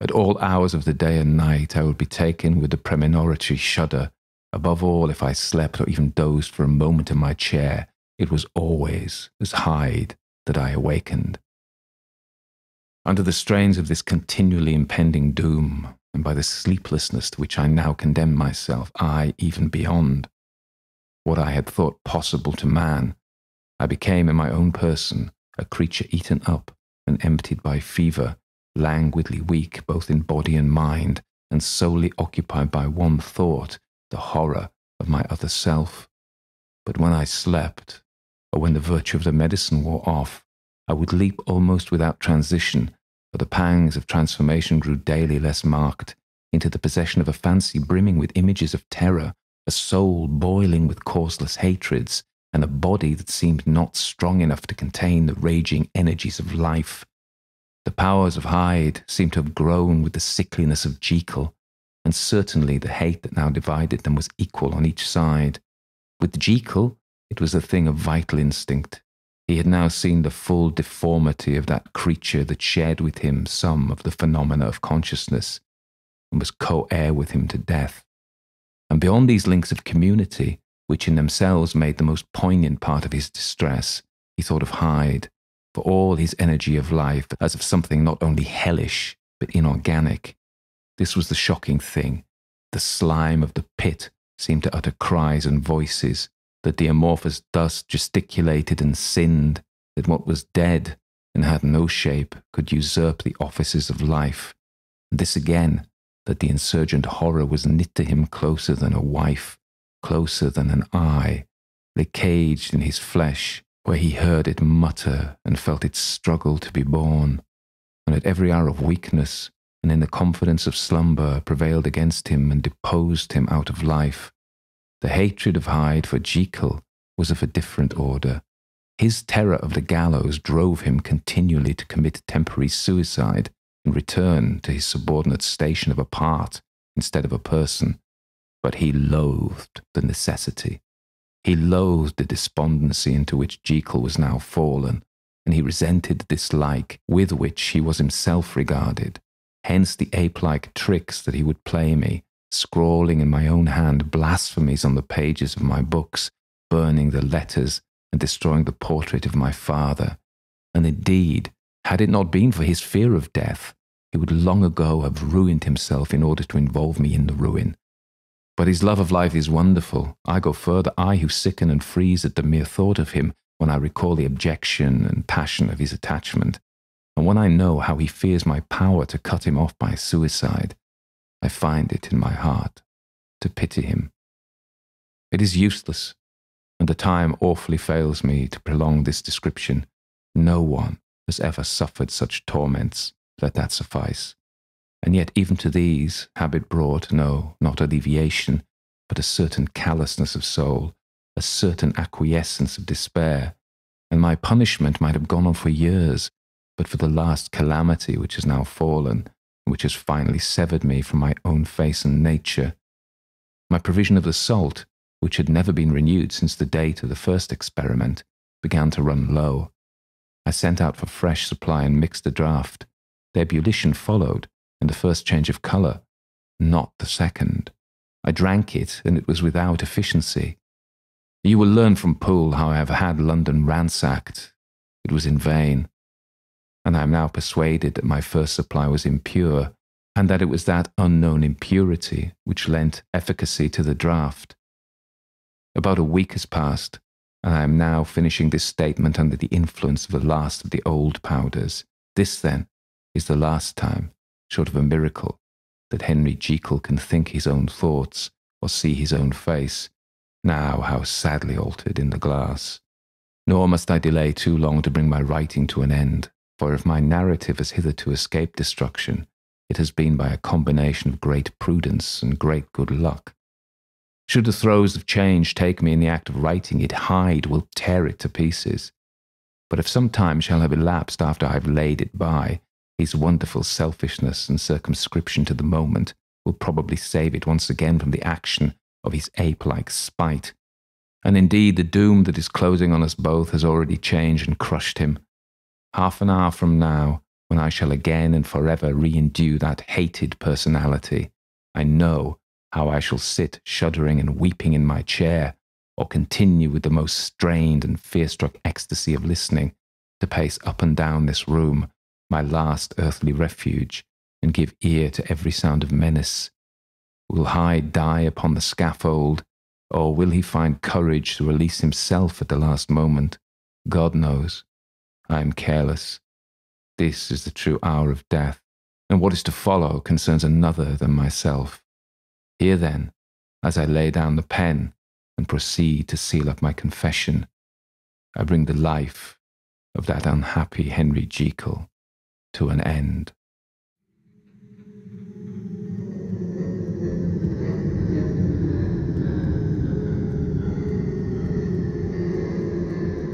At all hours of the day and night, I would be taken with a premonitory shudder. Above all, if I slept or even dozed for a moment in my chair, it was always as Hyde that I awakened. Under the strains of this continually impending doom, and by the sleeplessness to which I now condemned myself, I, even beyond what I had thought possible to man, I became in my own person a creature eaten up, and emptied by fever, languidly weak both in body and mind, and solely occupied by one thought, the horror of my other self. But when I slept, or when the virtue of the medicine wore off, I would leap almost without transition, for the pangs of transformation grew daily less marked, into the possession of a fancy brimming with images of terror, a soul boiling with causeless hatreds, and a body that seemed not strong enough to contain the raging energies of life. The powers of Hyde seemed to have grown with the sickliness of Jekyll, and certainly the hate that now divided them was equal on each side. With Jekyll, it was a thing of vital instinct. He had now seen the full deformity of that creature that shared with him some of the phenomena of consciousness, and was co-heir with him to death. And beyond these links of community, which in themselves made the most poignant part of his distress, he thought of Hyde, for all his energy of life, as of something not only hellish, but inorganic. This was the shocking thing. The slime of the pit seemed to utter cries and voices, that the amorphous dust gesticulated and sinned, that what was dead and had no shape could usurp the offices of life. And this again, that the insurgent horror was knit to him closer than a wife, closer than an eye, lay caged in his flesh, where he heard it mutter and felt it struggle to be born, and at every hour of weakness and in the confidence of slumber prevailed against him and deposed him out of life. The hatred of Hyde for Jekyll was of a different order. His terror of the gallows drove him continually to commit temporary suicide and return to his subordinate station of a part instead of a person, but he loathed the necessity. He loathed the despondency into which Jekyll was now fallen, and he resented the dislike with which he was himself regarded. Hence the ape-like tricks that he would play me, scrawling in my own hand blasphemies on the pages of my books, burning the letters and destroying the portrait of my father. And indeed, had it not been for his fear of death, he would long ago have ruined himself in order to involve me in the ruin. But his love of life is wonderful. I go further, I who sicken and freeze at the mere thought of him when I recall the abjection and passion of his attachment, and when I know how he fears my power to cut him off by suicide, I find it in my heart to pity him. It is useless, and the time awfully fails me to prolong this description. No one has ever suffered such torments, let that suffice. And yet even to these, habit brought, no, not alleviation, but a certain callousness of soul, a certain acquiescence of despair, and my punishment might have gone on for years, but for the last calamity which has now fallen, which has finally severed me from my own face and nature. My provision of the salt, which had never been renewed since the date of the first experiment, began to run low. I sent out for fresh supply and mixed a draught. The ebullition followed, and the first change of colour, not the second. I drank it, and it was without efficiency. You will learn from Poole how I have had London ransacked. It was in vain, and I am now persuaded that my first supply was impure, and that it was that unknown impurity which lent efficacy to the draught. About a week has passed, and I am now finishing this statement under the influence of the last of the old powders. This, then, is the last time, short of a miracle, that Henry Jekyll can think his own thoughts or see his own face, now how sadly altered in the glass. Nor must I delay too long to bring my writing to an end, for if my narrative has hitherto escaped destruction, it has been by a combination of great prudence and great good luck. Should the throes of change take me in the act of writing it, Hyde will tear it to pieces. But if some time shall have elapsed after I have laid it by, his wonderful selfishness and circumscription to the moment will probably save it once again from the action of his ape-like spite. And indeed, the doom that is closing on us both has already changed and crushed him. Half an hour from now, when I shall again and forever re-endue that hated personality, I know how I shall sit shuddering and weeping in my chair, or continue with the most strained and fear-struck ecstasy of listening, to pace up and down this room, my last earthly refuge, and give ear to every sound of menace. Will Hyde die upon the scaffold, or will he find courage to release himself at the last moment? God knows. I am careless. This is the true hour of death, and what is to follow concerns another than myself. Here then, as I lay down the pen and proceed to seal up my confession, I bring the life of that unhappy Henry Jekyll to an end.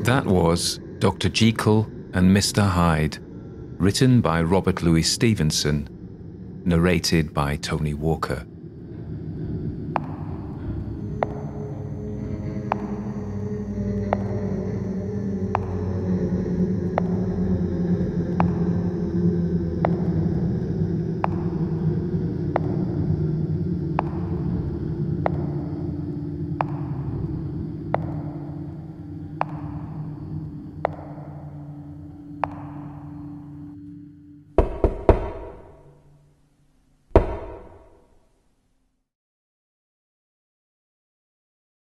That was Dr. Jekyll and Mr. Hyde, written by Robert Louis Stevenson, narrated by Tony Walker.